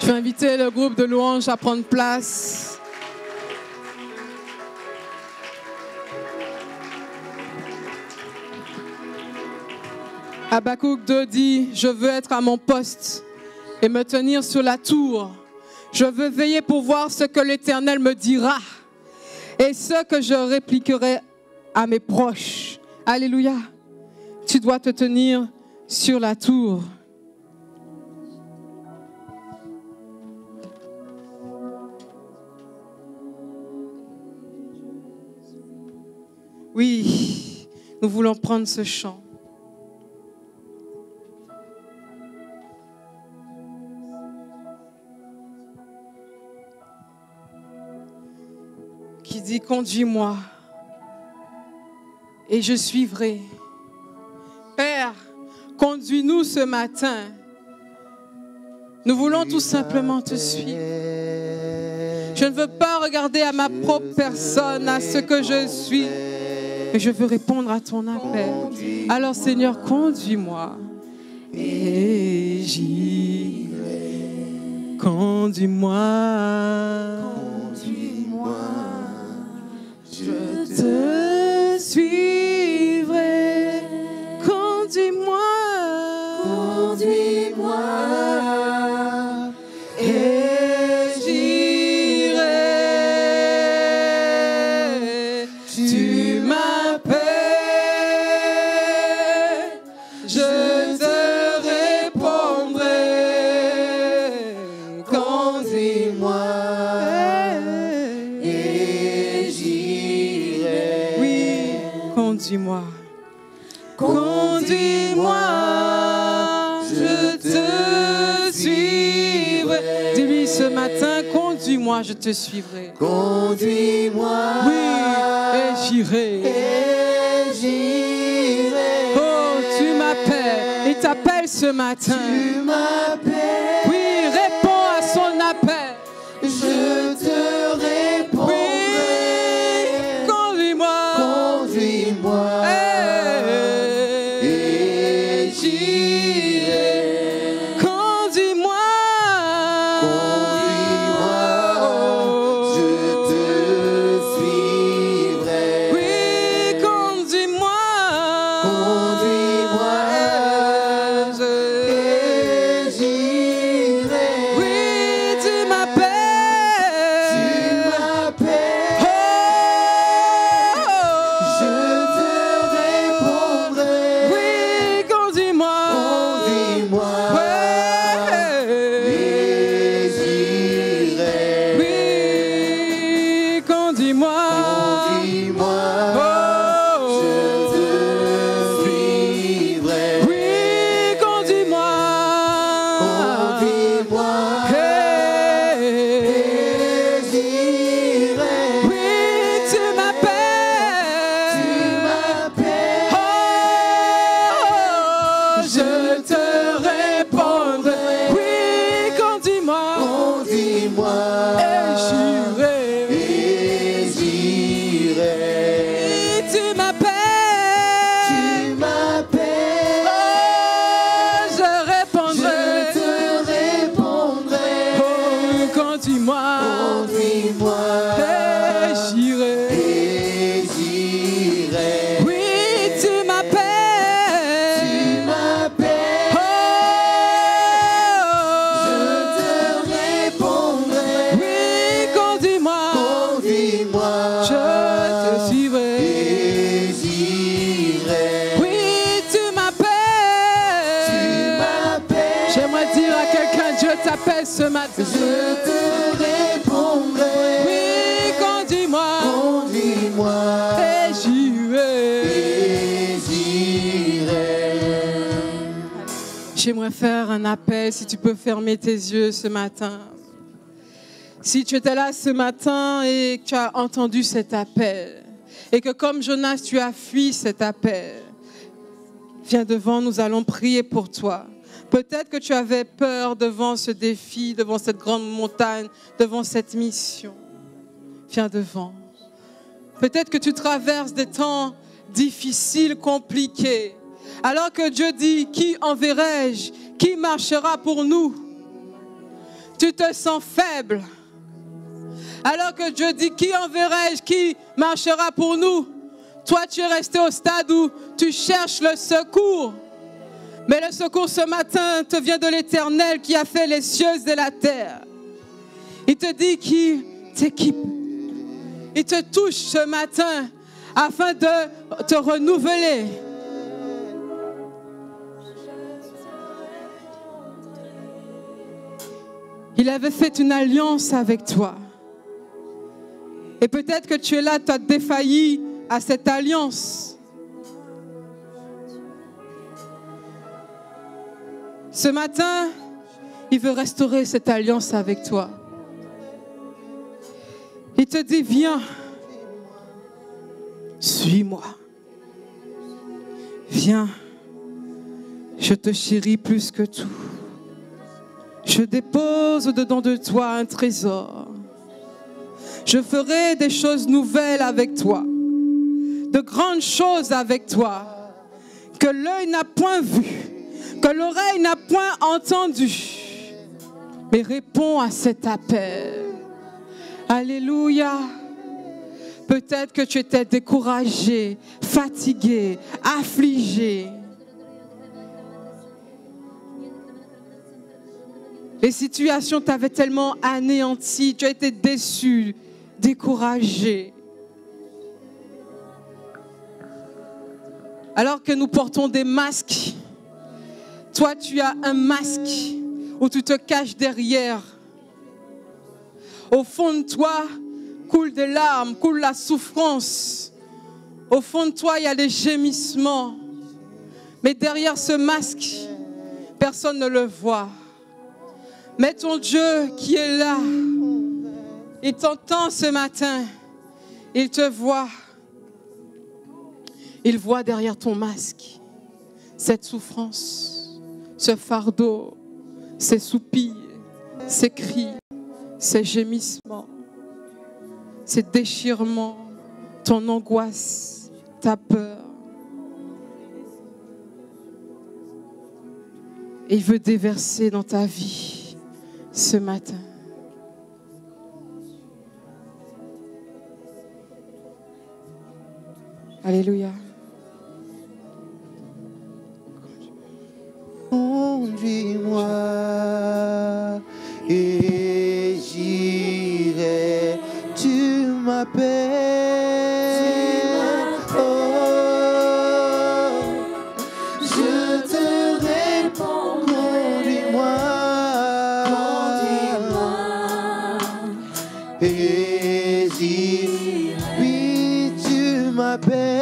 Je vais inviter le groupe de louanges à prendre place. Habakkuk 2 dit, je veux être à mon poste et me tenir sur la tour. Je veux veiller pour voir ce que l'Éternel me dira et ce que je répliquerai à mes proches. Alléluia. Tu dois te tenir sur la tour. Oui, nous voulons prendre ce chant. Qui dit, conduis-moi et je suivrai. Père, conduis-nous ce matin. Nous voulons tout simplement te suivre. Je ne veux pas regarder à ma propre personne, à ce que je suis, mais je veux répondre à ton appel. Alors Seigneur, conduis-moi et j'irai. Conduis-moi. Je te suivrai, conduis-moi, conduis-moi et j'irai. Tu m'appelles, je te répondrai, conduis-moi. Conduis-moi, conduis-moi, je te suivrai. Dis-lui ce matin, conduis-moi, je te suivrai. Conduis-moi, oui, et j'irai. Et j'irai. Oh, tu m'appelles, il t'appelle ce matin. Tu m'appelles. Oui, réponds à son appel. Je te réponds. Oui. Et j'irai. Conduis-moi, conduis-moi, je te suivrai. Oui, conduis-moi, conduis-moi, et j'irai. Oui, tu m'appelles, tu m'appelles. Oh, je ce matin. Je te répondrai. Oui, conduis-moi. Conduis-moi. Et j'y vais. j'aimerais faire un appel, si tu peux fermer tes yeux ce matin. Si tu étais là ce matin et que tu as entendu cet appel, et que comme Jonas, tu as fui cet appel, viens devant, nous allons prier pour toi. Peut-être que tu avais peur devant ce défi, devant cette grande montagne, devant cette mission. Viens devant. Peut-être que tu traverses des temps difficiles, compliqués. Alors que Dieu dit, qui enverrai-je? Qui marchera pour nous? Tu te sens faible. Alors que Dieu dit, qui enverrai-je? Qui marchera pour nous? Toi, tu es resté au stade où tu cherches le secours. Mais le secours ce matin te vient de l'Éternel qui a fait les cieux et la terre. Il te dit qu'il t'équipe. Il te touche ce matin afin de te renouveler. Il avait fait une alliance avec toi. Et peut-être que tu es là, tu as défailli à cette alliance. Ce matin, il veut restaurer cette alliance avec toi. Il te dit, viens, suis-moi. Viens, je te chéris plus que tout. Je dépose au-dedans de toi un trésor. Je ferai des choses nouvelles avec toi, de grandes choses avec toi, que l'œil n'a point vues, que l'oreille n'a point entendu, mais réponds à cet appel. Alléluia. Peut-être que tu étais découragé, fatigué, affligé. Les situations t'avaient tellement anéanti, tu as été déçu, découragé. Alors que nous portons des masques, toi, tu as un masque où tu te caches derrière. Au fond de toi, coulent des larmes, coule la souffrance. Au fond de toi, il y a des gémissements. Mais derrière ce masque, personne ne le voit. Mais ton Dieu qui est là, il t'entend ce matin. Il te voit. Il voit derrière ton masque cette souffrance, ce fardeau, ces soupirs, ces cris, ces gémissements, ces déchirements, ton angoisse, ta peur. Et il veut déverser dans ta vie ce matin. Alléluia. Conduis-moi et j'irai, tu m'appelles, oh, je te réponds, conduis-moi et j'irai, oui, tu m'appelles.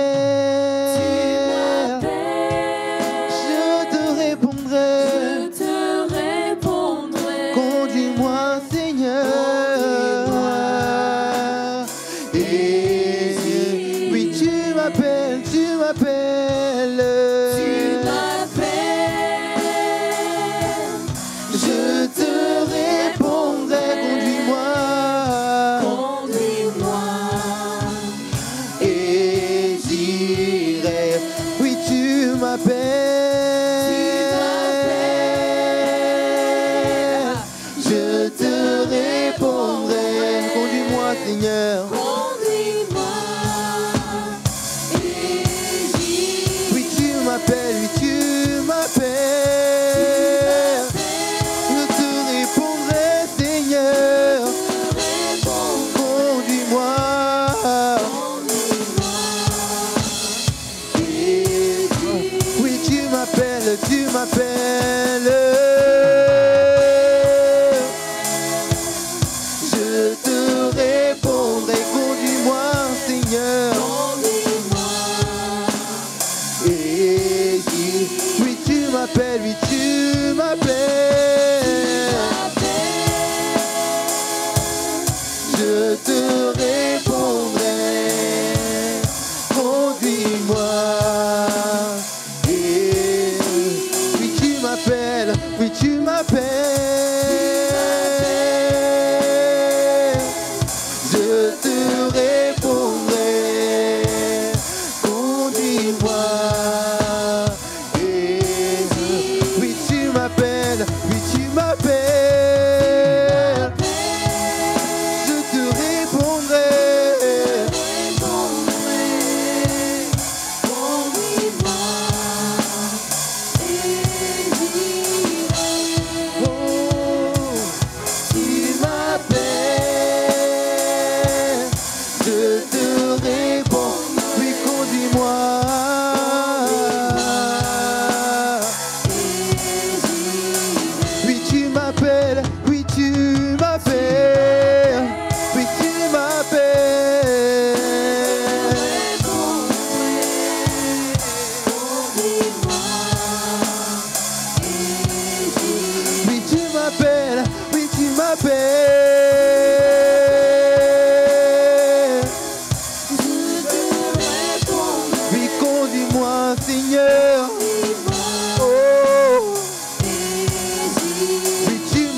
Je te répondrai, conduis-moi.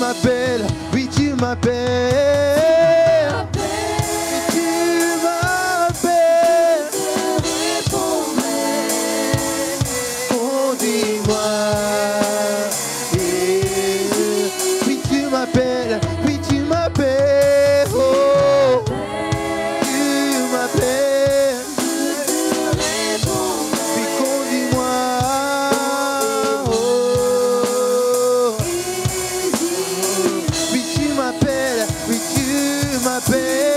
m'appelles, oui tu m'appelles, oui tu m'appelles, oui, je te répondrai, conduis-moi, Jésus. Oui tu m'appelles, oui tu m'appelles, oh, tu m'appelles, je te répondrai, oui conduis-moi. Baby.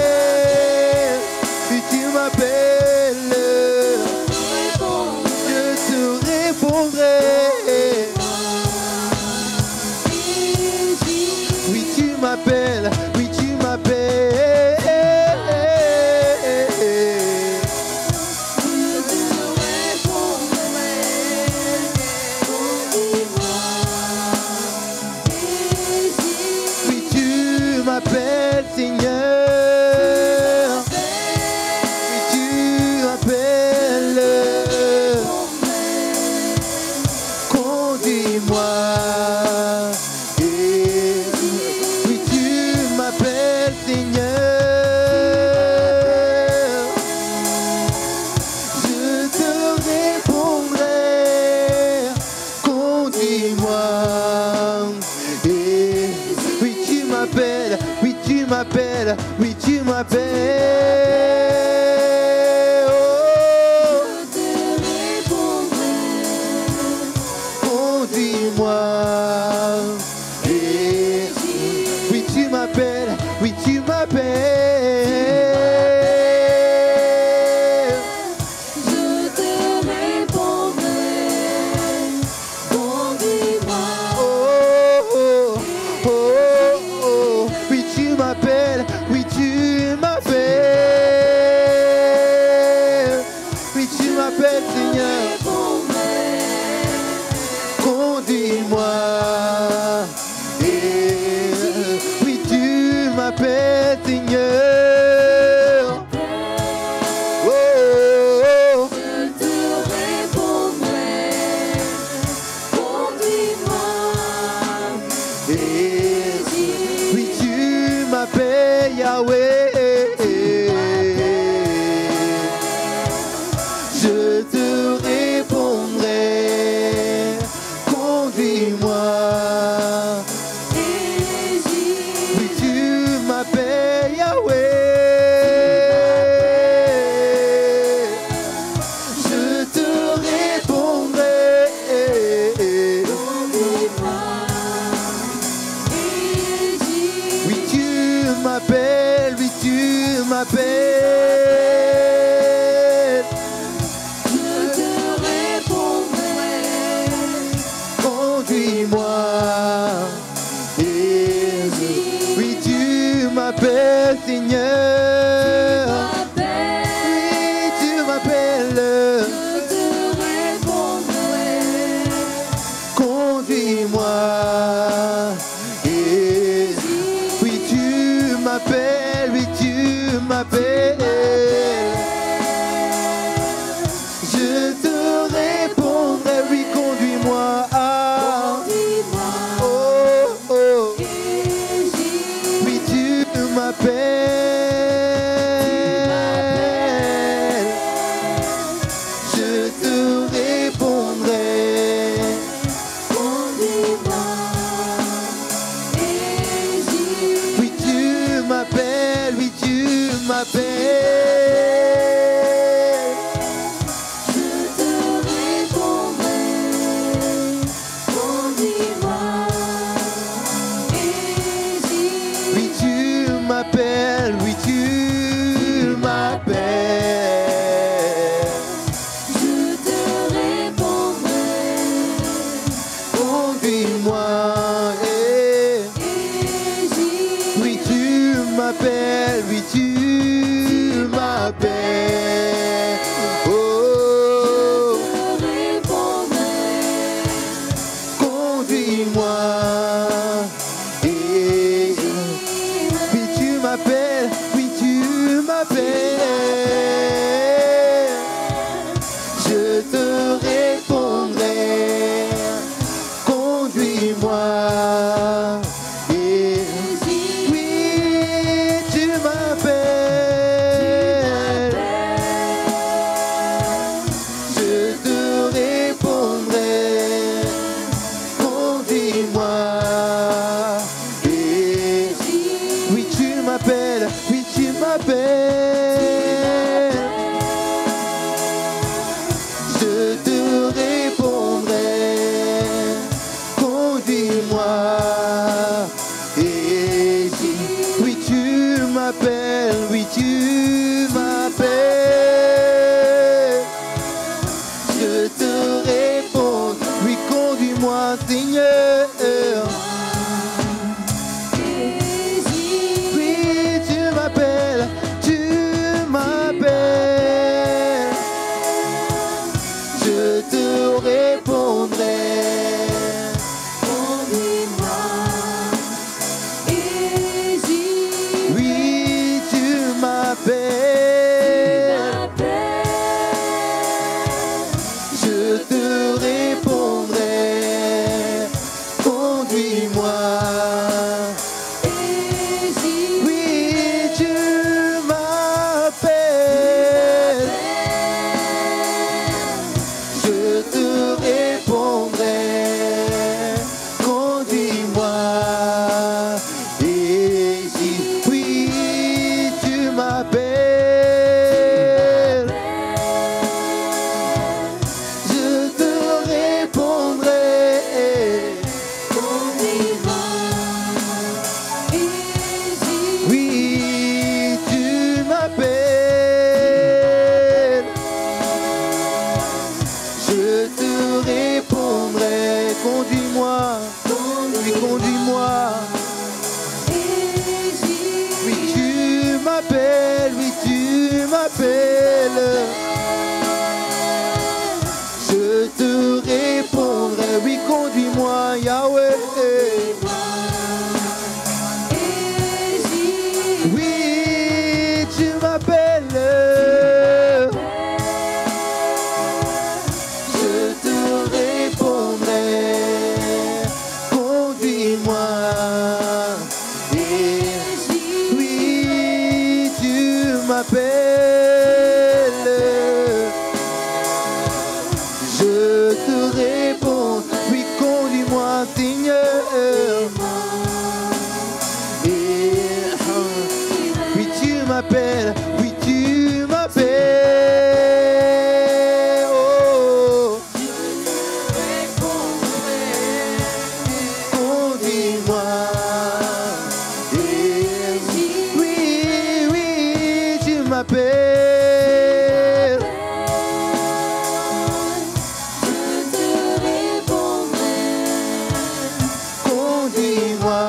moi.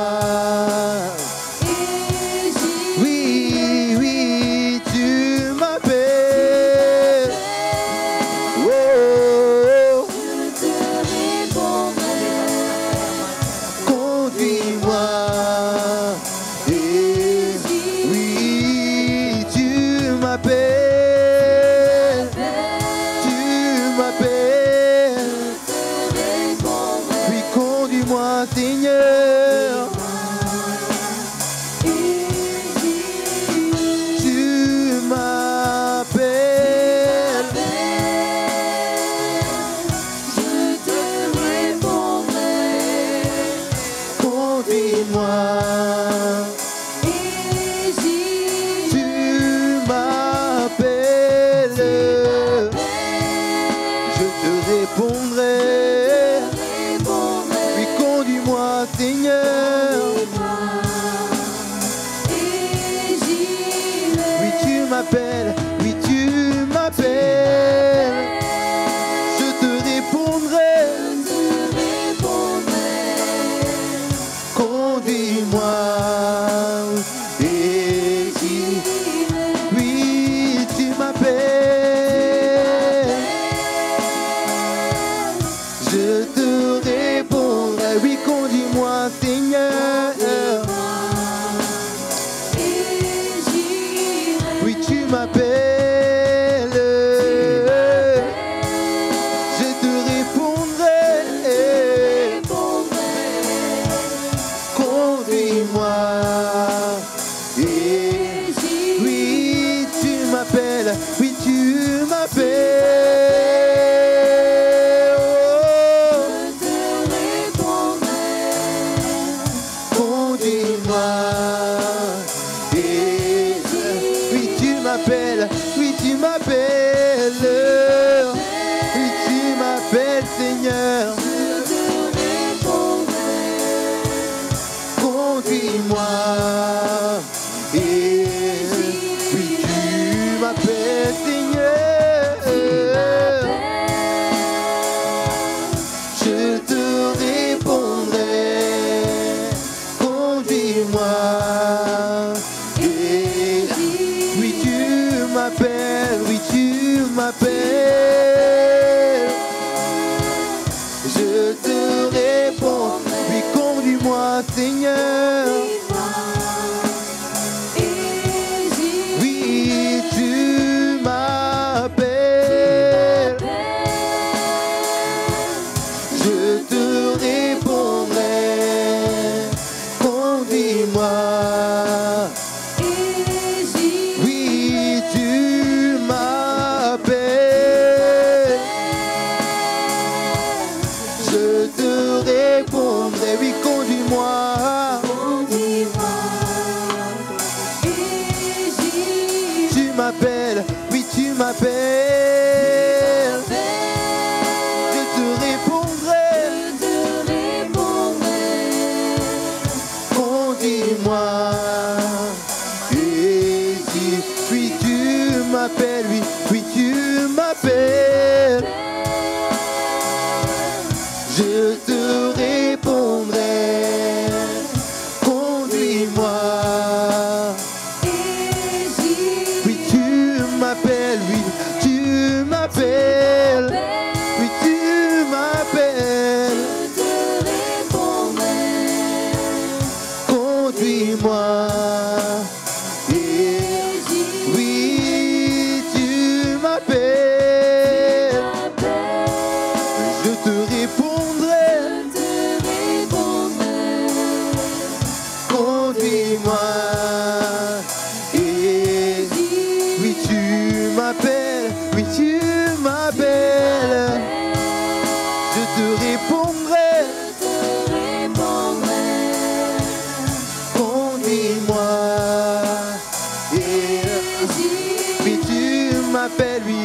Oui, oui, tu m'appelles. Oh, oh, oh. Je te répondrai. Conduis-moi. Et oui, tu m'appelles. Tu m'appelles. Je te répondrai. Oui, conduis-moi, Seigneur. Conduis-moi, oui tu m'appelles, oui.